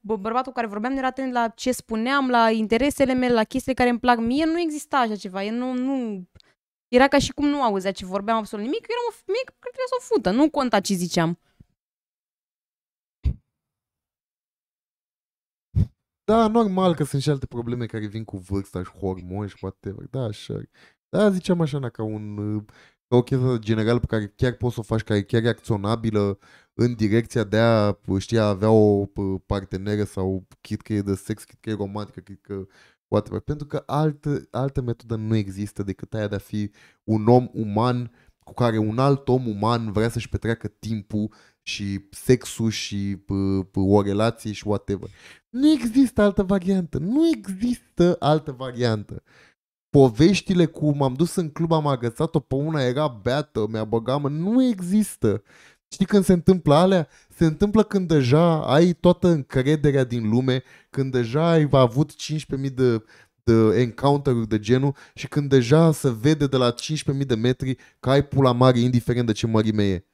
bărbatul cu care vorbeam nu era atent la ce spuneam, la interesele mele, la chestiile care îmi plac mie, nu exista așa ceva, el nu... Era ca și cum nu auzea ce vorbeam absolut nimic, eu eram o femeie care trebuia să o fută, nu conta ce ziceam. Da, normal că sunt și alte probleme care vin cu vârsta și hormoni și whatever, da, așa. Da, ziceam așa, ca o chestie generală pe care chiar poți să o faci, care chiar e acționabilă în direcția de a, știi, a avea o parteneră sau chit că e de sex, chit că e romantică, chit că whatever. Pentru că altă metodă nu există decât aia de a fi un om uman cu care un alt om uman vrea să-și petreacă timpul și sexul și o relație și whatever. Nu există altă variantă. Nu există altă variantă. Poveștile cu m-am dus în club, am agățat-o pe una, era beată, mi-a băgat, nu există. Știi când se întâmplă alea? Se întâmplă când deja ai toată încrederea din lume, când deja ai avut 15.000 de encounter-uri de genul și când deja se vede de la 15.000 de metri că ai pula mare, indiferent de ce mărime e.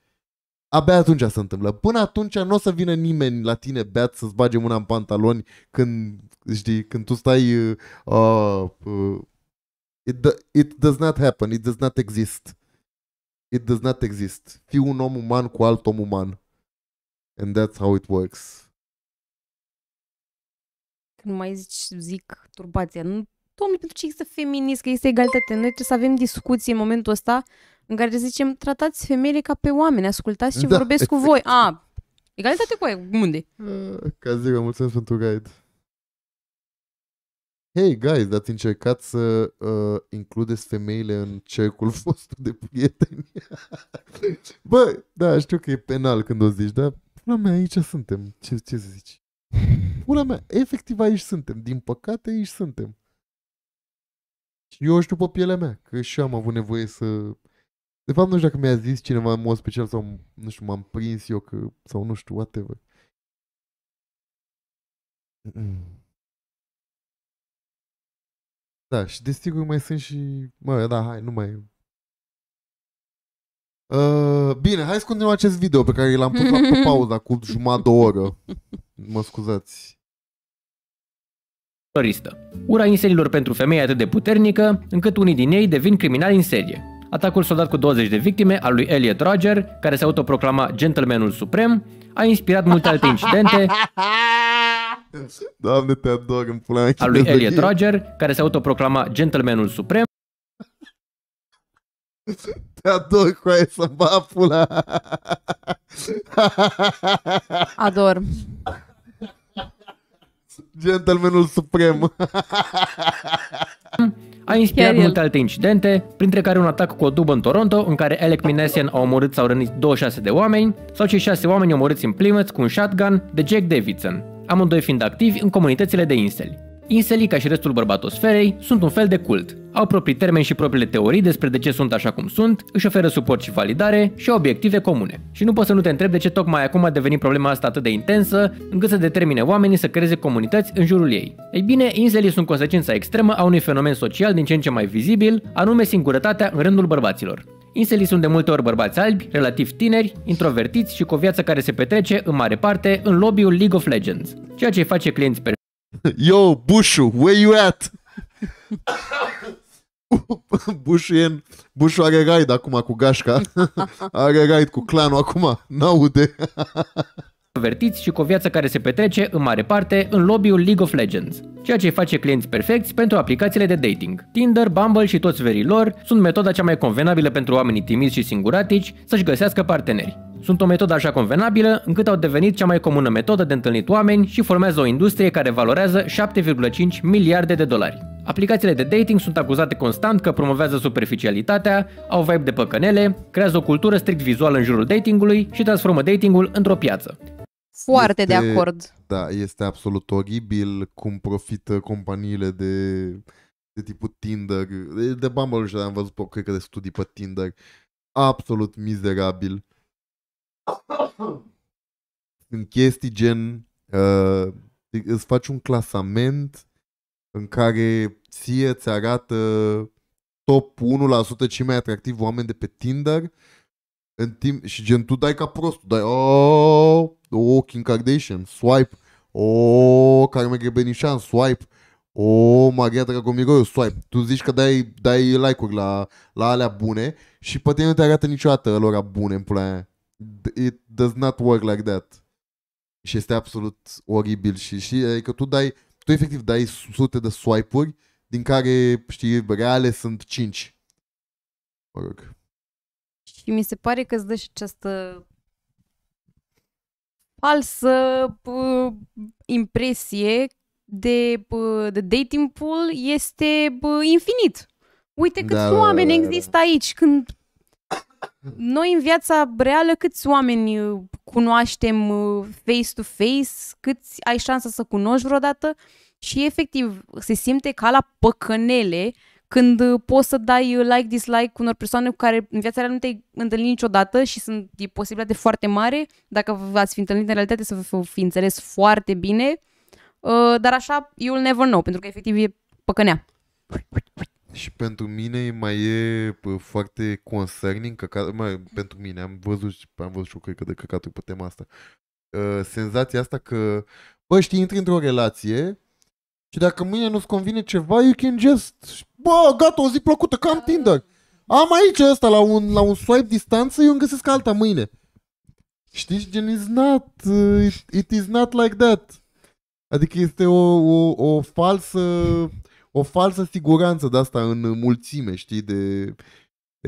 Abia atunci se întâmplă. Până atunci nu o să vină nimeni la tine beat să-ți bage mâna în pantaloni când, știi, când tu stai... It does not happen, it does not exist. It does not exist. Fii un om uman cu alt om uman. And that's how it works. Când mai zic turbația, domnule, pentru ce există feminism, că există egalitate? Noi trebuie să avem discuții în momentul ăsta în care zicem, tratați femeile ca pe oameni, ascultați ce vorbesc exact cu voi. A, egalitate cu aia, unde? Ca zic, mulțumesc pentru guide. Hey guys, ați încercat să includeți femeile în cercul vostru de prieteni? Bă, da, știu că e penal când o zici, dar pula mea, aici suntem. Ce să zici? Pula mea, efectiv aici suntem. Din păcate aici suntem. Și eu știu pe pielea mea, că și eu am avut nevoie să... De fapt, nu știu dacă mi-a zis cineva în mod special sau, nu știu, m-am prins eu că... Sau nu știu, whatever. Da, și desigur mai sunt și... Mă, da, hai, nu mai... Bine, hai să continuăm acest video pe care l-am pus pe pauza cu jumătate de oră. Mă scuzați. Ura inserilor pentru femei atât de puternică, încât unii din ei devin criminali în serie. Atacul soldat cu 20 de victime al lui Elliot Rodger, care se autoproclama gentlemanul suprem, a inspirat multe alte incidente... Doamne, te ador, îmi pula mea. A lui Elliot Rodger, care se autoproclama gentlemanul suprem. Te ador, coaie, să-mi bat pula. Ador. Gentlemanul suprem. A inspirat multe alte incidente, printre care un atac cu o dubă în Toronto, în care Alec Minasian a omorât sau rănit 26 de oameni, sau cei 6 oameni omorâți în Plymouth cu un shotgun de Jack Davidson, amândoi fiind activi în comunitățile de inseli. Inselii, ca și restul bărbatosferei, sunt un fel de cult. Au proprii termeni și propriile teorii despre de ce sunt așa cum sunt, își oferă suport și validare și au obiective comune. Și nu poți să nu te întrebi de ce tocmai acum a devenit problema asta atât de intensă, încât să determine oamenii să creeze comunități în jurul ei. Ei bine, inselii sunt consecința extremă a unui fenomen social din ce în ce mai vizibil, anume singurătatea în rândul bărbaților. Inselii sunt de multe ori bărbați albi, relativ tineri, introvertiți și cu o viață care se petrece, în mare parte, în lobby-ul League of Legends, ceea ce îi face clienți perfecți. Yo, Bushu, where you at? Bushu are raid acum cu gașca. Are raid cu clanul acum. N-aude. Introvertiți și cu o viață care se petrece, în mare parte, în lobby-ul League of Legends, ceea ce îi face clienți perfecți pentru aplicațiile de dating. Tinder, Bumble și toți verii lor sunt metoda cea mai convenabilă pentru oamenii timizi și singuratici să-și găsească parteneri. Sunt o metodă așa convenabilă, încât au devenit cea mai comună metodă de întâlnit oameni și formează o industrie care valorează 7,5 miliarde de dolari. Aplicațiile de dating sunt acuzate constant că promovează superficialitatea, au vibe de păcănele, creează o cultură strict vizuală în jurul datingului și transformă datingul într-o piață. Foarte de acord. Da, este absolut oribil cum profită companiile de tipul Tinder, de Bumble, și am văzut o, cred că, de studii pe Tinder. Absolut mizerabil. În chestii gen îți faci un clasament în care ție îți arată top 1% cei mai atractivi oameni de pe Tinder, în timp, și gen tu dai ca prost, dai Kim Kardashian, swipe, Carmen Grebenișan, swipe, Maria Dragomiroiu, swipe. Tu zici că dai like-uri la alea bune și pe tine nu te arată niciodată alora bune în pula aia. It does not work like that. Și este absolut oribil și adică tu efectiv dai sute de swipe-uri, din care, știi, reale sunt 5. Mă rog. Și mi se pare că îți dă și această falsă impresie de dating pool este infinit. Uite câți oameni există aici, când noi în viața reală câți oameni cunoaștem face-to-face, câți ai șansa să cunoști vreodată, și efectiv se simte ca la păcănele când poți să dai like-dislike cu unor persoane cu care în viața reală nu te-ai întâlnit niciodată și sunt posibilitate foarte mare, dacă v-ați fi întâlnit în realitate să vă fi înțeles foarte bine, dar așa you'll never know, pentru că efectiv e păcănea. Și pentru mine mai e foarte concerning, pentru mine, am văzut și eu, cred că, de căcaturi pe tema asta, senzația asta că, bă, știi, intri într-o relație și dacă mâine nu-ți convine ceva, you can just, bă, gata, o zi plăcută, că am Tinder. Am aici ăsta, la un swipe distanță, eu îmi găsesc alta mâine. Știi, gen, it is not like that. Adică este o falsă... O falsă siguranță de asta în mulțime, știi, de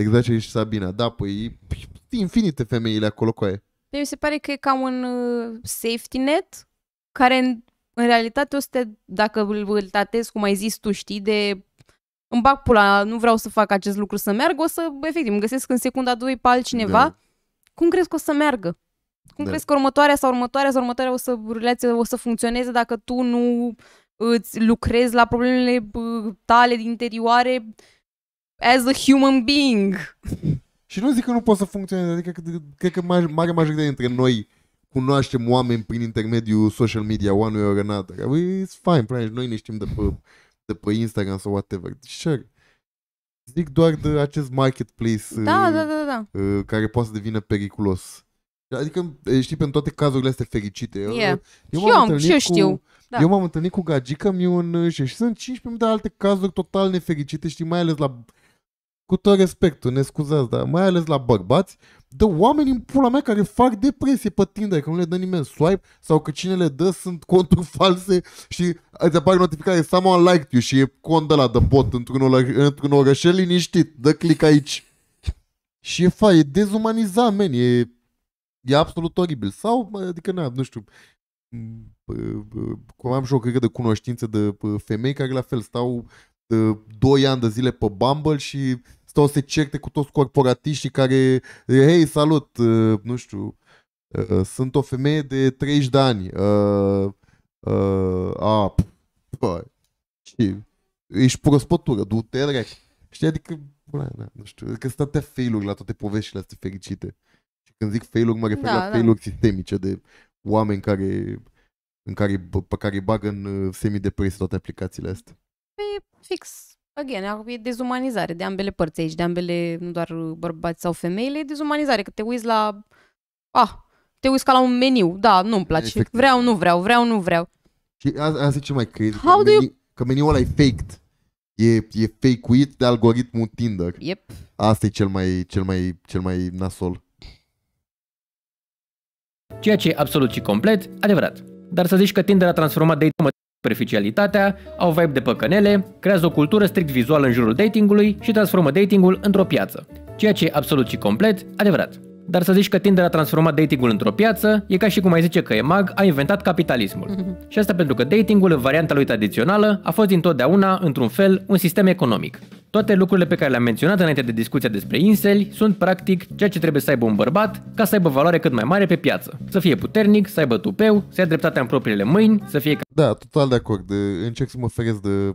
exact ce zice Sabina. Da, păi, infinite femeile acolo cu aia. Mi se pare că e cam un safety net, care în realitate o să dacă îl tatezi, cum ai zis tu, știi, de îmi bag pula, nu vreau să fac acest lucru să meargă, o să, efectiv, îmi găsesc în secunda 2 pe altcineva. Da. Cum crezi că o să meargă? Cum crezi că următoarea relație o să funcționeze dacă tu nu... îți lucrezi la problemele tale din interioare as a human being. Și nu zic că nu poate să funcționeze, adică cred că marea majoritate dintre noi cunoaștem oameni prin intermediul social media, one way or another. It's fine, practic, noi ne știm de pe Instagram sau whatever. Sure. Zic doar de acest marketplace care poate să devină periculos. Adică, știi, pentru toate cazurile astea fericite. Yeah. Eu m-am întâlnit cu gagică-mi și sunt 15 de alte cazuri total nefericite, știi, mai ales cu tot respectul, ne scuzați, dar mai ales la bărbați, de oameni în pula mea care fac depresie pe Tinder, că nu le dă nimeni swipe sau că cine le dă sunt conturi false și îți apare notificare someone liked you și e cont ăla de bot într-un orășel liniștit, dă click aici. Și e dezumanizat, man, e absolut oribil. Sau, adică, nu știu... Cum am și eu, cred că, de cunoștințe de femei care la fel stau 2 ani de zile pe Bumble și stau să se certe cu toți corporatiștii care, hei, salut, nu știu, sunt o femeie de 30 de ani, ești prospătură, du-te, dracu. Știi, adică, nu știu, adică sunt atâtea failuri la toate poveștile astea fericite. Și când zic failuri, mă refer la failuri sistemice de oameni pe care îi bagă în semidepresie toate aplicațiile astea. E fix. Again, e dezumanizare de ambele părți aici, de ambele, nu doar bărbați sau femeile, e dezumanizare, că te uiți la... te uiți ca la un meniu. Da, nu-mi place. Efectiv. Vreau, nu vreau, vreau, nu vreau. Și asta e ce mai cred. Că meniul ăla e faked. E fake-uit de algoritmul Tinder. Yep. Asta e cel mai nasol. Ceea ce e absolut și complet adevărat. Dar să zici că Tinder a transformat datingul în superficialitatea, au vibe de păcănele, creează o cultură strict vizuală în jurul datingului și transformă datingul într-o piață. Ceea ce e absolut și complet adevărat. Dar să zici că Tinder a transformat datingul într-o piață, e ca și cum ai zice că EMAG a inventat capitalismul. Și asta pentru că datingul, în varianta lui tradițională, a fost întotdeauna, într-un fel, un sistem economic. Toate lucrurile pe care le-am menționat înainte de discuția despre inseli sunt practic ceea ce trebuie să aibă un bărbat ca să aibă valoare cât mai mare pe piață. Să fie puternic, să aibă tupeu, să ia dreptatea în propriile mâini, să fie... Da, total de acord. Încerc să mă feresc de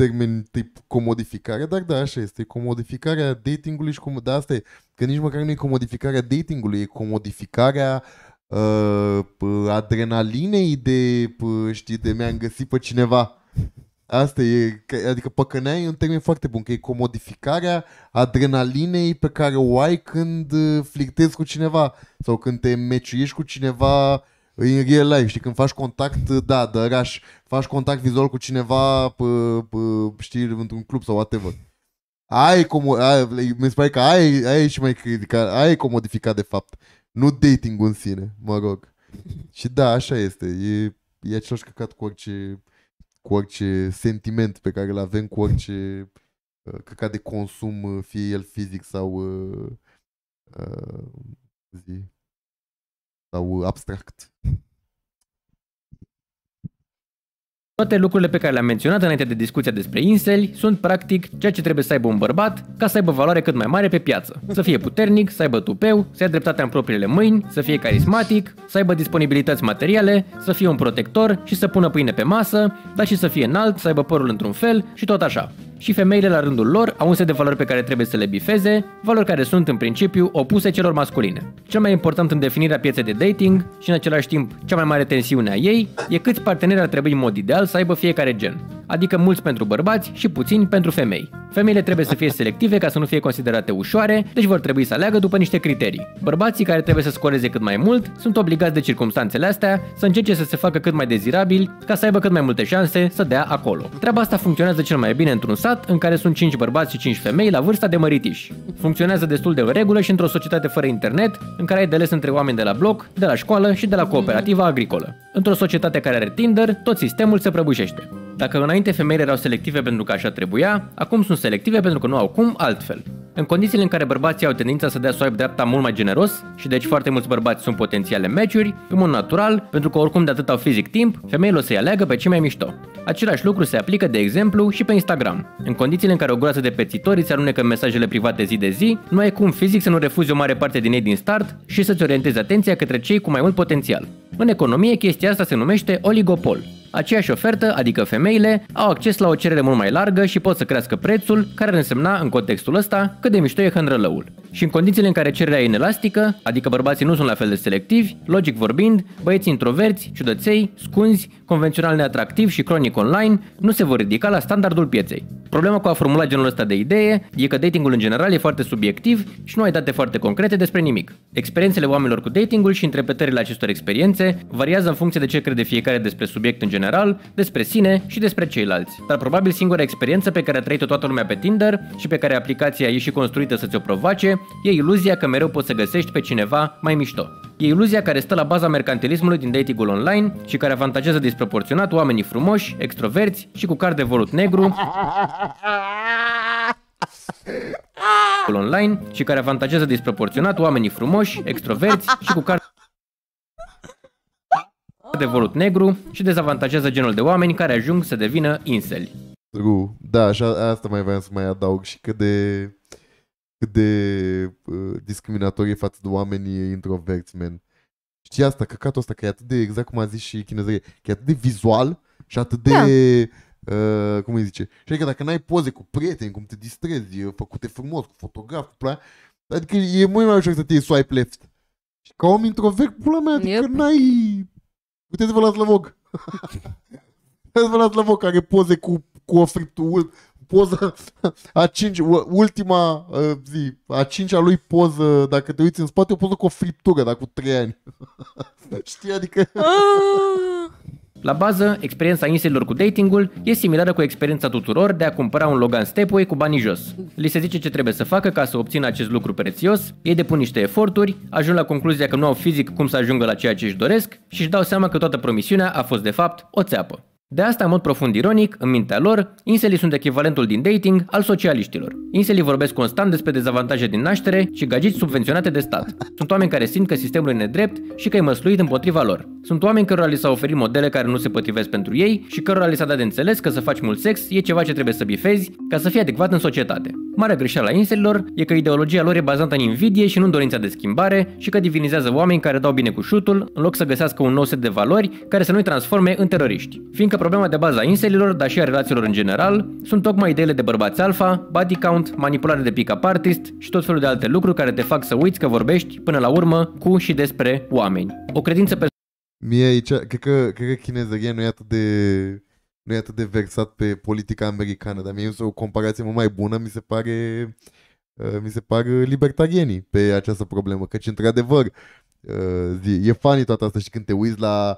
termeni tip comodificare, dar da, așa este, comodificarea datingului și cum, da, asta e, că nici măcar nu e comodificarea datingului, e comodificarea adrenalinei de, știi, de mi-am găsit pe cineva. Asta e, adică păcănea e un termen foarte bun, că e comodificarea adrenalinei pe care o ai când flirtezi cu cineva sau când te meciuiești cu cineva în real life, știi, când faci contact, da, dăraș, faci contact vizual cu cineva, știi, într-un club sau whatever. Mi se pare că aia e și mai critic, aia e comodificat de fapt, nu dating-ul în sine, mă rog. Și da, așa este, e același căcat cu orice sentiment pe care îl avem, cu orice căcat de consum, fie el fizic sau abstract. Toate lucrurile pe care le-am menționat înainte de discuția despre inseli sunt practic ceea ce trebuie să aibă un bărbat ca să aibă valoare cât mai mare pe piață. Să fie puternic, să aibă tupeu, să ia dreptatea în propriile mâini, să fie carismatic, să aibă disponibilități materiale, să fie un protector și să pună pâine pe masă, dar și să fie înalt, să aibă părul într-un fel și tot așa. Și femeile la rândul lor au un set de valori pe care trebuie să le bifeze, valori care sunt în principiu opuse celor masculine. Cel mai important în definirea pieței de dating și în același timp cea mai mare tensiune a ei e câți parteneri ar trebui în mod ideal să aibă fiecare gen, adică mulți pentru bărbați și puțini pentru femei. Femeile trebuie să fie selective ca să nu fie considerate ușoare, deci vor trebui să aleagă după niște criterii. Bărbații care trebuie să scoreze cât mai mult sunt obligați de circumstanțele astea să încerce să se facă cât mai dezirabili ca să aibă cât mai multe șanse să dea acolo. Treaba asta funcționează cel mai bine într-un sat în care sunt 5 bărbați și 5 femei la vârsta de măritiși. Funcționează destul de în regulă și într-o societate fără internet în care ai de ales între oameni de la bloc, de la școală și de la cooperativa agricolă. Într-o societate care are Tinder, tot sistemul se prăbușește. Dacă înainte femeile erau selective pentru că așa trebuia, acum sunt selective pentru că nu au cum altfel. În condițiile în care bărbații au tendința să dea swipe dreapta mult mai generos și deci foarte mulți bărbați sunt potențiale match-uri, în mod natural, pentru că oricum de atât au fizic timp, femeile o să-i aleagă pe cei mai mișto. Același lucru se aplică, de exemplu, și pe Instagram. În condițiile în care o groază de pețitori îți alunecă în mesajele private zi de zi, nu ai cum fizic să nu refuzi o mare parte din ei din start și să-ți orientezi atenția către cei cu mai mult potențial. În economie, chestia asta se numește oligopol. Aceeași ofertă, adică femeile, au acces la o cerere mult mai largă și pot să crească prețul, care ar însemna, în contextul ăsta, cât de mișto e hândrălăul. Și în condițiile în care cererea e inelastică, adică bărbații nu sunt la fel de selectivi, logic vorbind, băieții introverți, ciudăței, scunzi, convențional neatractivi și cronic online nu se vor ridica la standardul pieței. Problema cu a formula genul ăsta de idee e că datingul în general e foarte subiectiv și nu ai date foarte concrete despre nimic. Experiențele oamenilor cu datingul și întrepătările acestor experiențe variază în funcție de ce crede fiecare despre subiect în general, despre sine și despre ceilalți. Dar probabil singura experiență pe care a trăit-o toată lumea pe Tinder și pe care aplicația e și construită să ți-o provoace e iluzia că mereu poți să găsești pe cineva mai mișto. E iluzia care stă la baza mercantilismului din datingul online și care avantajează disproporționat oamenii frumoși, extroverți și cu card de volut negru online și care avantajează disproporționat oamenii frumoși, extroverți și cu card de volut negru și dezavantajează genul de oameni care ajung să devină inseli. Da, asta mai vreau să mai adaug și cât de discriminatorie față de oamenii introverți, man. Știi asta, căcatul ăsta, că e atât de, exact cum a zis și chinezărie, că e atât de vizual și atât de, cum îi zice, și adică dacă n-ai poze cu prieteni, cum te distrezi, făcute frumos, cu fotograf, cu plan, adică e mult mai ușor să te iei swipe left. Și ca om introvert, pula mea, adică n-ai... Puteți să vă las la voc. Puteți să vă las la voc, are poze cu o friptură, poza a 5, ultima zi, a 5-a lui poză, dacă te uiți în spate, o poză cu o friptură, dar cu 3 ani. Știi, adică... La bază, experiența inselilor cu datingul e similară cu experiența tuturor de a cumpăra un Logan Stepway cu banii jos. Li se zice ce trebuie să facă ca să obțină acest lucru prețios, ei depun niște eforturi, ajung la concluzia că nu au fizic cum să ajungă la ceea ce își doresc și își dau seama că toată promisiunea a fost de fapt o țeapă. De asta, în mod profund ironic, în mintea lor, inselii sunt echivalentul din dating al socialiștilor. Inselii vorbesc constant despre dezavantaje din naștere și gagici subvenționate de stat. Sunt oameni care simt că sistemul e nedrept și că e măsluit împotriva lor. Sunt oameni cărora li s-au oferit modele care nu se potrivesc pentru ei și cărora li s-a dat de înțeles că să faci mult sex e ceva ce trebuie să bifezi ca să fii adecvat în societate. Marea greșeală a inselilor e că ideologia lor e bazată în invidie și nu în dorința de schimbare și că divinizează oameni care dau bine cu șutul în loc să găsească un nou set de valori care să nu-i transforme în teroriști. Fiindcă problema de bază a inselilor, dar și a relațiilor în general, sunt tocmai ideile de bărbați alfa, body count, manipulare de pick-up artist și tot felul de alte lucruri care te fac să uiți că vorbești până la urmă cu și despre oameni. O credință personală. Mie aici, cred că chinezăria nu e atât de versat pe politica americană, dar mie e o comparație mult mai bună, mi se par libertarienii pe această problemă, căci într-adevăr e funny toată asta și când te uiți la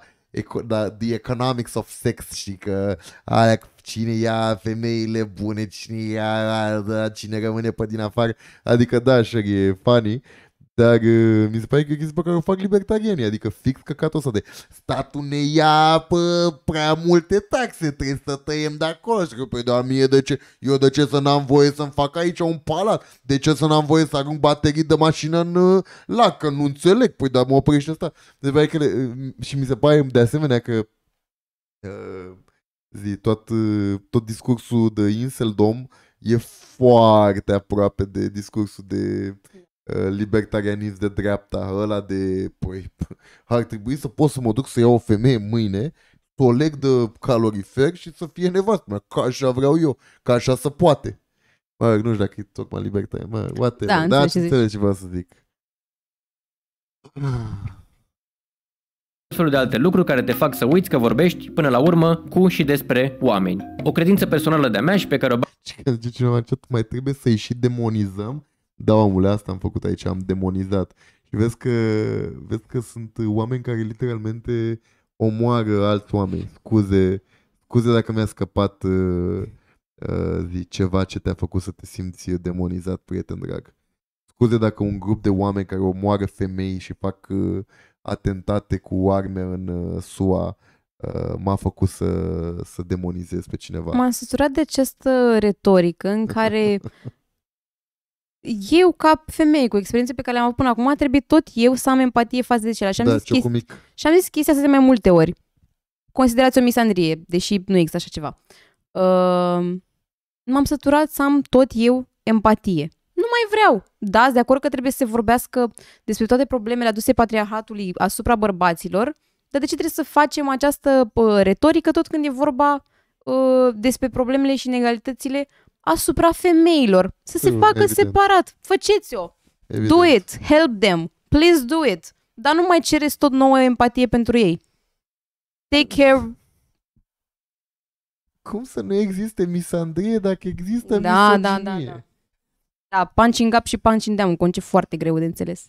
the economics of sex și că aia, cine ia femeile bune, cine ia, cine rămâne pe din afară, adică da, așa e funny, dar mi se pare că e chestia pe care o fac libertarienii, adică fix căcatul ăsta de statul ne ia pe prea multe taxe, trebuie să tăiem de acolo și că păi da, mie de ce, eu de ce să n-am voie să-mi fac aici un palat, de ce să n-am voie să arunc baterii de mașină în lac, că nu înțeleg, păi da, mă oprește asta. Și mi se pare de asemenea că tot discursul de inseldom e foarte aproape de discursul de libertarianism de dreapta, ăla de păi, ar trebui să pot să mă duc să iau o femeie mâine, să o leg de calorifer și să fie nevastă mea, că așa vreau eu, că așa se poate. Mă, nu știu dacă e tocmai libertarian, mă, whatever, da, dar înțeleg ce vreau să zic. Felul de alte lucruri care te fac să uiți că vorbești până la urmă cu și despre oameni. O credință personală de-a mea și pe care o... Zice cineva, tot mai trebuie să-i și demonizăm. Da, omule, asta am făcut aici, am demonizat. Și vezi că sunt oameni care literalmente omoară alți oameni. Scuze dacă mi-a scăpat ceva ce te-a făcut să te simți demonizat, prieten drag. Scuze dacă un grup de oameni care omoară femei și fac atentate cu arme în SUA m-a făcut să demonizez pe cineva. M-am săturat de această retorică în care... Eu, ca femeie, cu experiențe pe care le-am avut până acum, trebuie tot eu să am empatie față de celălalt. Și am zis chestia asta de mai multe ori. Considerați o misandrie, deși nu există așa ceva. M-am săturat să am tot eu empatie. Nu mai vreau. Da, de acord că trebuie să se vorbească despre toate problemele aduse patriarhatului asupra bărbaților, dar de ce trebuie să facem această retorică tot când e vorba despre problemele și inegalitățile asupra femeilor, să se facă evident separat. Faceți-o! Do it! Help them! Please do it! Dar nu mai cereți tot nouă empatie pentru ei. Take care! Cum să nu existe misandrie dacă există misoginie? Da, punching up și punching down, un concept foarte greu de înțeles.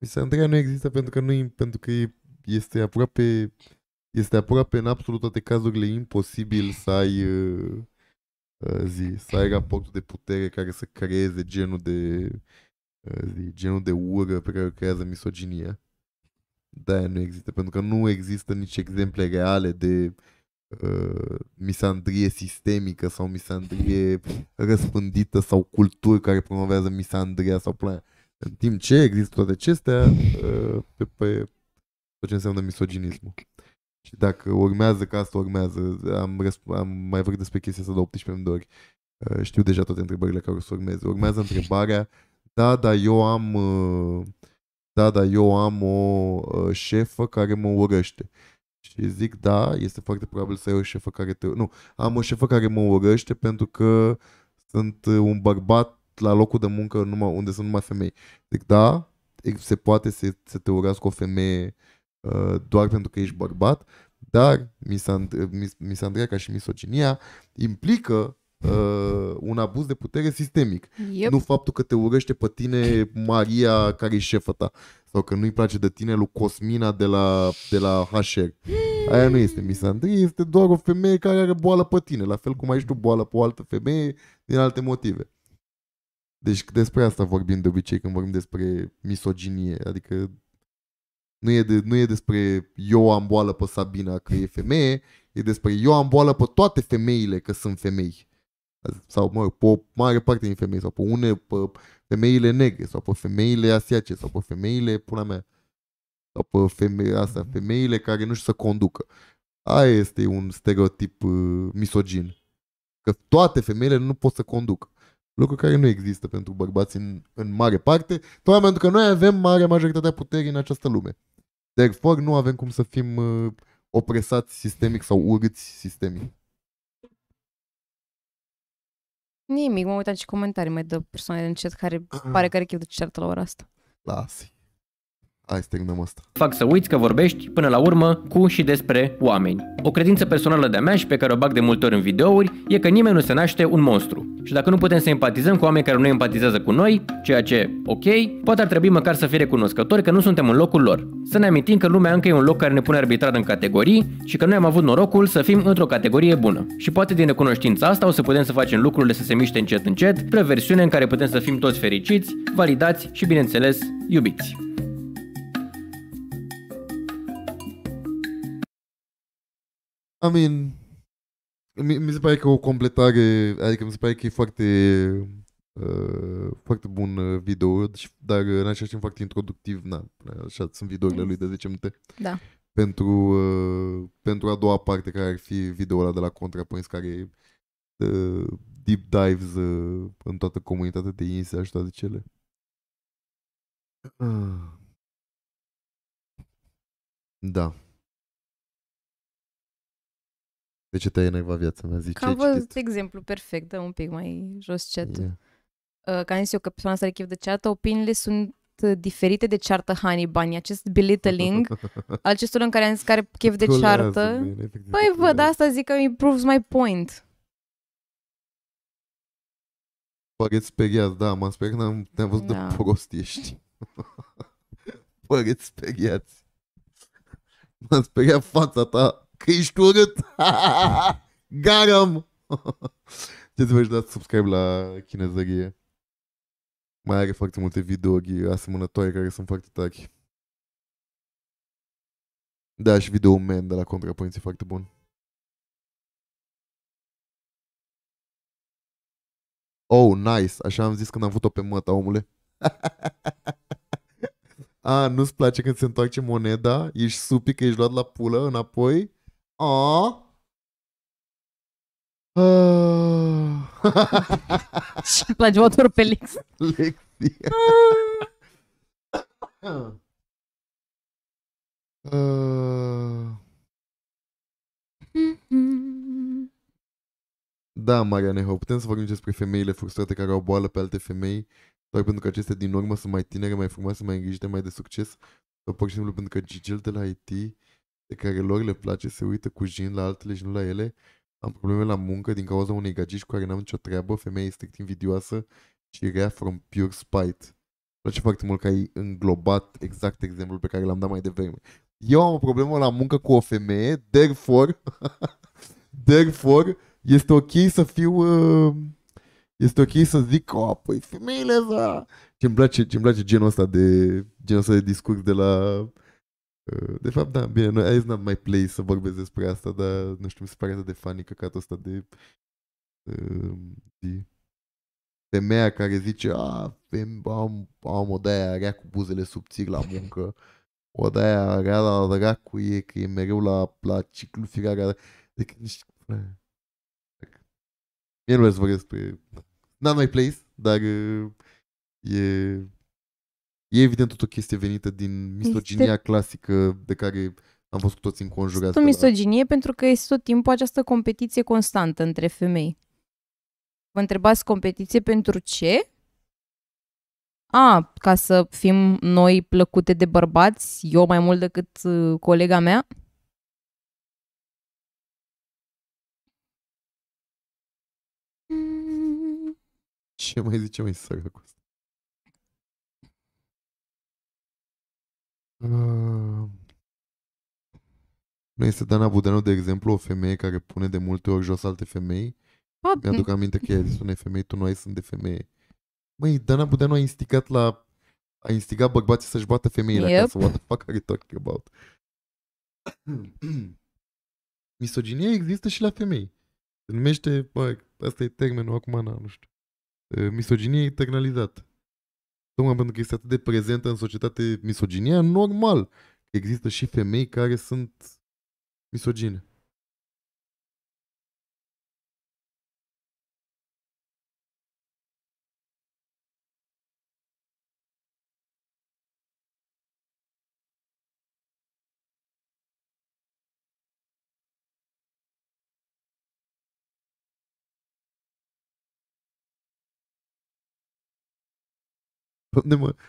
Misandria nu există pentru că este aproape în absolut toate cazurile imposibil să ai... să ai raportul de putere care să creeze genul de ură pe care o creează misoginia. De-aia nu există, pentru că nu există nici exemple reale de misandrie sistemică sau misandrie răspândită sau culturi care promovează misandria sau plan. În timp ce există toate acestea pe tot ce înseamnă misoginismul. Și dacă urmează, că asta urmează, am mai vorbit despre chestia asta de 18 de ori, știu deja toate întrebările care o să urmeze. Urmează întrebarea, da, eu am o șefă care mă urăște. Și zic, da, este foarte probabil să ai o șefă care te... Nu, am o șefă care mă urăște pentru că sunt un bărbat la locul de muncă unde sunt numai femei. Zic, da, se poate să te urască o femeie doar pentru că ești bărbat, dar misandria ca și misoginia implică un abuz de putere sistemic. Yep. Nu faptul că te urăște pe tine Maria care e șefă ta sau că nu-i place de tine lui Cosmina de la HR. Aia nu este misandrie, este doar o femeie care are boală pe tine, la fel cum ai și tu boală pe o altă femeie din alte motive. Deci despre asta vorbim de obicei când vorbim despre misoginie, adică Nu e despre eu am boală pe Sabina că e femeie, e despre eu am boală pe toate femeile că sunt femei. Sau, mă, pe o mare parte din femei, sau pe une, pe femeile negre, sau pe femeile asiatice, sau pe femeile, pula mea, sau pe femeile astea, femeile care nu știu să conducă. Aia este un stereotip misogin. Că toate femeile nu pot să conducă. Lucru care nu există pentru bărbați în mare parte, tocmai pentru că noi avem marea majoritatea puterii în această lume. Therefore, nu avem cum să fim opresați sistemic sau urâți sistemic. Nimic, m-am uitat și comentarii mai de persoane în chat care pare că are chef de certă la ora asta. Lasă-i. Hai, terminăm asta. Fac să uiți că vorbești, până la urmă, cu și despre oameni. O credință personală de-a mea și pe care o bag de multe ori în videouri e că nimeni nu se naște un monstru. Și dacă nu putem să empatizăm cu oameni care nu empatizează cu noi, ceea ce, ok, poate ar trebui măcar să fie recunoscători că nu suntem în locul lor. Să ne amintim că lumea încă e un loc care ne pune arbitrar în categorii și că noi am avut norocul să fim într-o categorie bună. Și poate din recunoștința asta o să putem să facem lucrurile să se miște încet încet, spre o versiune în care putem să fim toți fericiți, validați și, bineînțeles, iubiți. I mean, mi se pare că o completare, adică mi se pare că e foarte bun video, dar în același timp foarte introductiv, na, așa sunt videourile lui de 10 minute. Da. Pentru a doua parte care ar fi videoul ăla de la ContraPoints, care deep dives în toată comunitatea de insea și toate cele. Da. De ce te-ai enervat viața mea? Zici, am văzut exemplu perfect, dă un pic mai jos chat-ul. Yeah. Că am zis eu că persoana asta are chef de ceartă, opiniile sunt diferite de ceartă honey bunny. Acest belittling al acestor în care am zis că are chef de ceartă. Păi văd, asta zic că îmi proves my point. Păreți speriați, da, m-am speriat că te-am văzut de prost ești. Păreți speriați. M-am speriat fața ta. Că ești urât! Garam! Ce să vă dați subscribe la chinezărie. Mai are foarte multe videouri asemănătoare care sunt foarte tari. Da, și video man de la ContraPoints e foarte bun. Oh, nice! Așa am zis când am avut-o pe măta, omule. A, nu-ți place când se întoarce moneda? Ești supi că ești luat la pulă înapoi? Și-mi place votul pe Lex. Lexia. Da, Marianeho, putem să vorbim despre femeile frustrate care au boală pe alte femei doar pentru că acestea din urmă sunt mai tinere, mai frumoase, mai îngrijite, mai de succes, sau pur și simplu pentru că Gigel de la IT, de care lor le place, se uită cu jin la altele și nu la ele. Am probleme la muncă din cauza unei gagici cu care n-am nicio treabă. Femeia e strict invidioasă și rea from pure spite. Îmi place foarte mult că ai înglobat exact exemplul pe care l-am dat mai devreme. Eu am o problemă la muncă cu o femeie, therefore, este ok să fiu... este ok să zic, oh, păi femeile ăsta... Ce-mi place genul ăsta de discurs de la... De fapt, da, bine, noi aici n-am mai play să vorbesc despre asta, dar nu știu, mi se pare atât de funny căcatul ăsta de... femeia care zice, am o de-aia rea cu buzele subțiri la muncă, o de-aia rea la dracu e, că e mereu la ciclu firarea... Deci, nu știu... Mie nu vreau să vorbesc despre... N-am mai place, dar e evident tot o chestie venită din misoginia clasică de care am fost cu toți înconjurați. Este o misoginie pentru că este tot timpul această competiție constantă între femei. Vă întrebați competiție pentru ce? A, ca să fim noi plăcute de bărbați, eu mai mult decât colega mea? Ce mai zice mai sărăcul ăsta? Nu este Dana Budenu, de exemplu, o femeie care pune de multe ori jos alte femei? Mi-aduc aminte că ea a zis unei femei, tu nu ai, sunt de femeie. Măi, Dana Budenu a instigat la a instigat bărbații să-și bată femeile acasă. What the fuck are you talking about? Misoginia există și la femei. Se numește, bă, asta e termenul acum, nu știu. Misoginia internalizată. Tocmai pentru că este atât de prezentă în societate misoginia, normal există și femei care sunt misogine.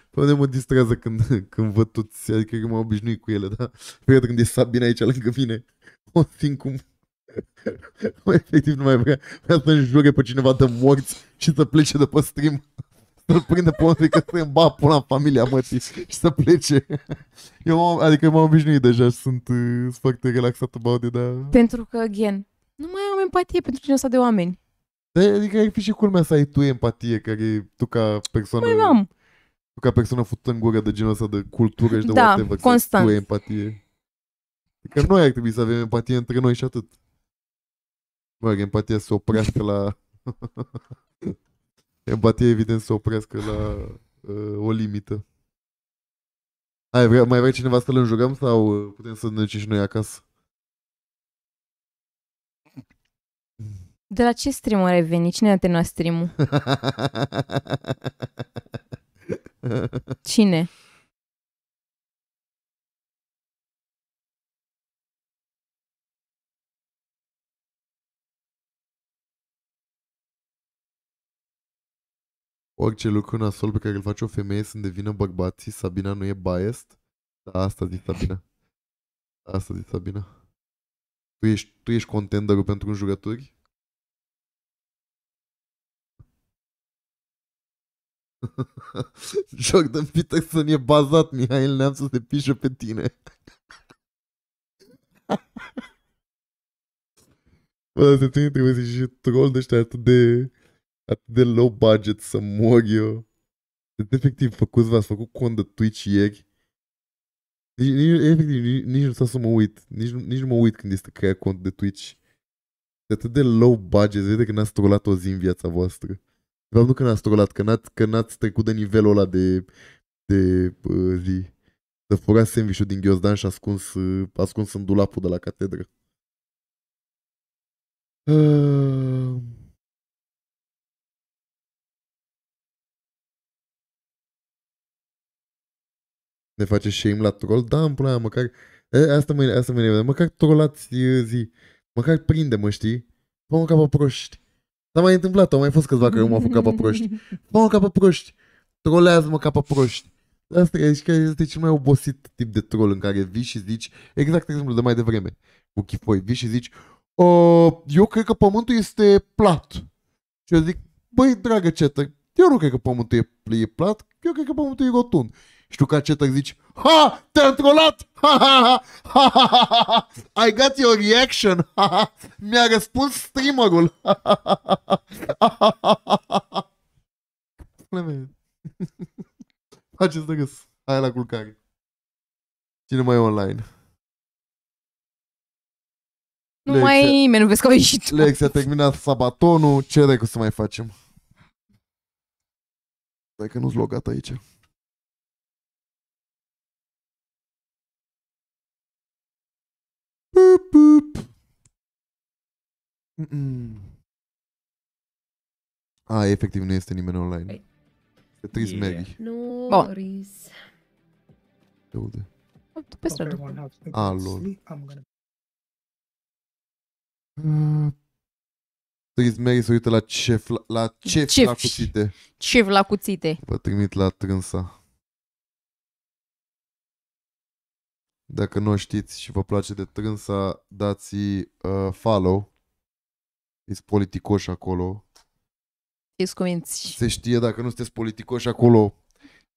Pe unde mă distrează când văd toți, adică că m-am obișnuit cu ele, da? Pentru când e Sabina aici lângă mine, o simt cum... efectiv nu mai vrea să înjure pe cineva de morți și să plece de pe stream. Să-l prinde pe unul că să-i îmba pula în familia mătii și să plece. Adică m-am obișnuit deja și sunt foarte relaxat about it, dar... Pentru că, again, nu mai am empatie pentru cine ăsta de oameni. Dar, adică ar fi și culmea să ai tu empatie, care tu ca persoană... Mai am. Tu ca persoană fută în gură de genul ăsta de cultură și de whatever, constant. Tu ai empatie. Că noi ar trebui să avem empatie între noi și atât. Mă rog, empatia se oprească la... empatia evident se oprească la o limită. Mai vrea cineva să-l înjurăm sau putem să ne ducem și noi acasă? De la ce stream ai venit? Cine a terminat stream-ul? Cine? Orice lucru nasol pe care îl face o femeie să-mi devină bărbații. Sabina nu e biased? Da, asta zic Sabina. Asta zic Sabina. Tu ești contenderul pentru înjurături? Jordan Peterson e bazat, Mihail Neamțu se pișă pe tine. Bă, să ține trebuie să ieși troll de ăștia atât de low budget să mor eu. Efectiv, v-ați făcut cont de Twitch ieri. Efectiv, nici nu stau să mă uit. Nici nu mă uit când este creat cont de Twitch. De atât de low budget, vede că n-ați trollat o zi în viața voastră. De fapt, nu că n-ați trolat, că n-ați trecut de nivelul ăla de zi. Să furați sandwich-ul din ghiozdan și ascuns în dulapul de la catedră. Ne face shame la troll? Da, îmi plăia, măcar... Asta mă ne vede, măcar trolați zi. Măcar prinde-mă, știi? Fă-mă ca pe proști. S-a mai întâmplat, au mai fost câțiva care m-au făcut ca pe proști. Fă-mă ca pe proști. Trolează-mă ca pe proști. Asta este cel mai obosit tip de troll în care vii și zici, exact exemplu de mai devreme, cu Chifoi, vii și zici, eu cred că pământul este plat. Și eu zic, băi, dragă cetă, eu nu cred că pământul e plat, eu cred că pământul e rotund. Și tu ca cetă zici, ha, te-am trolat, ha, ha, ha, ha, ha, ha, I got your reaction, ha, ha, mi-a răspuns streamerul, ha, ha, ha, ha, ha, ha, ha, ha. Faceți de râs, hai la culcare. Cine mai e online? Nu mai e nimeni, nu vezi că au ieșit. Lex, a terminat sabatonul, ce recu să mai facem? Stai că nu-s logat aici. Pup, pup. Ah, efectiv nu este nimeni online. E trist, yeah. Maggie. Nu, no, Riz. De unde? Pe stradă. Alol. Trist, Maggie se uită la chef la cuțite. Chef la cuțite. Vă trimit la trânsa. Dacă nu știți și vă place de trânsa, dați-i follow. Ești politicoși acolo. Ești cuminți. Se știe, dacă nu sunteți politicoși acolo,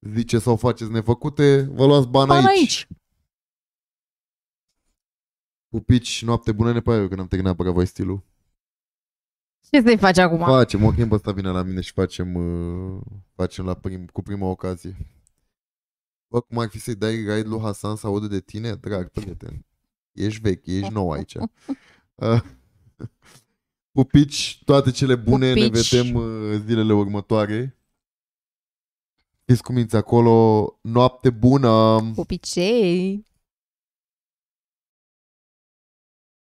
zice sau faceți nefăcute, vă luați bani aici. Pupici, noapte bună, ne pare eu că n-am terminat părea voi stilul. Ce să-i faci acum? Facem, o chemă asta vine la mine și facem la cu prima ocazie. Bă, cum ar fi să-i dai raid lui Hasan să audă de tine? Drag, prieten, ești vechi, ești nou aici. Pupici, toate cele bune, pupici. Ne vedem zilele următoare. Fiți cuminți acolo, noapte bună! Pupicei!